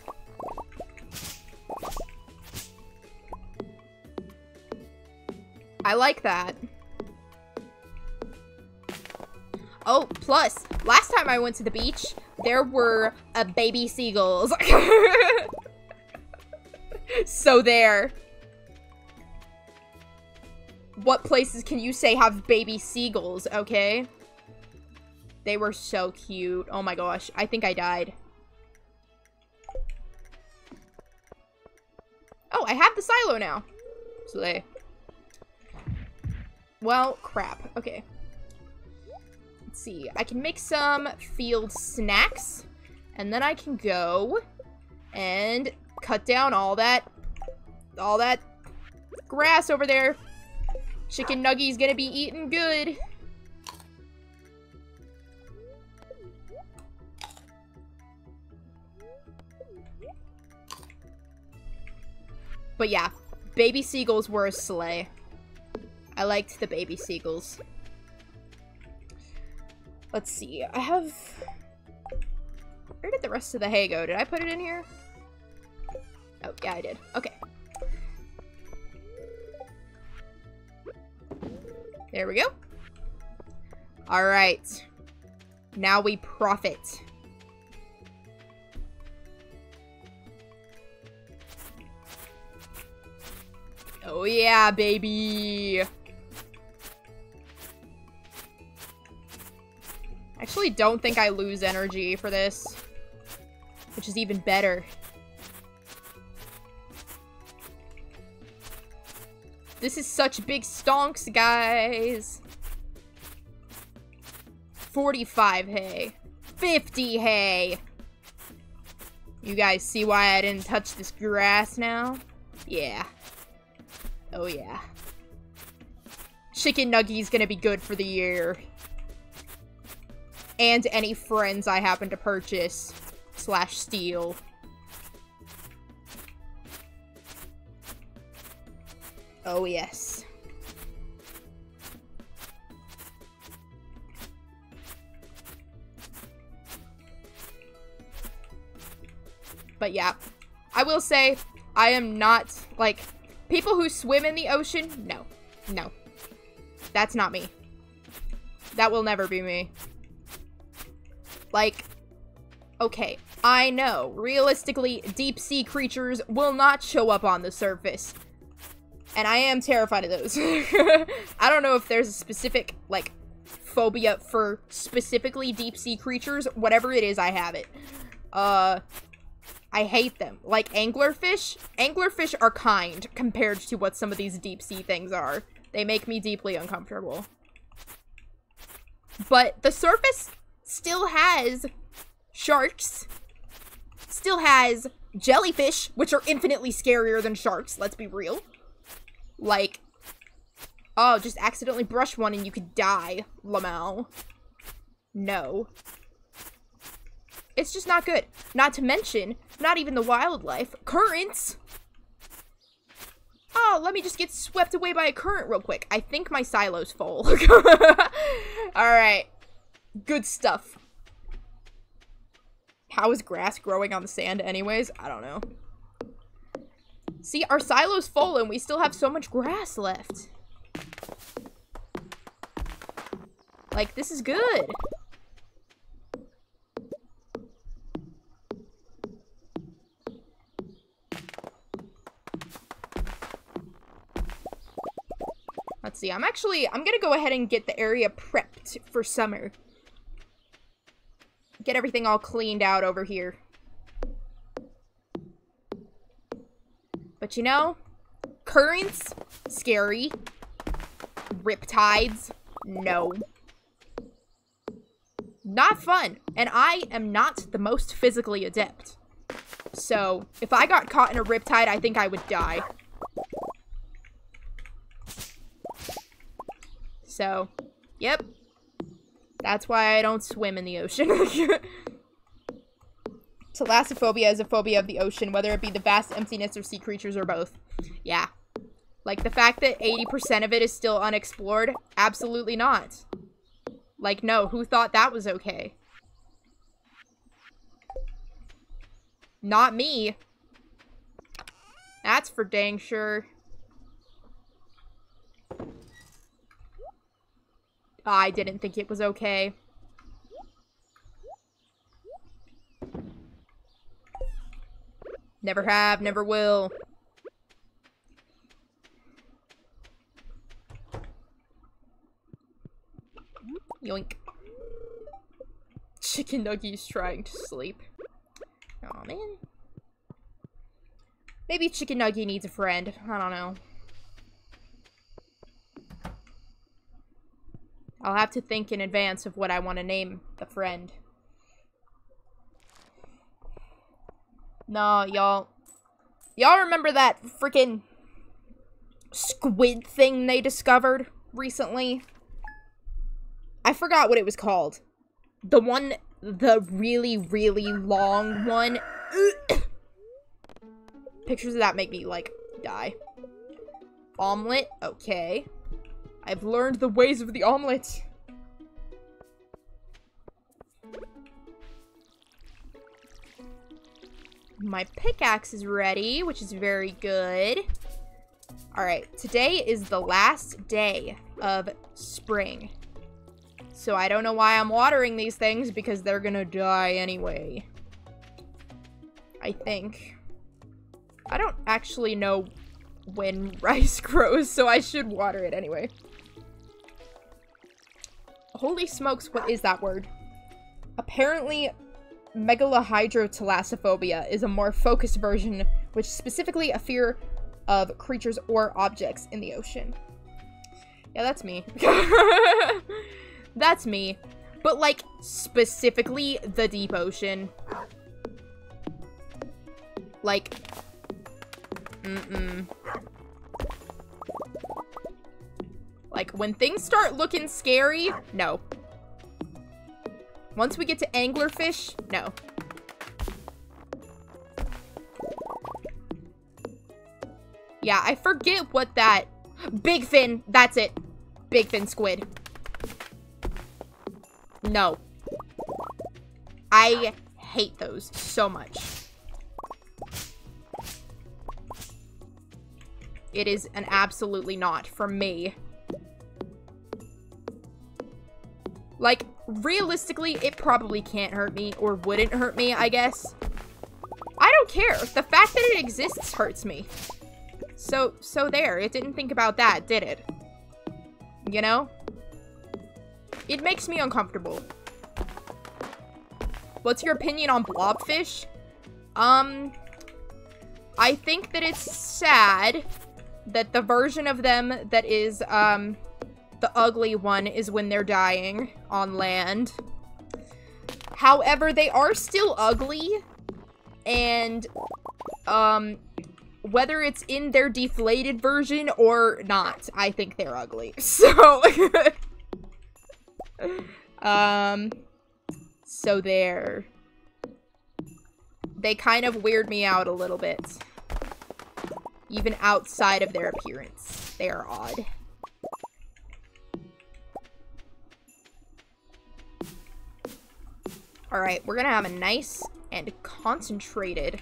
I like that. Oh, plus, last time I went to the beach, there were a baby seagulls. So there. What places can you say have baby seagulls, okay? They were so cute. Oh my gosh, I think I died. Oh, I have the silo now. So they... Well, crap. Okay. Let's see. I can make some field snacks. And then I can go and cut down all that... All that grass over there. Chicken Nuggie's gonna be eating good. But yeah, baby seagulls were a sleigh. I liked the baby seagulls. Let's see, I have... Where did the rest of the hay go? Did I put it in here? Oh, yeah, I did. Okay. There we go. Alright. Now we profit. Oh yeah, baby! I actually don't think I lose energy for this. Which is even better. This is such big stonks, guys. forty-five hay. fifty hay. You guys see why I didn't touch this grass now? Yeah. Oh, yeah. Chicken Nuggie's gonna be good for the year. and any friends I happen to purchase slash steal. Oh yes. But yeah, I will say, I am not, like, people who swim in the ocean, no. No. That's not me. That will never be me. Like, okay, I know, realistically, deep-sea creatures will not show up on the surface. And I am terrified of those. I don't know if there's a specific, like, phobia for specifically deep-sea creatures. Whatever it is, I have it. Uh... I hate them. Like, anglerfish? Anglerfish are kind compared to what some of these deep-sea things are. They make me deeply uncomfortable. But the surface still has sharks. Still has jellyfish, which are infinitely scarier than sharks, let's be real. Like, oh, just accidentally brush one and you could die, lmao. No. It's just not good. Not to mention, not even the wildlife. Currents! Oh, let me just get swept away by a current real quick. I think my silo's full. Alright. Good stuff. How is grass growing on the sand anyways? I don't know. See, our silo's full and we still have so much grass left. Like, this is good. Let's see, I'm actually, I'm gonna go ahead and get the area prepped for summer. Get everything all cleaned out over here. But you know, currents, scary. Riptides, no. Not fun, and I am not the most physically adept. So, if I got caught in a riptide, I think I would die. So, yep. That's why I don't swim in the ocean. Thalassophobia is a phobia of the ocean, whether it be the vast emptiness of sea creatures or both. Yeah. Like, the fact that eighty percent of it is still unexplored? Absolutely not. Like, no, who thought that was okay? Not me. That's for dang sure. I didn't think it was okay. Never have, never will. Yoink. Chicken Nuggets trying to sleep. Aw, man. Maybe Chicken Nugget needs a friend. I don't know. I'll have to think in advance of what I want to name the friend. No, y'all. Y'all remember that freaking squid thing they discovered recently? I forgot what it was called. The one, the really, really long one. Pictures of that make me, like, die. Omelette, okay. I've learned the ways of the omelet. My pickaxe is ready, which is very good. Alright, today is the last day of spring. So I don't know why I'm watering these things, because they're gonna die anyway. I think. I don't actually know when rice grows, so I should water it anyway. Holy smokes, what is that word? Apparently, megalahydrotalassophobia is a more focused version, which is specifically a fear of creatures or objects in the ocean. Yeah, that's me. That's me. But, like, specifically the deep ocean. Like, mm-mm. Like, when things start looking scary, no. Once we get to anglerfish, no. Yeah, I forget what that... Big fin, that's it. Big fin squid. No. I hate those so much. It is an absolutely not for me. Like, realistically, it probably can't hurt me, or wouldn't hurt me, I guess. I don't care. The fact that it exists hurts me. So, so there. It didn't think about that, did it? You know? It makes me uncomfortable. What's your opinion on blobfish? Um, I think that it's sad that the version of them that is, um, the ugly one is when they're dying on land. However, they are still ugly, and, um, whether it's in their deflated version or not, I think they're ugly. So, um, so there. They kind of weird me out a little bit. Even outside of their appearance, they are odd. Alright, we're gonna have a nice and concentrated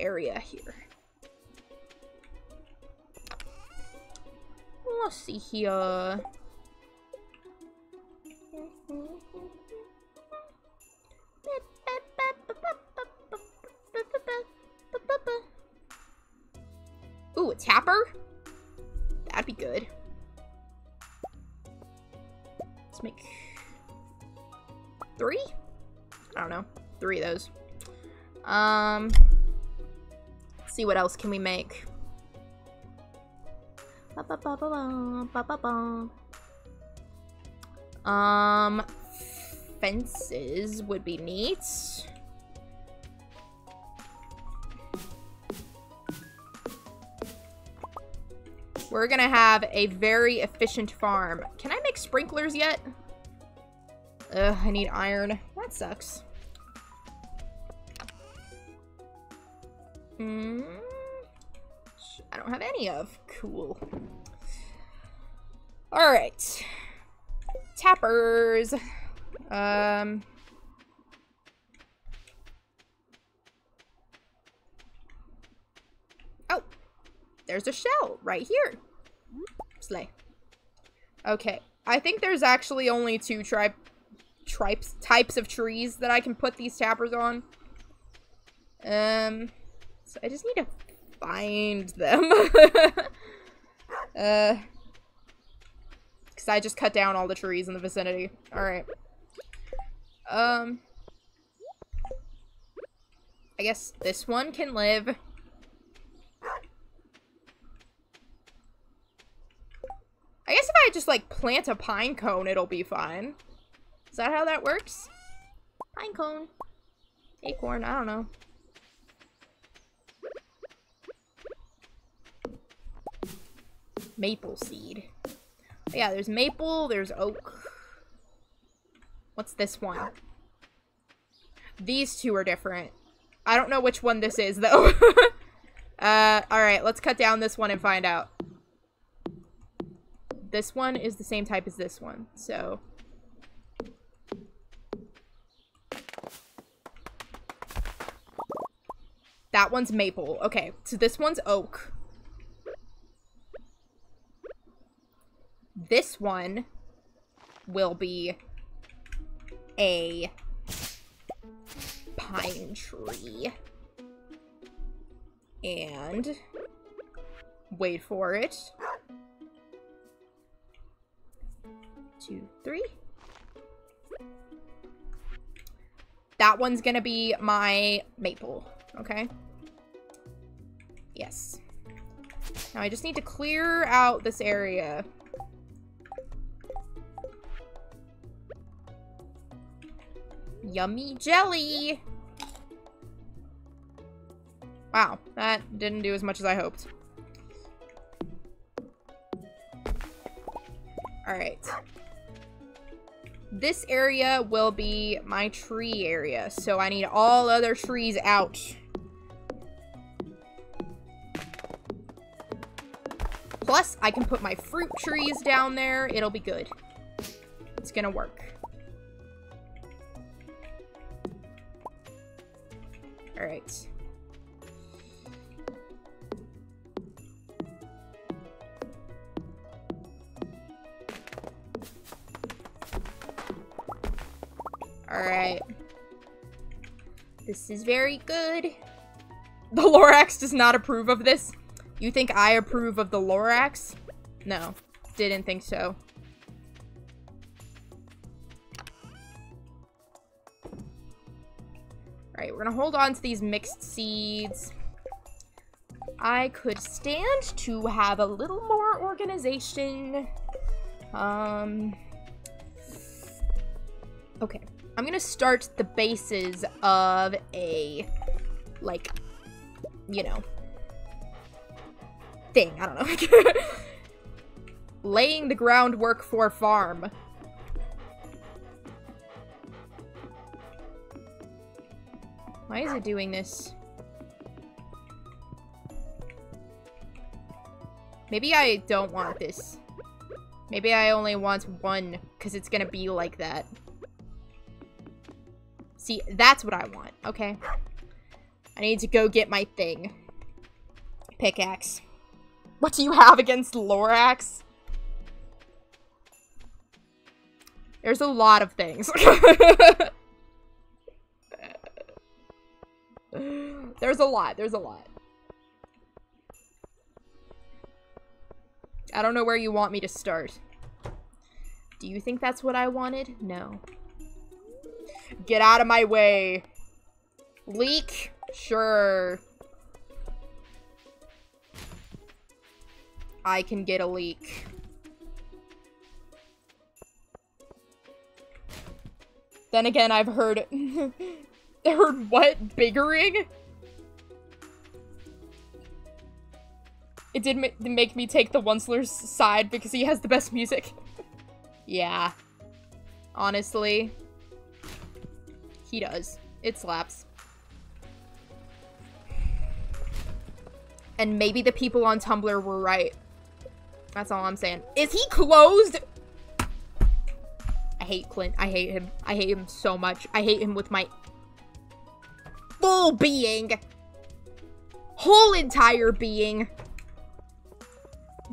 area here. Let's see here. Ooh, a tapper? That'd be good. Let's make three? I don't know. Three of those. Um, let's see what else can we make. Um, fences would be neat. We're gonna have a very efficient farm. Can I make sprinklers yet? Ugh, I need iron. That sucks. Mm, I don't have any of. Cool. Alright. Tappers. Um... Oh! There's a shell right here. Slay. Okay. I think there's actually only two tri- tripes, types of trees that I can put these tappers on. Um, so I just need to find them. uh, because I just cut down all the trees in the vicinity. Alright. Um, I guess this one can live. I guess if I just, like, plant a pine cone, it'll be fine. Is that how that works? Pine cone. Acorn, I don't know. Maple seed. Oh, yeah, there's maple, there's oak. What's this one? These two are different. I don't know which one this is, though. uh, alright, let's cut down this one and find out. This one is the same type as this one, so. That one's maple. Okay, so this one's oak. This one will be a pine tree. And wait for it. Two, three. That one's gonna be my maple, okay? Yes. Now I just need to clear out this area. Yummy jelly! Wow, that didn't do as much as I hoped. Alright. This area will be my tree area, so I need all other trees out. Plus, I can put my fruit trees down there. It'll be good. It's gonna work. Alright. Alright. This is very good. The Lorax does not approve of this. You think I approve of the Lorax? No, didn't think so. Alright, we're gonna hold on to these mixed seeds. I could stand to have a little more organization. Um. Okay, I'm gonna start the bases of a, like, you know, thing. I don't know. Laying the groundwork for farm. Why is it doing this? Maybe I don't want this. Maybe I only want one because it's gonna be like that. See, that's what I want. Okay. I need to go get my thing. Pickaxe. What do you have against Lorax? There's a lot of things. There's a lot. There's a lot. I don't know where you want me to start. Do you think that's what I wanted? No. Get out of my way. Leak? Sure. I can get a leak. Then again, I've heard... I heard what? Biggering? It did ma make me take the Onceler's side because he has the best music. Yeah. Honestly. He does. It slaps. And maybe the people on Tumblr were right. That's all I'm saying. Is he closed? I hate Clint. I hate him. I hate him so much. I hate him with my full being. Whole entire being.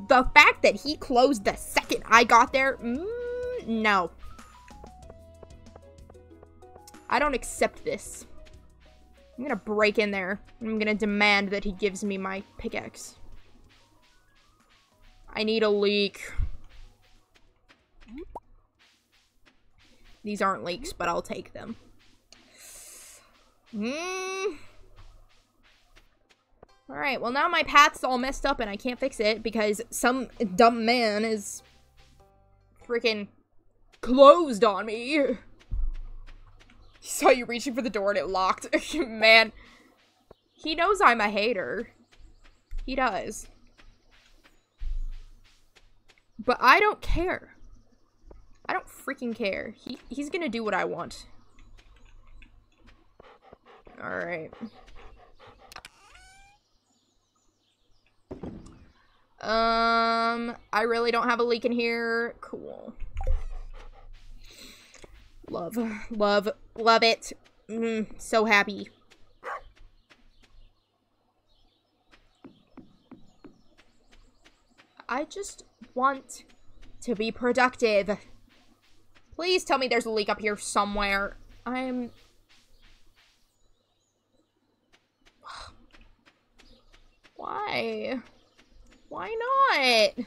The fact that he closed the second I got there, mm, no. I don't accept this. I'm gonna break in there. I'm gonna demand that he gives me my pickaxe. I need a leak. These aren't leaks, but I'll take them. Mm. Alright, well now my path's all messed up and I can't fix it because some dumb man is freaking closed on me. He saw you reaching for the door and it locked. Man. He knows I'm a hater. He does. But I don't care. I don't freaking care. He he's gonna do what I want. Alright. Um, I really don't have a leak in here. Cool. Love. Love. Love it. Mm, so happy. I just want to be productive. Please tell me there's a leak up here somewhere. I'm... Why? Why not?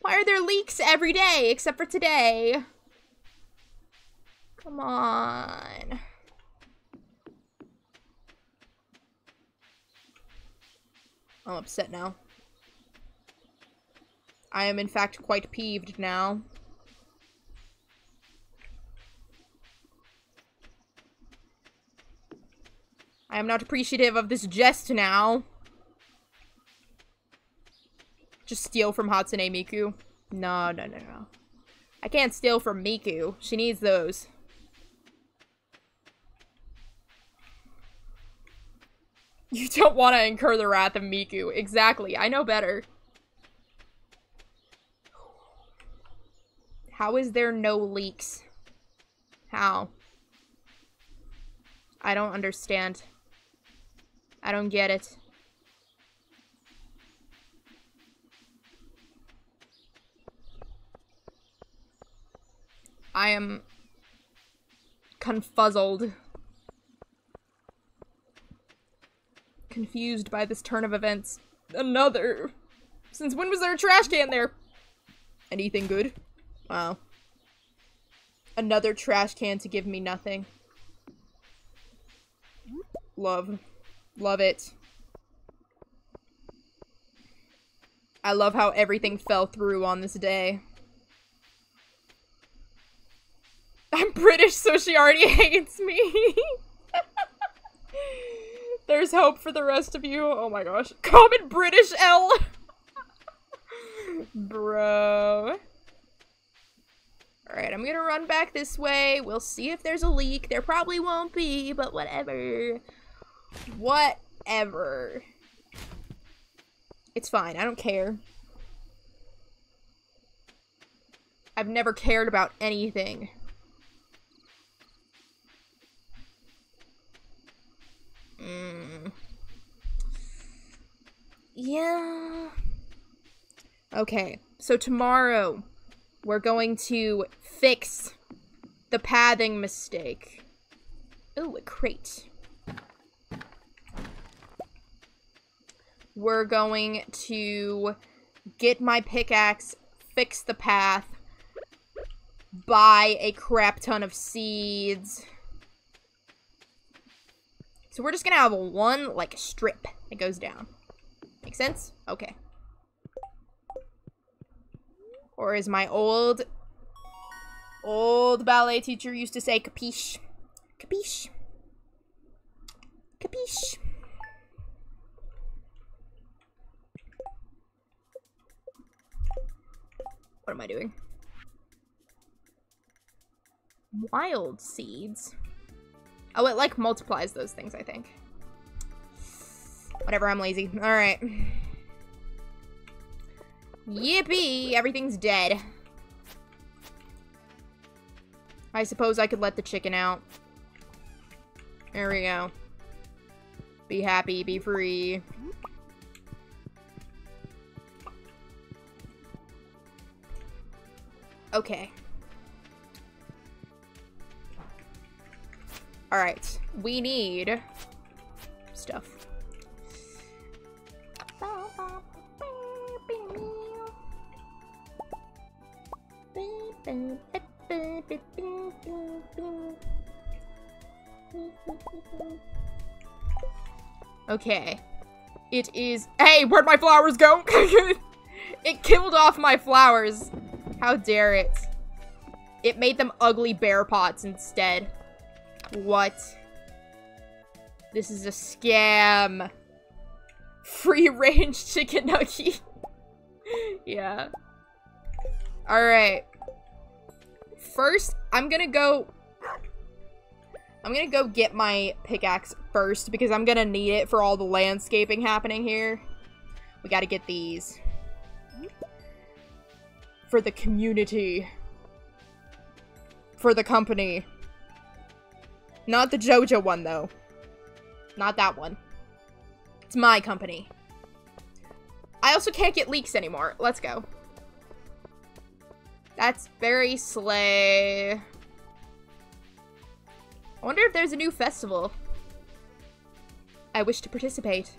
Why are there leaks every day except for today? Come on. I'm upset now. I am in fact quite peeved now. I am not appreciative of this jest now. Just steal from Hatsune Miku? No, no, no, no. I can't steal from Miku. She needs those. You don't want to incur the wrath of Miku. Exactly. I know better. How is there no leaks? How? I don't understand. I don't get it. I am confuzzled. Confused by this turn of events. Another! Since when was there a trash can there? Anything good? Wow. Another trash can to give me nothing. Love. Love it. I love how everything fell through on this day. I'm British, so she already hates me. There's hope for the rest of you. Oh my gosh. Common British L! Bro. Alright, I'm gonna run back this way. We'll see if there's a leak. There probably won't be, but whatever. Whatever. It's fine. I don't care. I've never cared about anything. Mm. Yeah. Okay, so tomorrow we're going to fix the pathing mistake. Ooh, a crate. We're going to get my pickaxe, fix the path, buy a crap ton of seeds. So we're just gonna have one, like, strip that goes down. Make sense? Okay. Or as my old, old ballet teacher used to say, capiche. Capiche. Capiche. What am I doing? Wild seeds. Oh, it like multiplies those things, I think. Whatever, I'm lazy. Alright. Yippee! Everything's dead. I suppose I could let the chicken out. There we go. Be happy, be free. Okay. Alright. We need stuff. Okay. It is- Hey! Where'd my flowers go? It killed off my flowers. How dare it? It made them ugly bear pots instead. What? This is a scam. Free range chicken nugget. Yeah. Alright. First, I'm gonna go... I'm gonna go get my pickaxe first because I'm gonna need it for all the landscaping happening here. We gotta get these. For the community. For the company. Not the Joja one, though. Not that one. It's my company. I also can't get leaks anymore. Let's go. That's very slay. I wonder if there's a new festival. I wish to participate.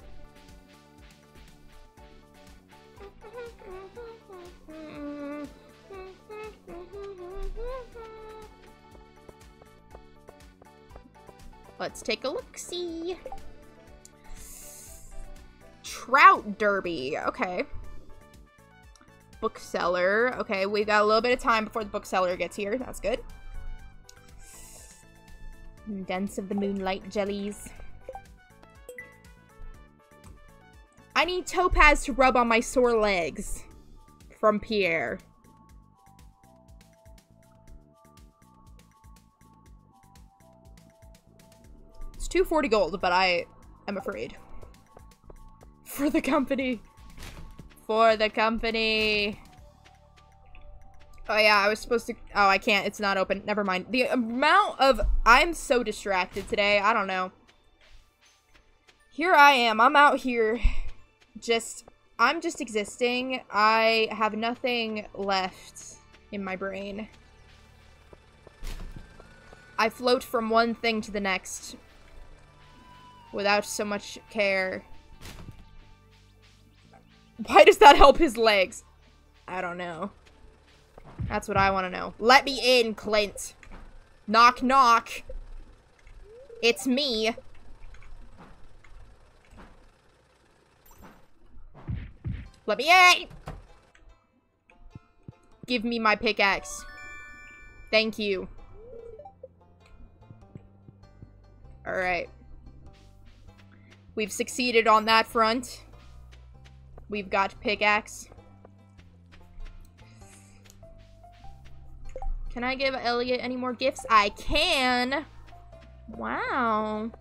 Let's take a look-see. Trout Derby. Okay. Bookseller. Okay, we got a little bit of time before the bookseller gets here. That's good. Dance of the Moonlight Jellies. I need topaz to rub on my sore legs. From Pierre. two forty gold, but I am afraid. For the company. For the company. Oh yeah, I was supposed to- oh, I can't. It's not open. Never mind. The amount of- I'm so distracted today. I don't know. Here I am. I'm out here. Just- I'm just existing. I have nothing left in my brain. I float from one thing to the next. Without so much care. Why does that help his legs? I don't know. That's what I want to know. Let me in, Clint. Knock, knock. It's me. Let me in! Give me my pickaxe. Thank you. Alright. We've succeeded on that front. We've got pickaxe. Can I give Elliot any more gifts? I can! Wow.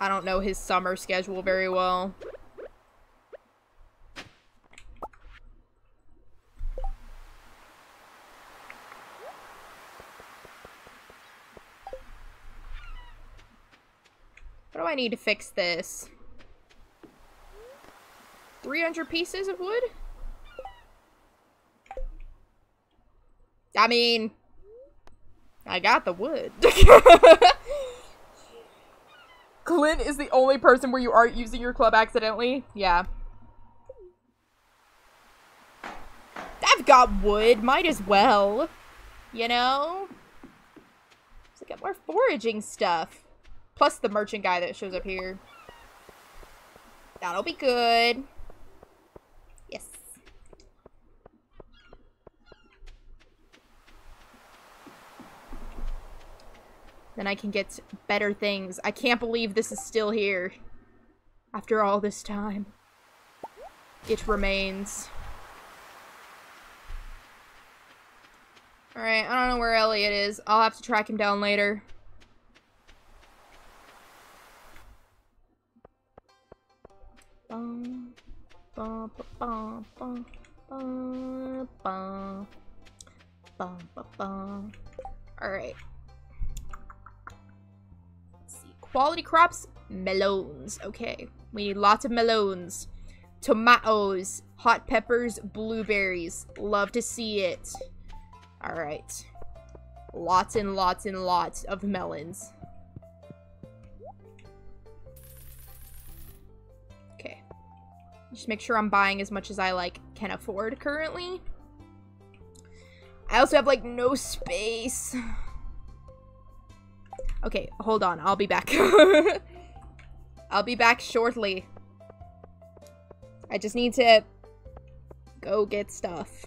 I don't know his summer schedule very well. What do I need to fix this? three hundred pieces of wood? I mean, I got the wood. Clint is the only person where you aren't using your club accidentally? Yeah. I've got wood, might as well. You know? Let's get more foraging stuff. Plus the merchant guy that shows up here. That'll be good. Yes. Then I can get better things. I can't believe this is still here. After all this time. It remains. Alright, I don't know where Elliot is. I'll have to track him down later. Bum, bum, bum, bum, bum, bum, bum, bum. Alright. Quality crops, melons. Okay, we need lots of melons, tomatoes, hot peppers, blueberries. Love to see it. All right, lots and lots and lots of melons. Okay, just make sure I'm buying as much as I like can afford currently. I also have like no space. Okay, hold on. I'll be back. I'll be back shortly. I just need to go get stuff.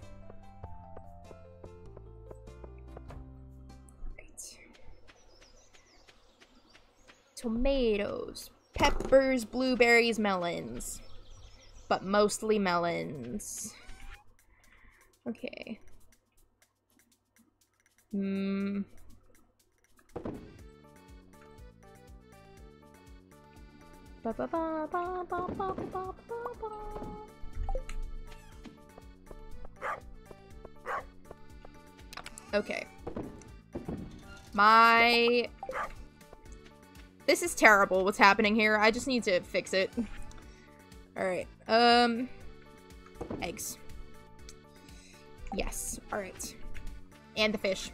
Right. Tomatoes, peppers, blueberries, melons. But mostly melons. Okay. Hmm... Ba, ba, ba, ba, ba, ba, ba, ba, ba. Okay. My... This is terrible, what's happening here. I just need to fix it. Alright. Um... Eggs. Yes. Alright. And the fish.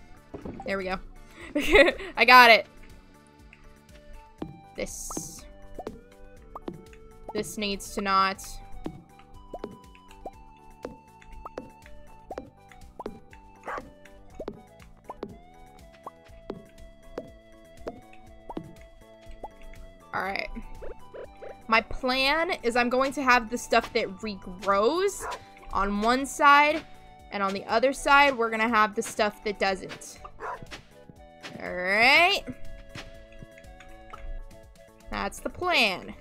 There we go. I got it. This... This needs to not. Alright. My plan is I'm going to have the stuff that regrows on one side, and on the other side, we're gonna have the stuff that doesn't. Alright. That's the plan.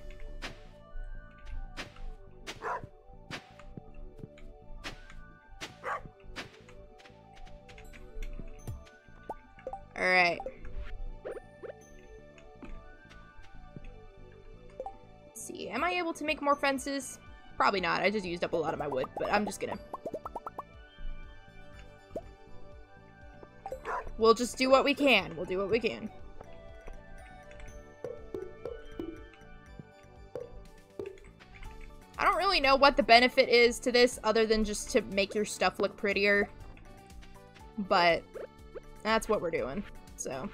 Alright. Let's see, am I able to make more fences? Probably not, I just used up a lot of my wood, but I'm just gonna. We'll just do what we can, we'll do what we can. I don't really know what the benefit is to this other than just to make your stuff look prettier. But that's what we're doing, so.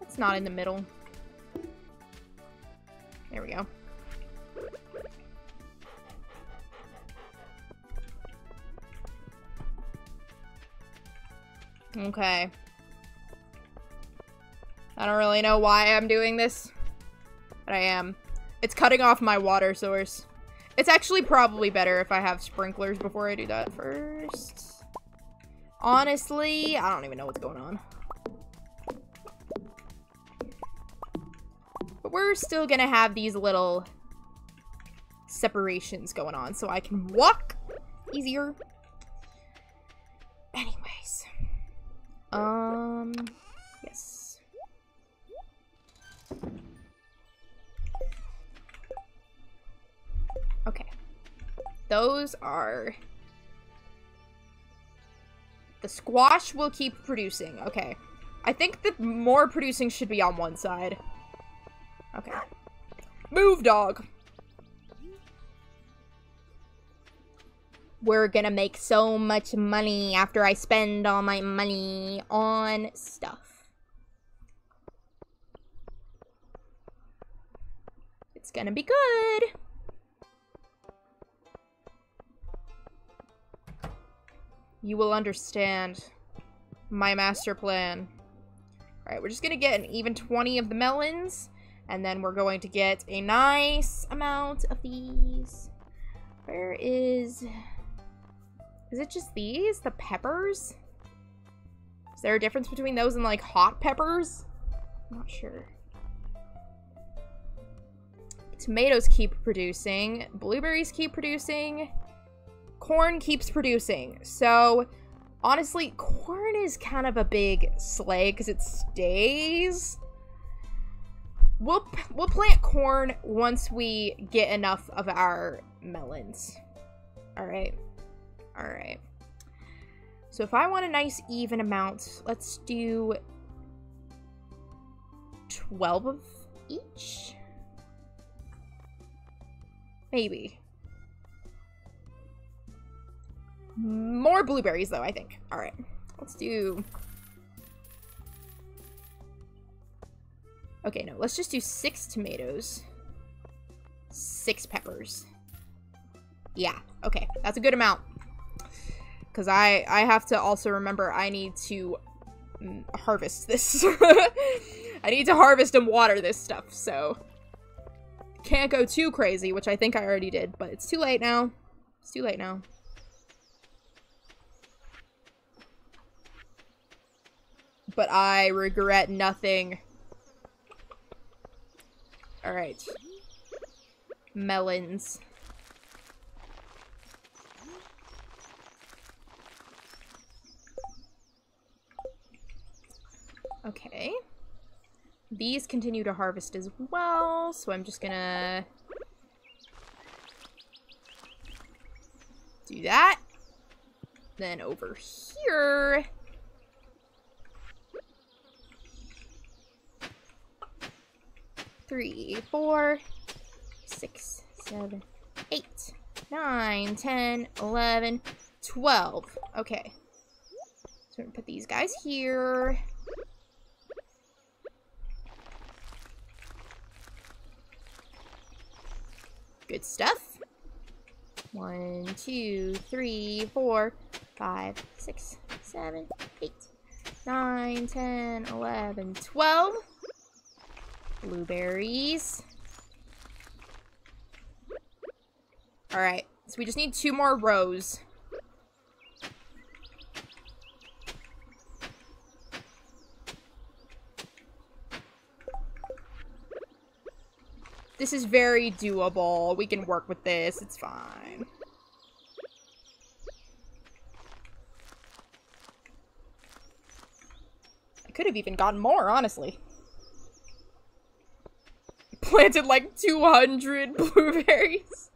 It's not in the middle. There we go. Okay. I don't really know why I'm doing this, but I am. It's cutting off my water source. It's actually probably better if I have sprinklers before I do that first. Honestly, I don't even know what's going on. But we're still gonna have these little separations going on so I can walk easier. Anyways. Um, yes. Okay. Those are... The squash will keep producing. Okay. I think that more producing should be on one side. Okay. Move, dog! We're gonna make so much money after I spend all my money on stuff. It's gonna be good. You will understand my master plan. All right, we're just gonna get an even twenty of the melons, and then we're going to get a nice amount of these. Where is... Is it just these? The peppers? Is there a difference between those and, like, hot peppers? I'm not sure. Tomatoes keep producing. Blueberries keep producing. Corn keeps producing. So, honestly, corn is kind of a big slay because it stays. We'll, we'll plant corn once we get enough of our melons. All right. All right, so if I want a nice even amount, let's do twelve of each, maybe. More blueberries though, I think. All right, let's do, okay, no, let's just do six tomatoes, six peppers. Yeah, okay, that's a good amount. Because I, I have to also remember I need to harvest this. I need to harvest and water this stuff, so... Can't go too crazy, which I think I already did, but it's too late now. It's too late now. But I regret nothing. Alright. Melons. Okay, these continue to harvest as well, so I'm just gonna do that. Then over here, three, four, six, seven, eight, nine, ten, eleven, twelve. Okay, so we're gonna put these guys here. Good stuff. One, two, three, four, five, six, seven, eight, nine, ten, eleven, twelve. Blueberries. Alright, so we just need two more rows. This is very doable. We can work with this. It's fine. I could have even gotten more, honestly. Planted like two hundred blueberries.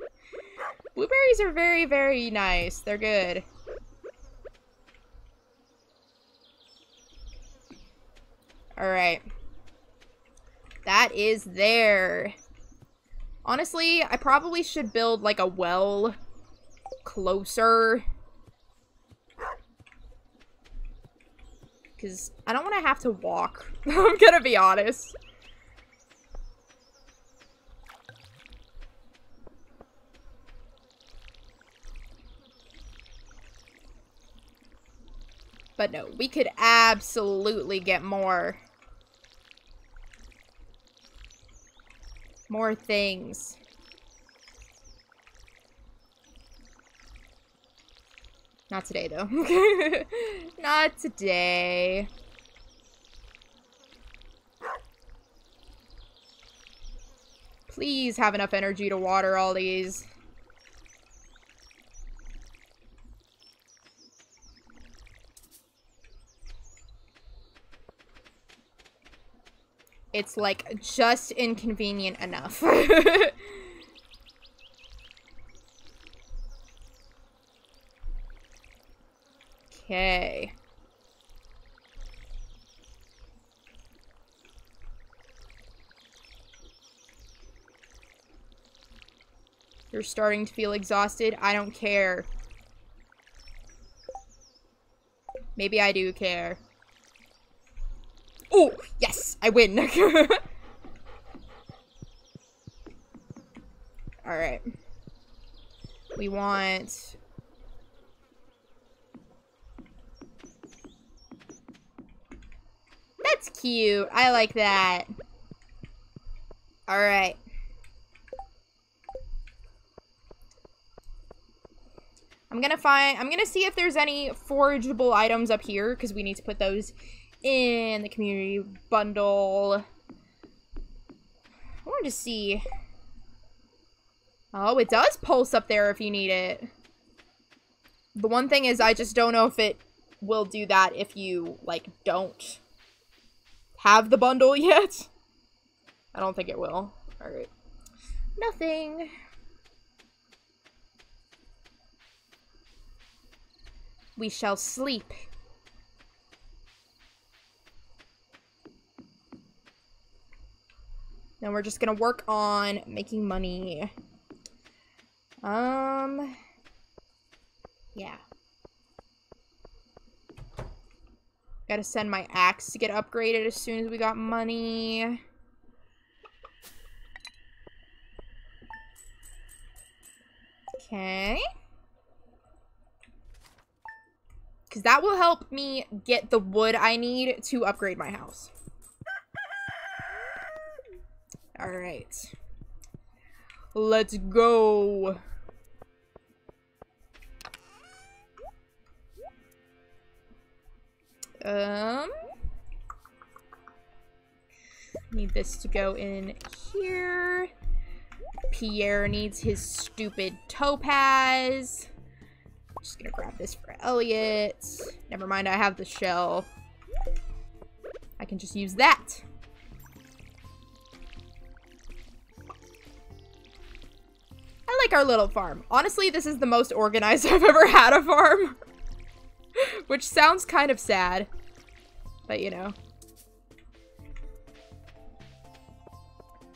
Blueberries are very, very nice. They're good. Alright. That is there. Honestly, I probably should build like a well closer. Because I don't want to have to walk. I'm gonna be honest. But no, we could absolutely get more. More things. Not today, though. Not today. Please have enough energy to water all these. It's, like, just inconvenient enough. Okay. You're starting to feel exhausted? I don't care. Maybe I do care. Oh, yes, I win. All right. We want That's cute. I like that. All right. I'm going to find I'm going to see if there's any forageable items up here because we need to put those in the community bundle. I wanted to see. Oh, it does pulse up there if you need it. The one thing is I just don't know if it will do that if you, like, don't have the bundle yet. I don't think it will. Alright. Nothing. We shall sleep. Then we're just gonna work on making money. Um, yeah. Gotta send my axe to get upgraded as soon as we got money. Okay. Because that will help me get the wood I need to upgrade my house. All right, let's go. Um, need this to go in here. Pierre needs his stupid topaz. I'm just gonna grab this for Elliot. Never mind, I have the shell. I can just use that. I like our little farm. Honestly, this is the most organized I've ever had a farm. Which sounds kind of sad. But, you know.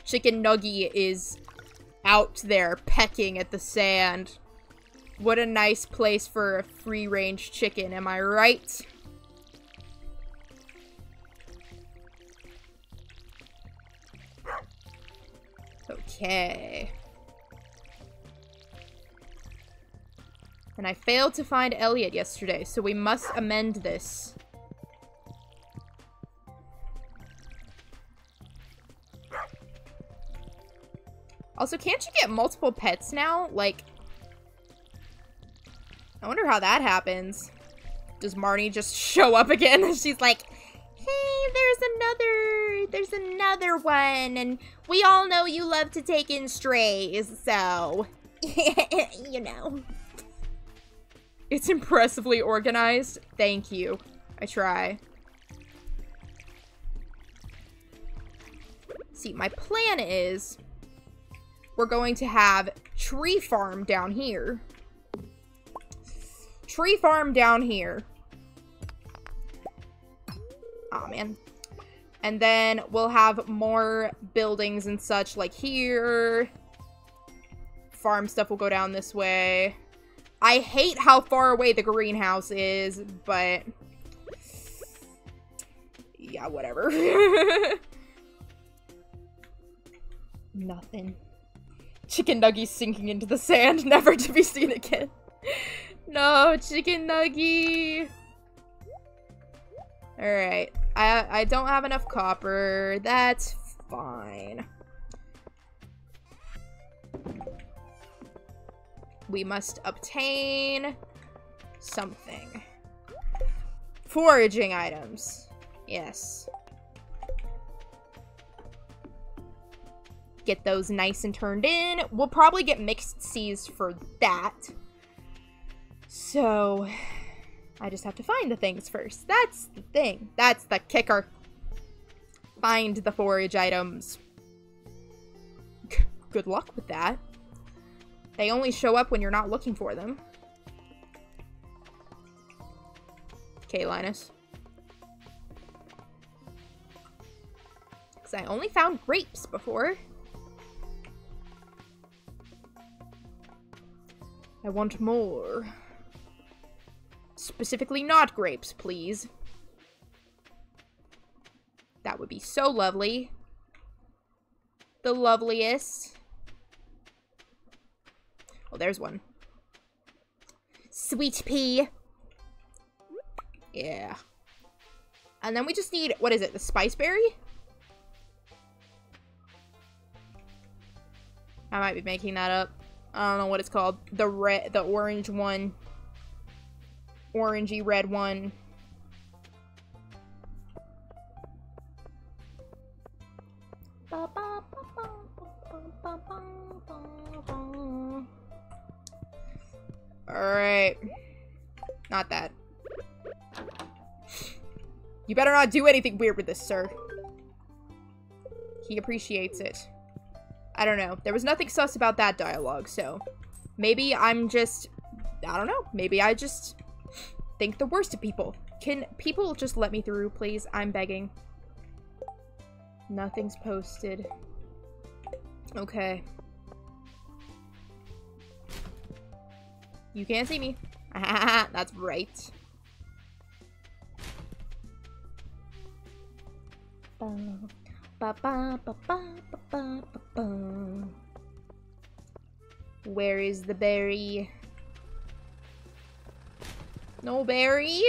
Chicken Nugget is out there pecking at the sand. What a nice place for a free-range chicken, am I right? Okay. And I failed to find Elliot yesterday, so we must amend this. Also, can't you get multiple pets now? Like, I wonder how that happens. Does Marnie just show up again? She's like, hey, there's another there's another one, and we all know you love to take in strays, so, you know. It's impressively organized. Thank you. I try. See, my plan is we're going to have tree farm down here. Tree farm down here. Aw, man. And then we'll have more buildings and such, like here. Farm stuff will go down this way. I hate how far away the greenhouse is, but... yeah, whatever. Nothing. Chicken Nugget sinking into the sand, never to be seen again. No, Chicken Nugget! Alright. I, I don't have enough copper. That's fine. We must obtain something. Foraging items. Yes. Get those nice and turned in. We'll probably get mixed seeds for that. So, I just have to find the things first. That's the thing. That's the kicker. Find the forage items. Good luck with that. They only show up when you're not looking for them. Okay, Linus. Because I only found grapes before. I want more. Specifically not grapes, please. That would be so lovely. The loveliest. Oh, there's one. Sweet pea. Yeah. And then we just need, what is it, the spice berry? I might be making that up. I don't know what it's called. The red, the orange one. Orangey red one. Alright. Not that. You better not do anything weird with this, sir. He appreciates it. I don't know. There was nothing sus about that dialogue, so... maybe I'm just... I don't know. Maybe I just think the worst of people. Can people just let me through, please? I'm begging. Nothing's posted. Okay. You can't see me. That's right. Bum. Ba, ba, ba, ba, ba, ba, ba, ba. Where is the berry? No berry?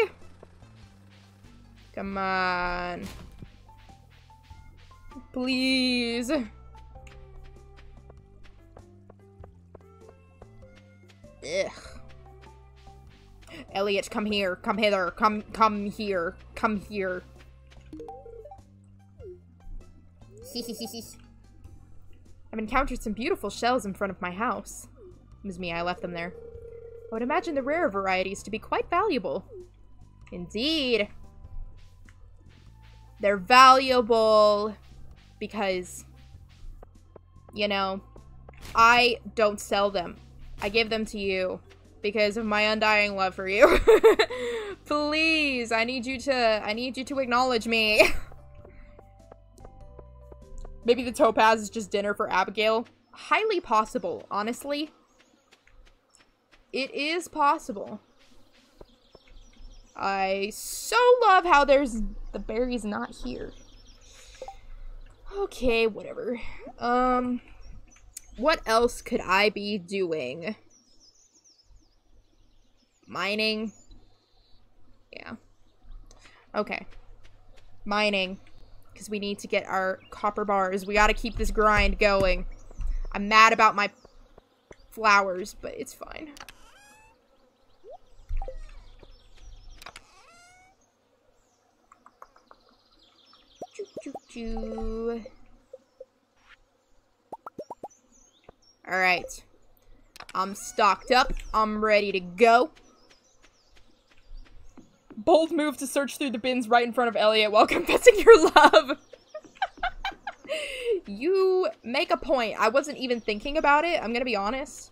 Come on. Please. Ugh. Elliot, come here. Come hither. Come, come here. Come here. I've encountered some beautiful shells in front of my house. It was me, I left them there. I would imagine the rarer varieties to be quite valuable. Indeed. They're valuable because, you know, I don't sell them. I give them to you because of my undying love for you. Please, I need you to, I need you to acknowledge me. Maybe the topaz is just dinner for Abigail. Highly possible, honestly. It is possible. I so love how there's the berries not here. Okay, whatever. Um, what else could I be doing? Mining. Yeah. Okay. Mining. Because we need to get our copper bars. We gotta keep this grind going. I'm mad about my flowers, but it's fine. do. Alright. I'm stocked up. I'm ready to go. Bold move to search through the bins right in front of Elliot while confessing your love. You make a point. I wasn't even thinking about it, I'm gonna be honest.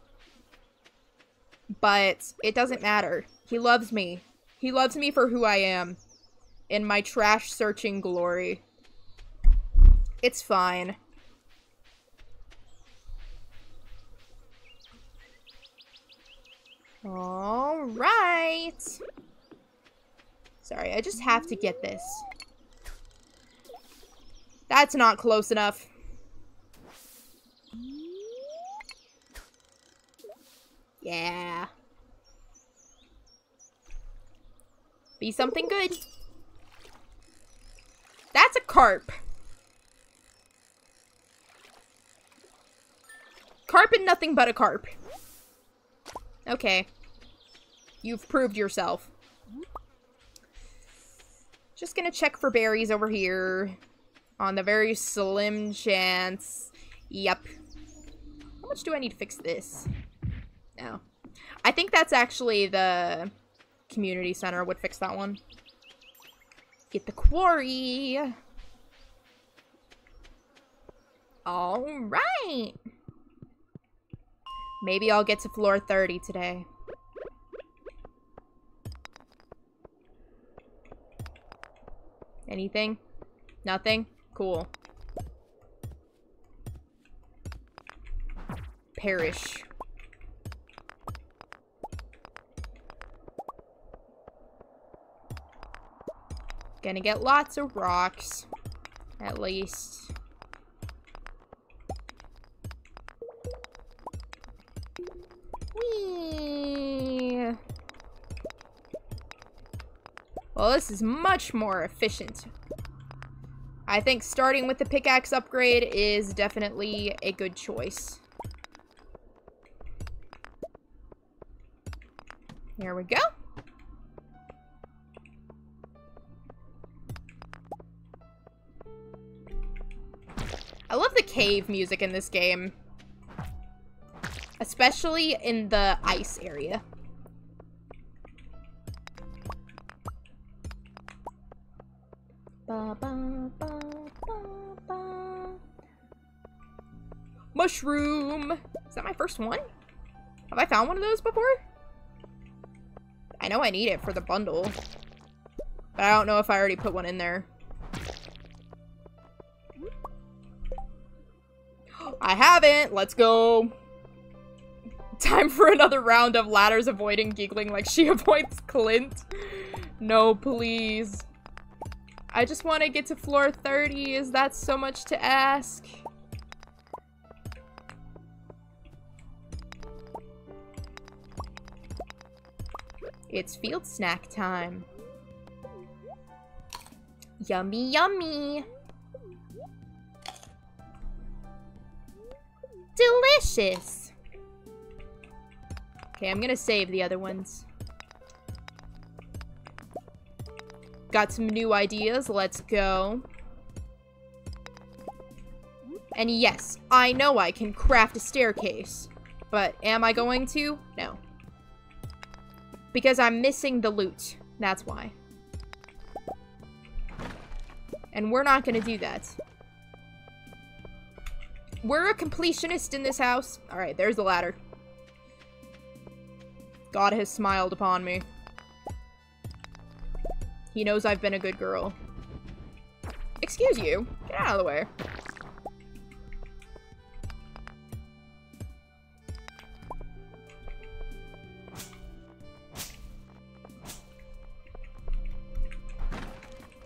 But it doesn't matter. He loves me. He loves me for who I am. In my trash-searching glory. It's fine. Alright! Sorry, I just have to get this. That's not close enough. Yeah. Be something good. That's a carp. Carp and nothing but a carp. Okay. You've proved yourself. Just gonna check for berries over here. On the very slim chance. Yep. How much do I need to fix this? No. I think that's actually the community center would fix that one. Get the quarry. Alright. Maybe I'll get to floor thirty today. Anything? Nothing? Cool. Perish. Gonna get lots of rocks. At least. Whee! Well, this is much more efficient. I think starting with the pickaxe upgrade is definitely a good choice. There we go. I love the cave music in this game. Especially in the ice area. Ba, ba, ba, ba, ba. Mushroom! Is that my first one? Have I found one of those before? I know I need it for the bundle. But I don't know if I already put one in there. I haven't! Let's go! Time for another round of ladders avoiding Geekling like she avoids Clint. No, please. I just want to get to floor thirty. Is that so much to ask? It's field snack time. Yummy, yummy! Delicious! Okay, I'm gonna save the other ones. Got some new ideas, let's go. And yes, I know I can craft a staircase. But am I going to? No. Because I'm missing the loot, that's why. And we're not gonna do that. We're a completionist in this house. Alright, there's the ladder. God has smiled upon me. He knows I've been a good girl. Excuse you. Get out of the way.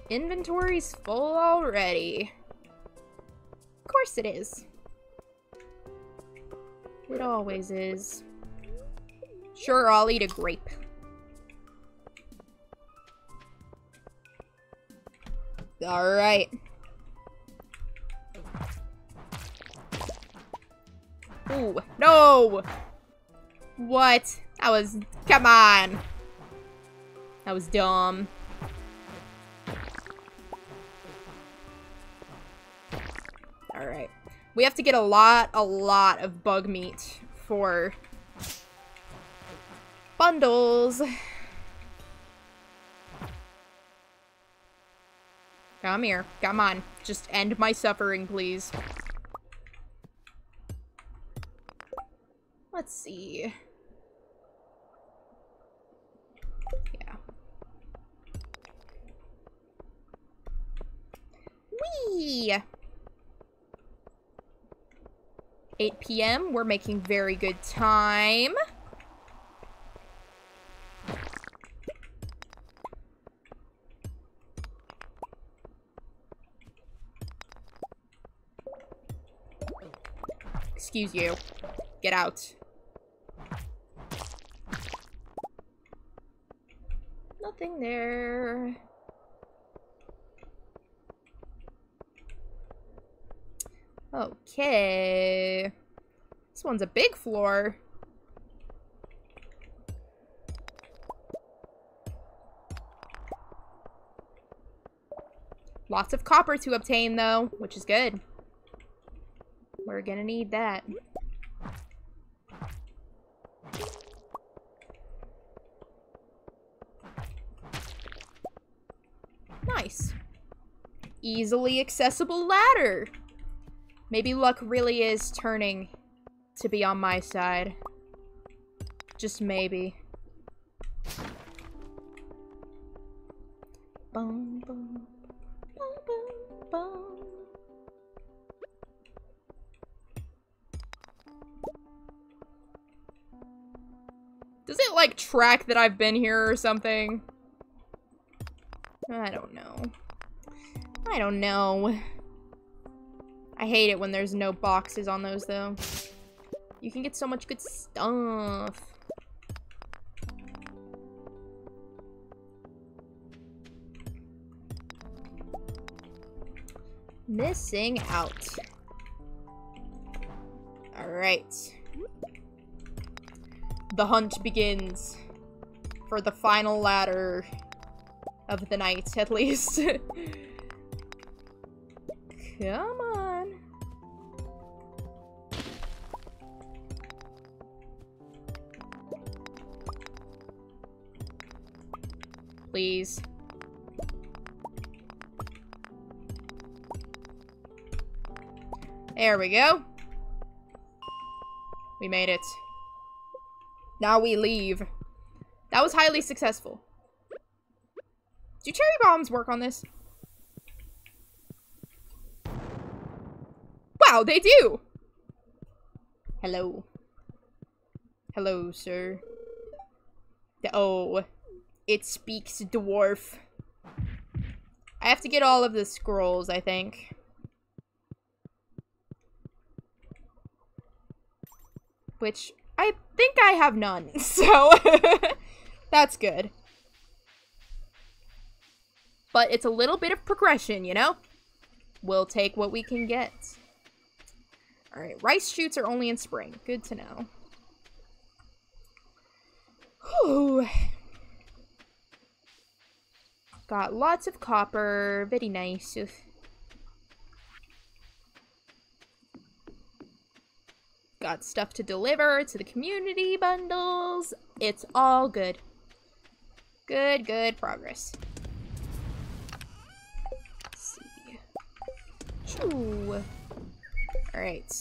Inventory's full already. Of course it is. It always is. Sure, I'll eat a grape. Alright. Ooh. No! What? That was... Come on! That was dumb. All right. We have to get a lot, a lot of bug meat for bundles. Come here. Come on. Just end my suffering, please. Let's see. Yeah. Whee! eight p m We're making very good time. Excuse you. Get out. Nothing there. Okay. This one's a big floor. Lots of copper to obtain, though, which is good. We're gonna need that. Nice. Easily accessible ladder. Maybe luck really is turning to be on my side. Just maybe. Bum, bum, bum, bum, bum. Does it, like, track that I've been here or something? I don't know. I don't know. I hate it when there's no boxes on those, though. You can get so much good stuff. Missing out. Alright. The hunt begins. For the final ladder. Of the night, at least. Come on. Please. There we go. We made it. Now we leave. That was highly successful. Do cherry bombs work on this? Wow, they do! Hello. Hello, sir. Oh. It speaks dwarf. I have to get all of the scrolls, I think. Which, I think I have none, so... That's good. But it's a little bit of progression, you know? We'll take what we can get. Alright, rice shoots are only in spring. Good to know. Whew. Got lots of copper. Very nice. Oof. Got stuff to deliver to the community bundles. It's all good. Good, good progress. Ooh. All right.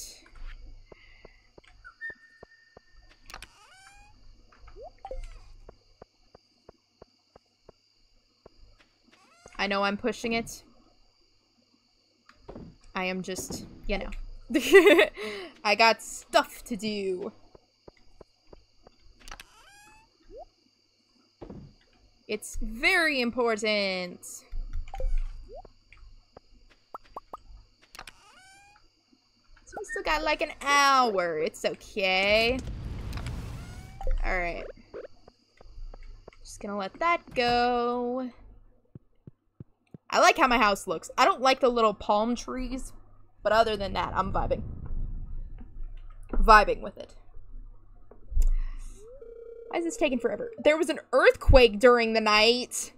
I know I'm pushing it. I am just, you know. I got stuff to do. It's very important. We still got like an hour. It's okay. Alright. Just gonna let that go. I like how my house looks. I don't like the little palm trees, but other than that, I'm vibing. Vibing with it. Why is this taking forever? There was an earthquake during the night.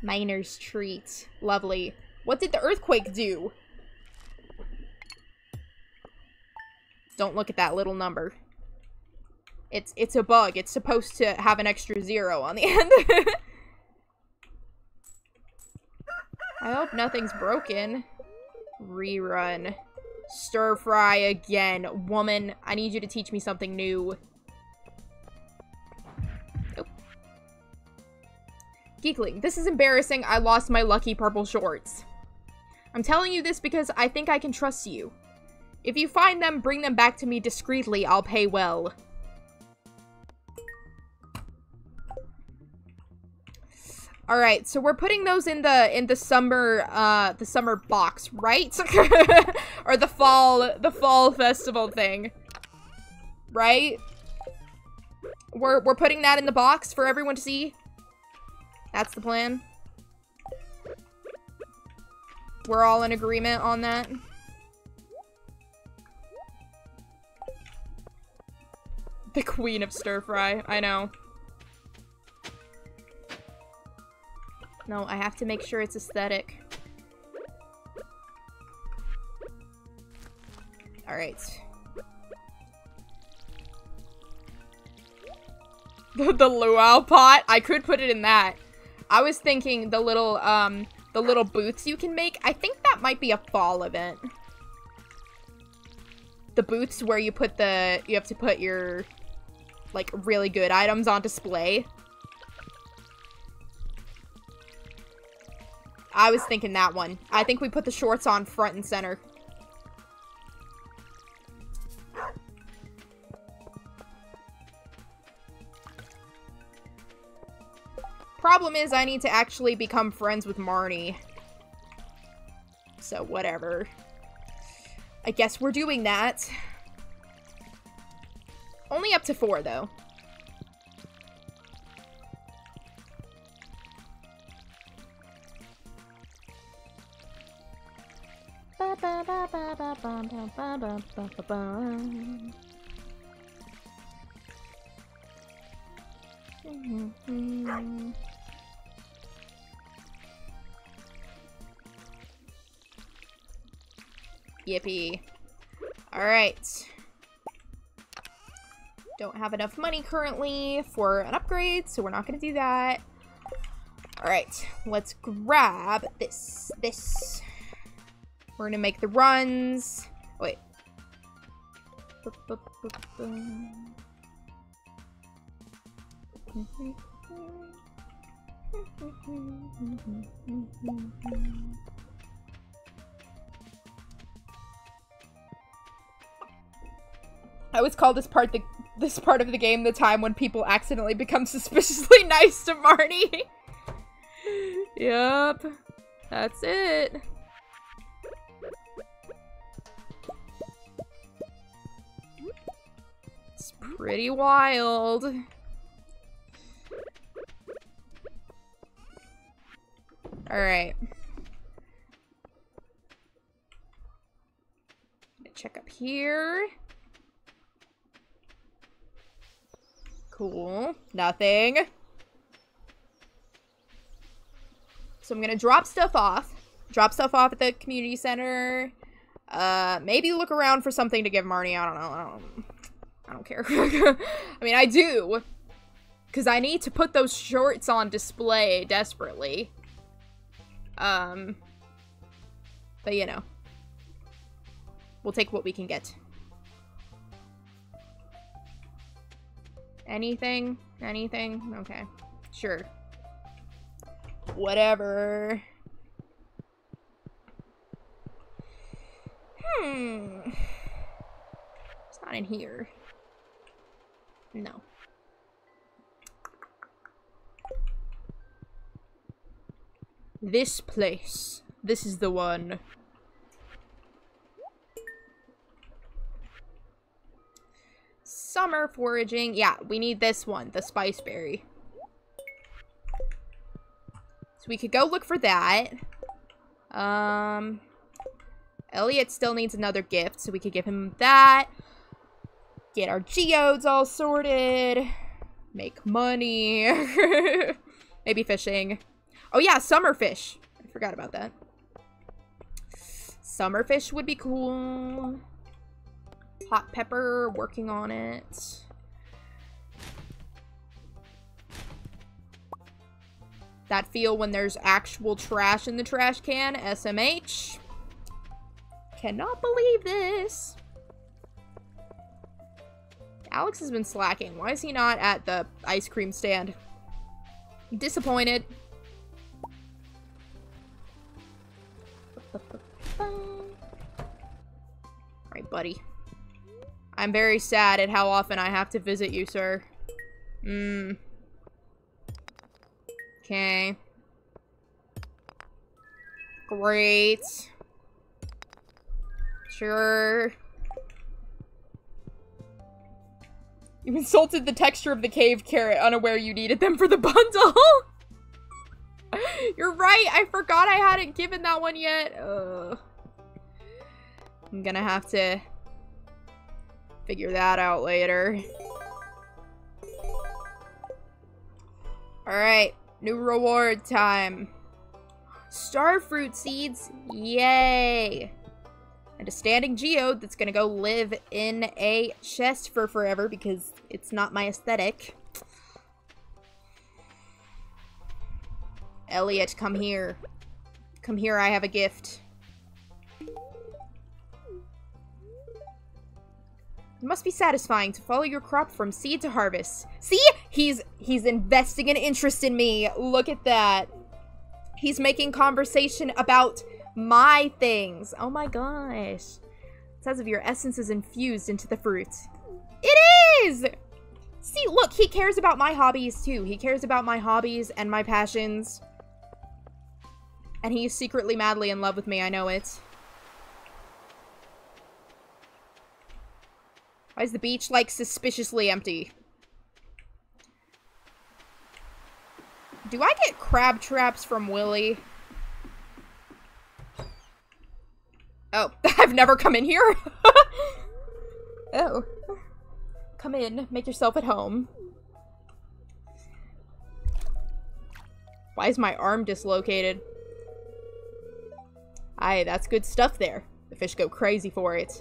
Miner's treat. Lovely. What did the earthquake do? Don't look at that little number. It's it's a bug. It's supposed to have an extra zero on the end. I hope nothing's broken. Rerun. Stir fry again. Woman, I need you to teach me something new. Nope. Geekling, this is embarrassing. I lost my lucky purple shorts. I'm telling you this because I think I can trust you. If you find them, bring them back to me discreetly. I'll pay well. All right, so we're putting those in the in the summer uh the summer box, right? Or the fall the fall festival thing. Right? We're we're putting that in the box for everyone to see. That's the plan. We're all in agreement on that. The queen of stir fry, I know. No, I have to make sure it's aesthetic. Alright. The, the luau pot? I could put it in that. I was thinking the little, um, the little booths you can make. I think that might be a fall event. The booths where you put the, you have to put your, like, really good items on display. I was thinking that one. I think we put the shorts on front and center. Problem is, I need to actually become friends with Marnie. So, whatever. I guess we're doing that. Only up to four, though. Yippee. Alright. Don't have enough money currently for an upgrade, so we're not gonna do that. Alright, let's grab this, this. We're gonna make the runs. Wait. I always call this part the this part of the game the time when people accidentally become suspiciously nice to Marty. Yep. That's it. Pretty wild. Alright. Check up here. Cool. Nothing. So I'm gonna drop stuff off. Drop stuff off at the community center. Uh, maybe look around for something to give Marnie. I don't know. I don't know. I don't care. I mean, I do. Because I need to put those shorts on display desperately. Um, but, you know. We'll take what we can get. Anything? Anything? Okay. Sure. Whatever. Hmm. It's not in here. No. This place. This is the one. Summer foraging. Yeah, we need this one. The spice berry. So we could go look for that. Um, Elliot still needs another gift, so we could give him that. Get our geodes all sorted. Make money. Maybe fishing. Oh yeah, summer fish. I forgot about that. Summerfish would be cool. Hot pepper, working on it. That feel when there's actual trash in the trash can, S M H. Cannot believe this. Alex has been slacking. Why is he not at the ice cream stand? Disappointed. Alright, buddy. I'm very sad at how often I have to visit you, sir. Mmm. Okay. Great. Sure. You insulted the texture of the cave carrot, unaware you needed them for the bundle. You're right, I forgot I hadn't given that one yet. Ugh. I'm gonna have to figure that out later. Alright. New reward time. Starfruit seeds. Yay. And a standing geode that's gonna go live in a chest for forever because it's not my aesthetic. Elliot, come here. Come here, I have a gift. It must be satisfying to follow your crop from seed to harvest. See? He's he's investing an interest in me. Look at that. He's making conversation about my things. Oh my gosh. It says of your essence is infused into the fruit. It is! See, look, he cares about my hobbies too. He cares about my hobbies and my passions. And he's secretly madly in love with me, I know it. Why is the beach, like, suspiciously empty? Do I get crab traps from Willy? Oh, I've never come in here? Oh. Come in, make yourself at home. Why is my arm dislocated? Aye, that's good stuff there. The fish go crazy for it.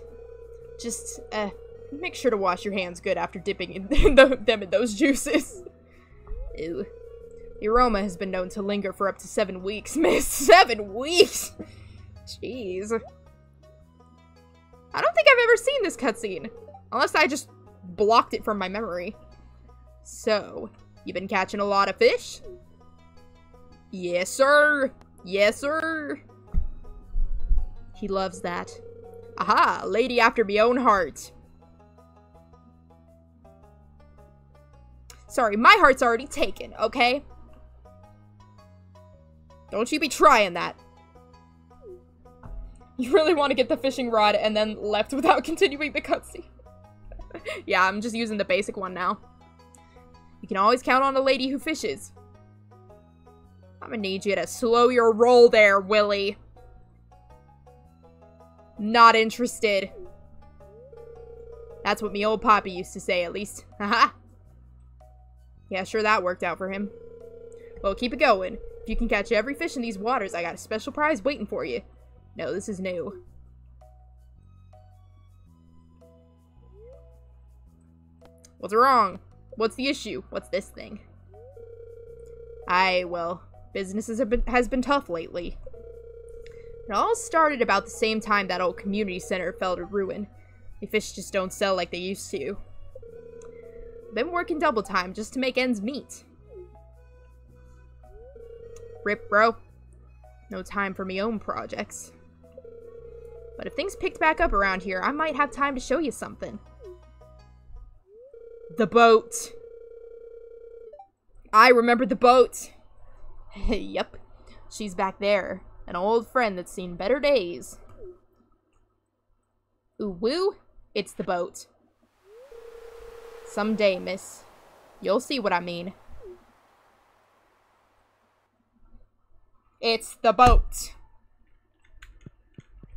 Just, uh... make sure to wash your hands good after dipping in th them in those juices. Ew. The aroma has been known to linger for up to seven weeks, miss. Seven weeks? Jeez. I don't think I've ever seen this cutscene. Unless I just blocked it from my memory. So, you've been catching a lot of fish? Yes, sir. Yes, sir. He loves that. Aha, lady after my own heart. Sorry, my heart's already taken, okay? Don't you be trying that. You really want to get the fishing rod and then left without continuing the cutscene. Yeah, I'm just using the basic one now. You can always count on a lady who fishes. I'm gonna need you to slow your roll there, Willy. Not interested. That's what me old poppy used to say, at least. Haha. Yeah, sure, that worked out for him. Well, keep it going. If you can catch every fish in these waters, I got a special prize waiting for you. No, this is new. What's wrong? What's the issue? What's this thing? Aye, well, businesses have been, has been tough lately. It all started about the same time that old community center fell to ruin. The fish just don't sell like they used to. Been working double time just to make ends meet. Rip, bro. No time for me own projects. But if things picked back up around here, I might have time to show you something. The boat. I remember the boat. Yep. She's back there. An old friend that's seen better days. Ooh woo. It's the boat. Someday, miss. You'll see what I mean. It's the boat.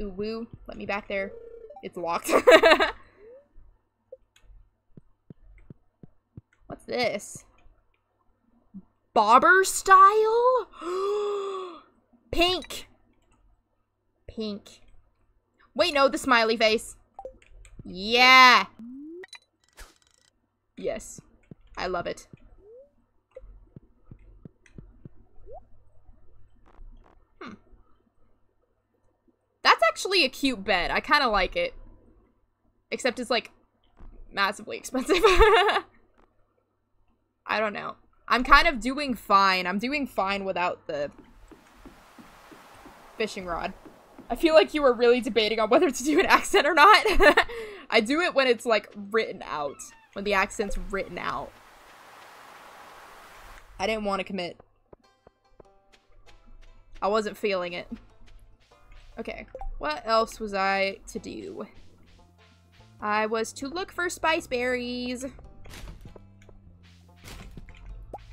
Ooh woo. Let me back there. It's locked. What's this? Bobber style? Pink. Pink. Wait, no, the smiley face. Yeah. Yes. I love it. Hmm. That's actually a cute bed. I kind of like it. Except it's, like, massively expensive. I don't know. I'm kind of doing fine. I'm doing fine without the fishing rod. I feel like you were really debating on whether to do an accent or not. I do it when it's, like, written out. When the accent's written out. I didn't want to commit. I wasn't feeling it. Okay. What else was I to do? I was to look for spice berries.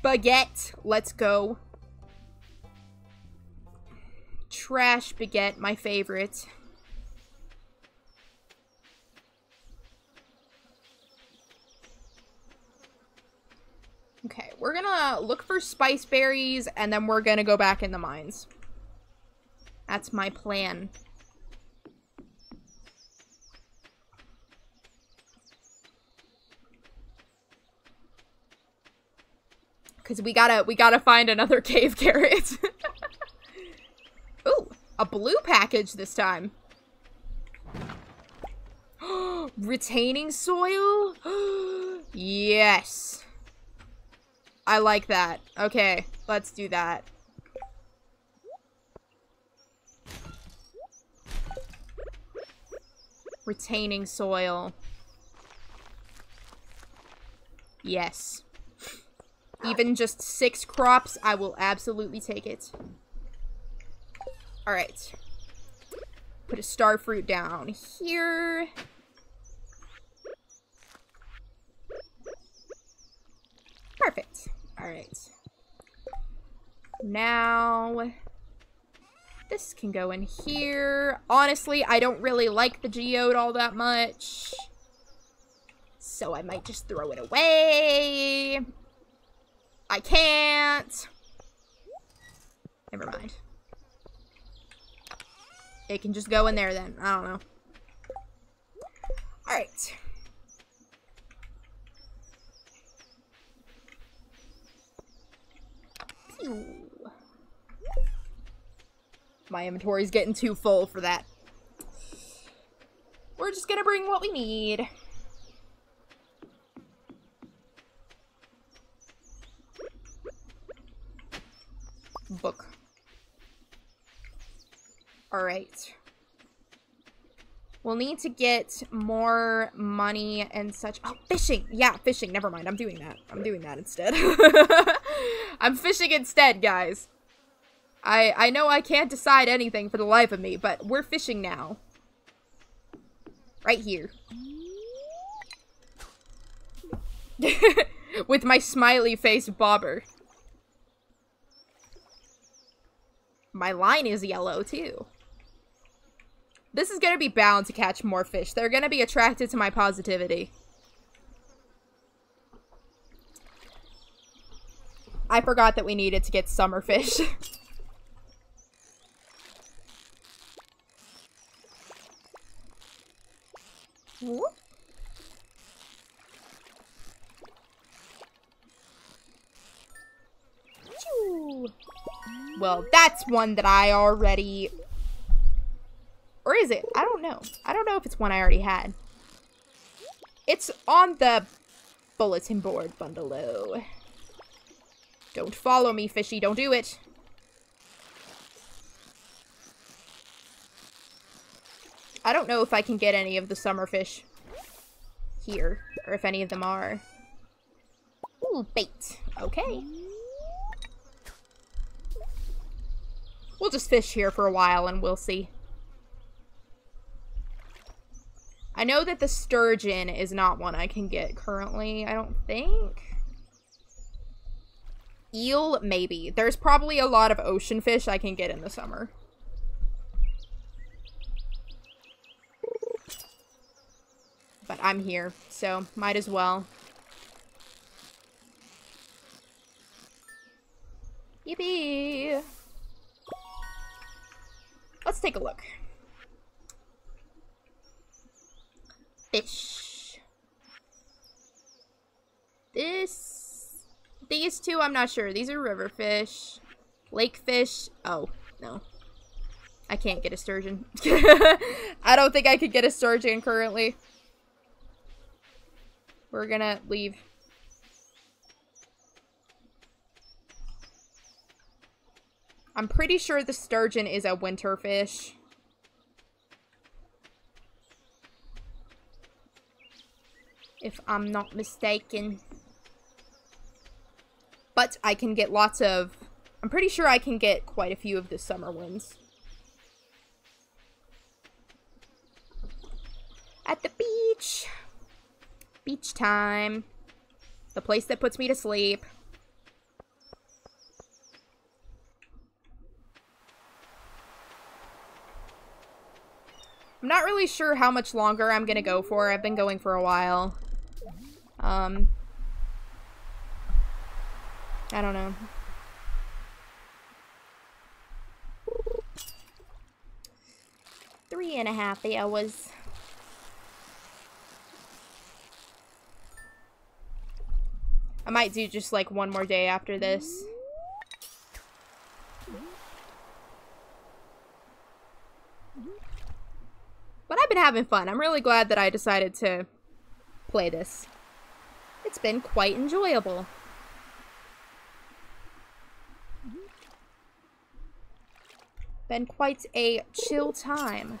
Baguette. Let's go. Trash baguette, my favorite. Okay, we're gonna look for spice berries, and then we're gonna go back in the mines. That's my plan. Because we gotta, we gotta find another cave carrot. Ooh, a blue package this time. Retaining soil? Yes. I like that. Okay, let's do that. Retaining soil. Yes. Even just six crops, I will absolutely take it. Alright. Put a star fruit down here. Perfect. Alright. Now, this can go in here. Honestly, I don't really like the geode all that much. So I might just throw it away. I can't. Never mind. It can just go in there then. I don't know. Alright. My inventory's getting too full for that. We're just gonna bring what we need. Book. Alright. We'll need to get more money and such. Oh, fishing! Yeah, fishing. Never mind. I'm doing that. I'm doing that instead. I'm fishing instead, guys. I I know I can't decide anything for the life of me, but we're fishing now. Right here. With my smiley face bobber. My line is yellow, too. This is gonna be bound to catch more fish. They're gonna be attracted to my positivity. I forgot that we needed to get summer fish. Whoop. Well, that's one that I already... Or is it? I don't know. I don't know if it's one I already had. It's on the bulletin board bungalow. Don't follow me, fishy. Don't do it. I don't know if I can get any of the summer fish here, or if any of them are. Ooh, bait. Okay. We'll just fish here for a while and we'll see. I know that the sturgeon is not one I can get currently, I don't think. Eel, maybe. There's probably a lot of ocean fish I can get in the summer. But I'm here, so might as well. Yippee! Let's take a look. these two, I'm not sure. These are river fish, lake fish. Oh, no. I can't get a sturgeon. I don't think I could get a sturgeon currently. We're gonna leave. I'm pretty sure the sturgeon is a winter fish. If I'm not mistaken. But I can get lots of... I'm pretty sure I can get quite a few of the summer ones. At the beach. Beach time. The place that puts me to sleep. I'm not really sure how much longer I'm gonna go for. I've been going for a while. Um... I don't know. Three and a half hours. I might do just like one more day after this. But I've been having fun. I'm really glad that I decided to play this. It's been quite enjoyable. Been quite a chill time.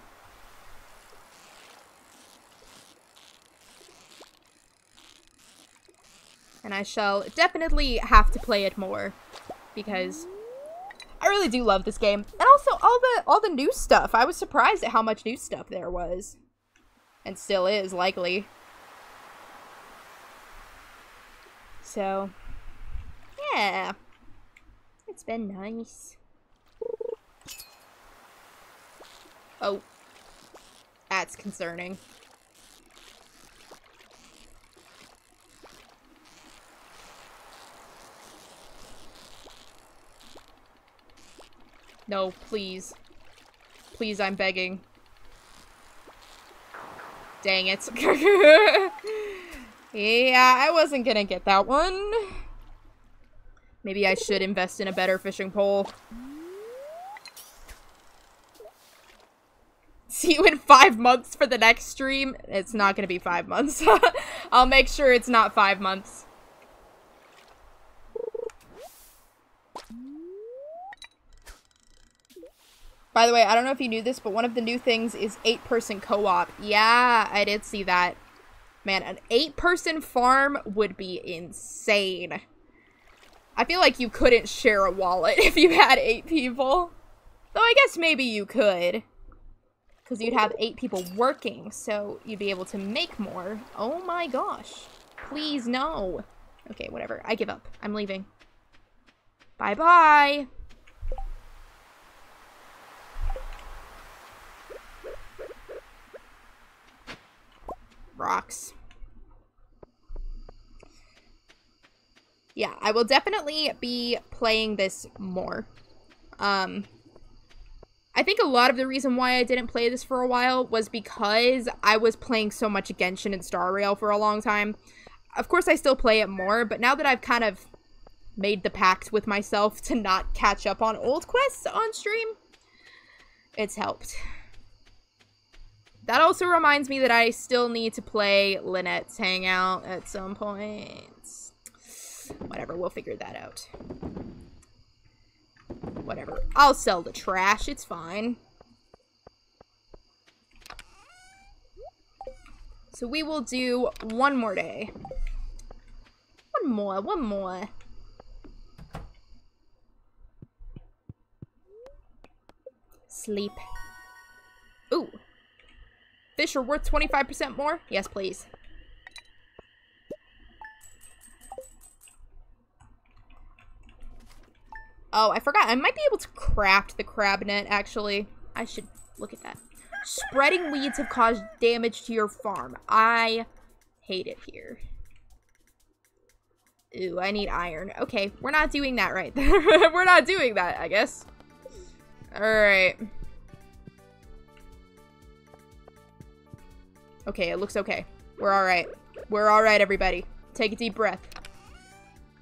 And I shall definitely have to play it more because I really do love this game. And also all the all the new stuff. I was surprised at how much new stuff there was. And still is, likely. So, yeah. It's been nice. Oh, that's concerning. No, please. Please, I'm begging. Dang it. Yeah, I wasn't gonna get that one. Maybe I should invest in a better fishing pole. See you in five months for the next stream. It's not gonna be five months. I'll make sure it's not five months. By the way, I don't know if you knew this, but one of the new things is eight-person co-op. Yeah, I did see that. Man, an eight-person farm would be insane. I feel like you couldn't share a wallet if you had eight people. Though I guess maybe you could. Because you'd have eight people working, so you'd be able to make more. Oh my gosh. Please, no. Okay, whatever. I give up. I'm leaving. Bye-bye. Rocks. Yeah, I will definitely be playing this more. Um... I think a lot of the reason why I didn't play this for a while was because I was playing so much Genshin and Star Rail for a long time. Of course, I still play it more, but now that I've kind of made the pact with myself to not catch up on old quests on stream, it's helped. That also reminds me that I still need to play Lynette's Hangout at some point. Whatever, we'll figure that out. Whatever. I'll sell the trash. It's fine. So we will do one more day. One more. One more. Sleep. Ooh. Fish are worth twenty-five percent more? Yes, please. Oh, I forgot. I might be able to craft the crab net, actually. I should look at that. Spreading weeds have caused damage to your farm. I hate it here. Ooh, I need iron. Okay, we're not doing that right there. We're not doing that, I guess. Alright. Okay, it looks okay. We're alright. We're alright, everybody. Take a deep breath.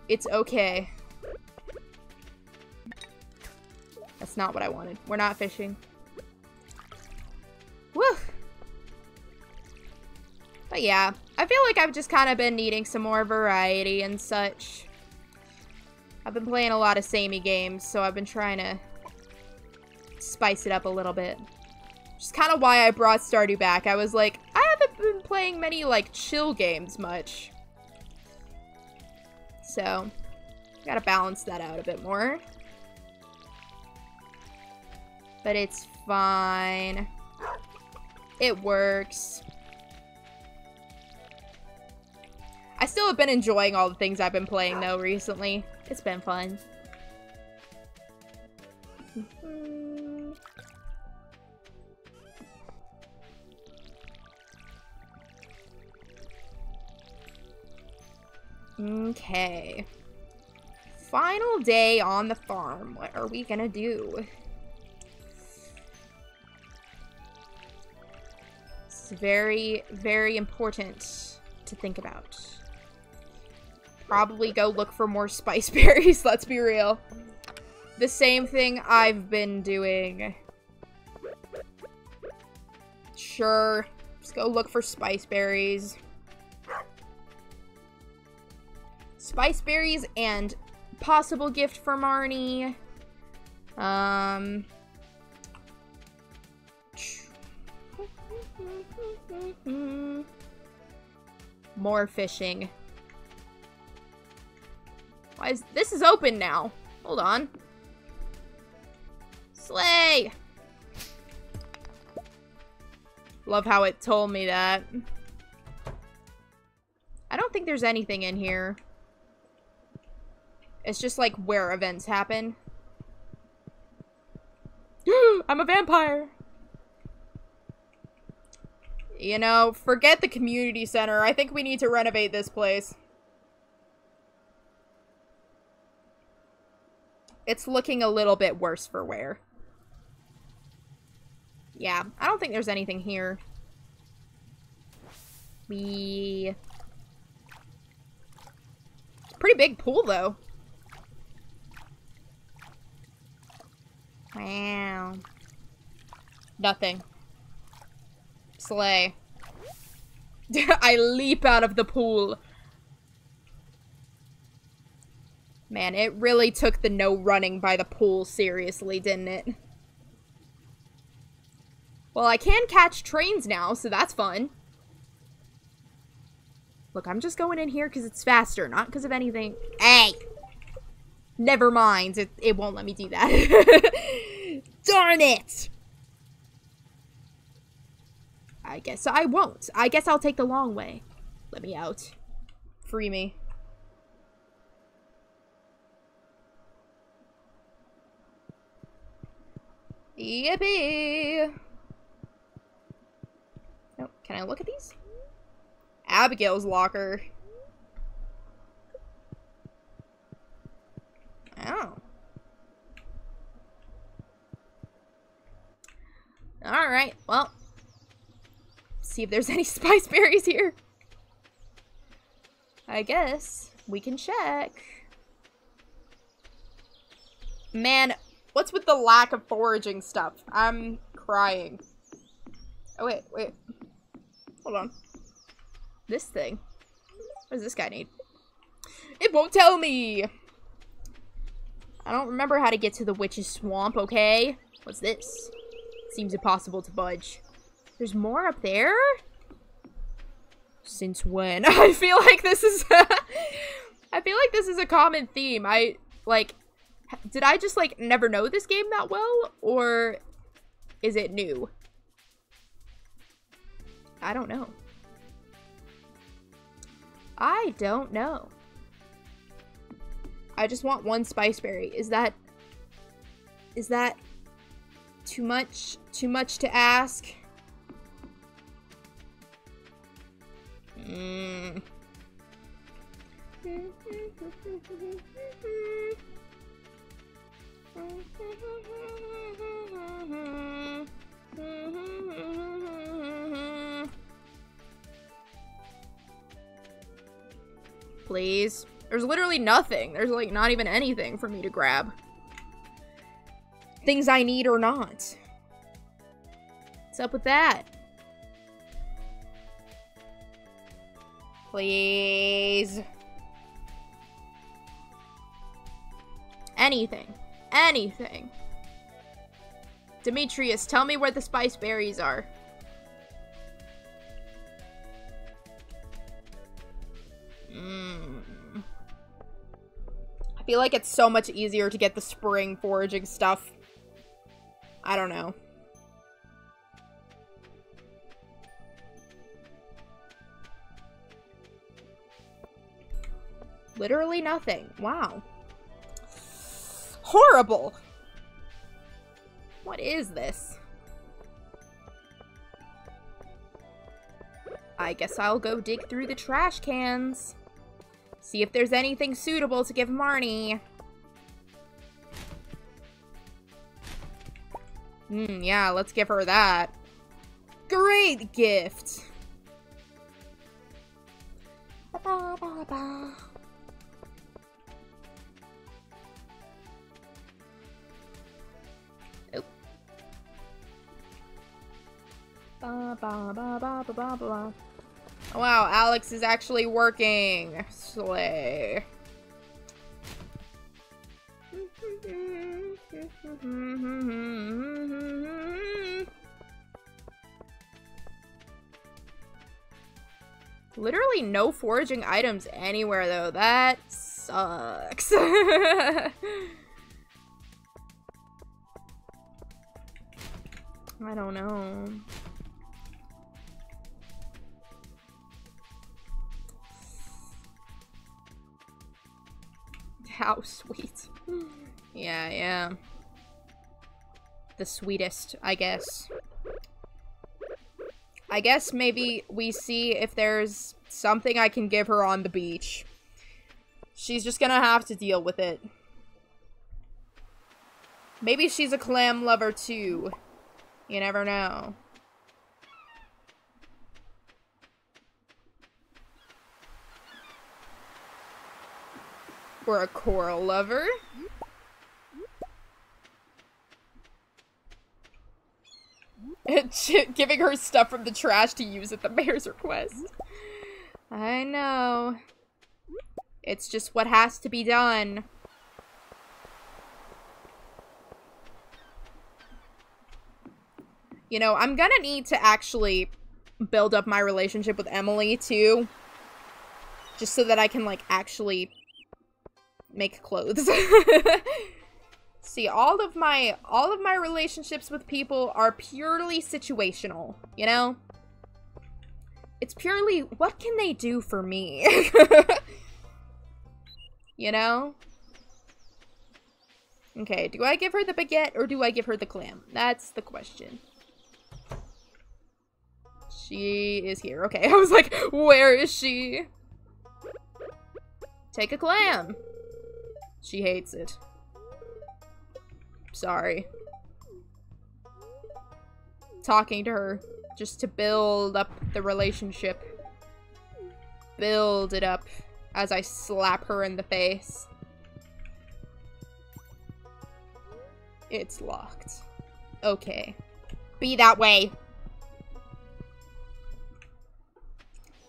It's okay. That's not what I wanted. We're not fishing. Woo! But yeah, I feel like I've just kind of been needing some more variety and such. I've been playing a lot of samey games, so I've been trying to spice it up a little bit. Which is kind of why I brought Stardew back. I was like, I haven't been playing many, like, chill games much. So, gotta balance that out a bit more. But it's fine. It works. I still have been enjoying all the things I've been playing, though, recently. It's been fun. Okay. Final day on the farm. What are we gonna do? It's very, very important to think about. Probably go look for more spice berries, let's be real. The same thing I've been doing. Sure, just go look for spice berries. Spice berries and possible gift for Marnie. Um. More fishing. Why is this is open now? Hold on. Slay! Love how it told me that. I don't think there's anything in here. It's just like where events happen. I'm a vampire! You know, forget the community center. I think we need to renovate this place. It's looking a little bit worse for wear. Yeah, I don't think there's anything here. We... It's a pretty big pool, though. Wow. Nothing. Slay. I leap out of the pool. Man, it really took the no running by the pool seriously, didn't it? Well, I can catch trains now, so that's fun. Look, I'm just going in here because it's faster, not because of anything. Hey! Never mind. It, it won't let me do that. Darn it! I guess I won't. I guess I'll take the long way. Let me out. Free me. Yippee! Oh, can I look at these? Abigail's locker. Oh. Alright, well. See if there's any spice berries here. I guess we can check. Man, what's with the lack of foraging stuff? I'm crying. Oh, wait, wait. Hold on. This thing. What does this guy need? It won't tell me! I don't remember how to get to the witch's swamp, okay? What's this? Seems impossible to budge. There's more up there? Since when? I feel like this is I feel like this is a common theme. I, like, did I just, like, never know this game that well? Or is it new? I don't know. I don't know. I just want one spice berry. Is that... Is that... Too much? Too much to ask? Mm. Please. There's literally nothing. There's like not even anything for me to grab. Things I need or not. What's up with that? Please. Anything. Anything. Demetrius, tell me where the spice berries are. Mmm. I feel like it's so much easier to get the spring foraging stuff. I don't know. Literally nothing. Wow. Horrible! What is this? I guess I'll go dig through the trash cans. See if there's anything suitable to give Marnie. Hmm, yeah, let's give her that. Great gift! Ba-ba-ba-ba. Ba, ba, ba, ba, ba, ba, ba. Oh, wow, Alex is actually working. Slay. Literally no foraging items anywhere, though. That sucks. I don't know. How sweet. Yeah, yeah. The sweetest, I guess. I guess maybe we see if there's something I can give her on the beach. She's just gonna have to deal with it. Maybe she's a clam lover too. You never know. Or a coral lover. Giving her stuff from the trash to use at the mayor's request. I know. It's just what has to be done. You know, I'm gonna need to actually build up my relationship with Emily, too. Just so that I can, like, actually make clothes. See, all of my all of my relationships with people are purely situational, you know? It's purely what can they do for me? You know? Okay, do I give her the baguette or do I give her the clam? That's the question. She is here. Okay, I was like, where is she? Take a clam. She hates it. Sorry. Talking to her just to build up the relationship. Build it up as I slap her in the face. It's locked. Okay. Be that way.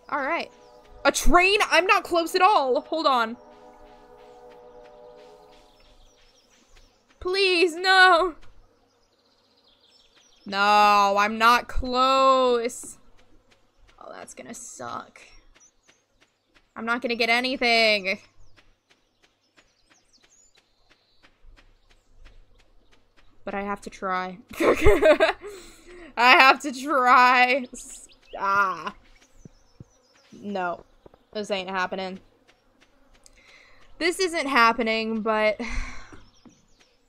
Alright. A train? I'm not close at all. Hold on. Please, no! No, I'm not close. Oh, that's gonna suck. I'm not gonna get anything. But I have to try. I have to try. Ah. No. This ain't happening. This isn't happening, but...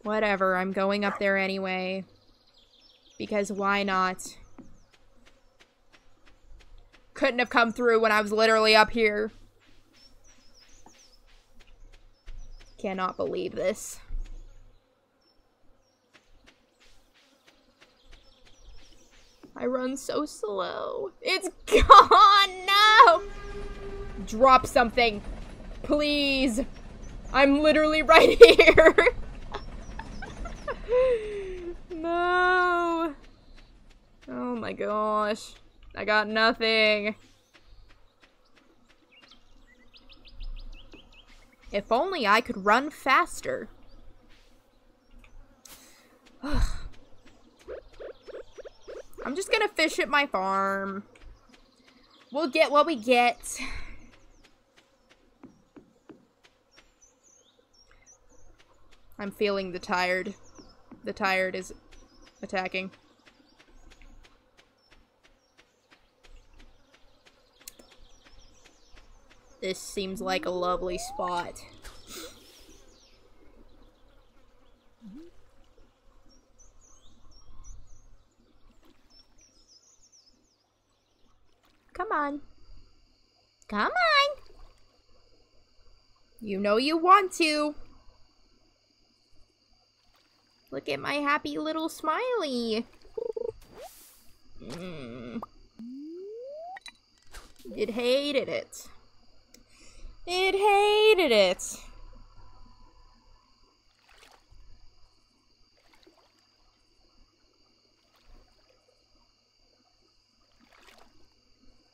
Whatever, I'm going up there anyway. Because why not? Couldn't have come through when I was literally up here. Cannot believe this. I run so slow. It's gone! No! Drop something. Please! I'm literally right here! No! Oh my gosh. I got nothing. If only I could run faster. I'm just gonna fish at my farm. We'll get what we get. I'm feeling the tired. The tired is attacking. This seems like a lovely spot. Come on. Come on! You know you want to. Look at my happy little smiley. Mm. It hated it. It hated it.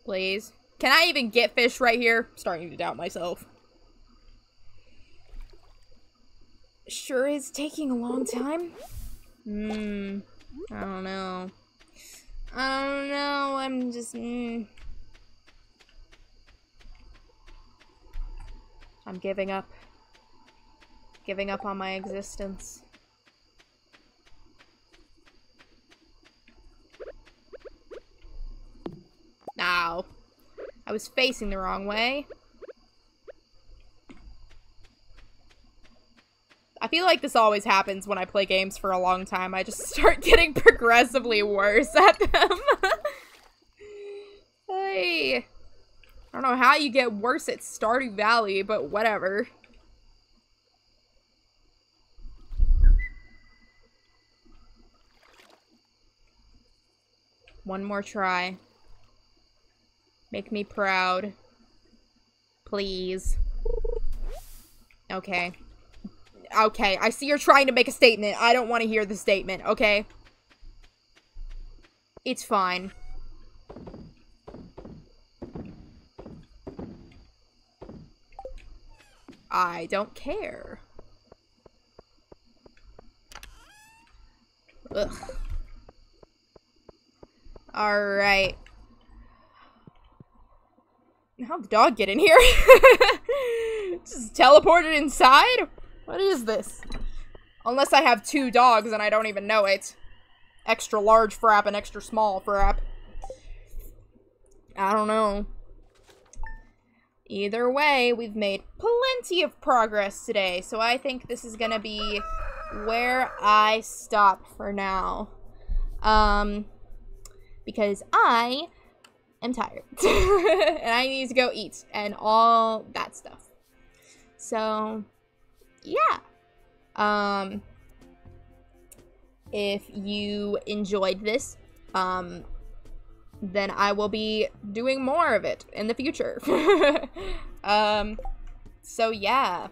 Please. Can I even get fish right here? I'm starting to doubt myself. Sure is taking a long time. Hmm. I don't know. I don't know. I'm just. Mm. I'm giving up. Giving up on my existence. Ow. I was facing the wrong way. I feel like this always happens when I play games for a long time. I just start getting progressively worse at them. Hey. I don't know how you get worse at Stardew Valley, but whatever. One more try. Make me proud. Please. Okay. Okay, I see you're trying to make a statement. I don't want to hear the statement, okay? It's fine. I don't care. Ugh. Alright. How'd the dog get in here? Just teleported inside? What is this? Unless I have two dogs and I don't even know it. Extra large frap and extra small frap. I don't know. Either way, we've made plenty of progress today, so I think this is gonna be where I stop for now. Um, because I am tired. And I need to go eat and all that stuff. So... yeah. Um, if you enjoyed this, um, then I will be doing more of it in the future. um, so yeah.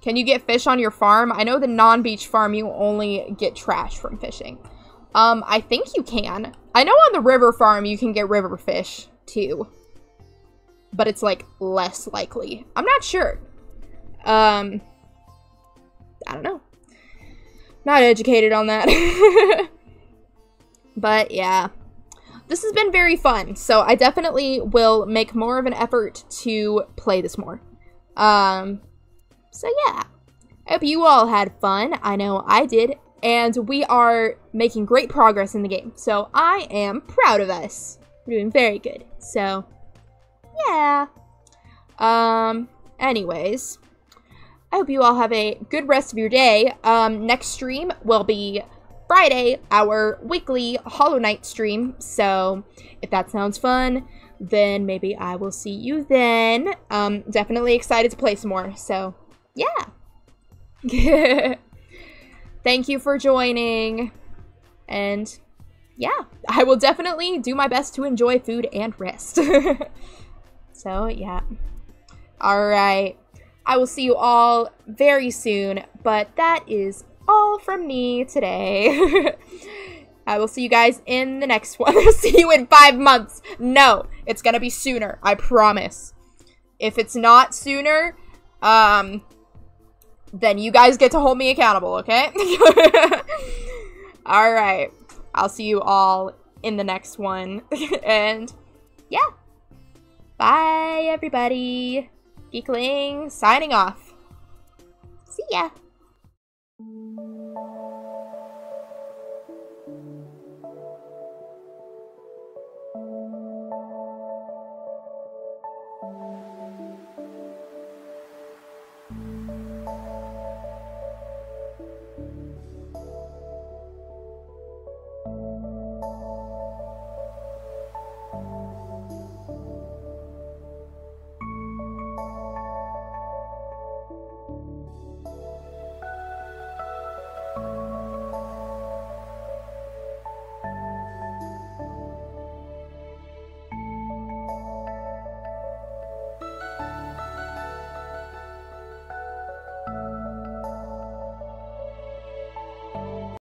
Can you get fish on your farm? I know the non-beach farm, you only get trash from fishing. Um, I think you can. I know on the river farm, you can get river fish too. But it's, like, less likely. I'm not sure. Um, I don't know. Not educated on that. But, yeah. This has been very fun, so I definitely will make more of an effort to play this more. Um, so, yeah. I hope you all had fun. I know I did. And we are making great progress in the game, so I am proud of us. We're doing very good, so... yeah. Um, anyways, I hope you all have a good rest of your day. Um, next stream will be Friday, our weekly Hollow Knight stream. So if that sounds fun, then maybe I will see you then. Um, definitely excited to play some more. So yeah. Thank you for joining. And yeah, I will definitely do my best to enjoy food and rest. So, yeah. Alright. I will see you all very soon, but that is all from me today. I will see you guys in the next one. I'll see you in five months. No, it's gonna be sooner. I promise. If it's not sooner, um, then you guys get to hold me accountable, okay? Alright. I'll see you all in the next one. And, yeah. Bye, everybody. Geekling signing off. See ya.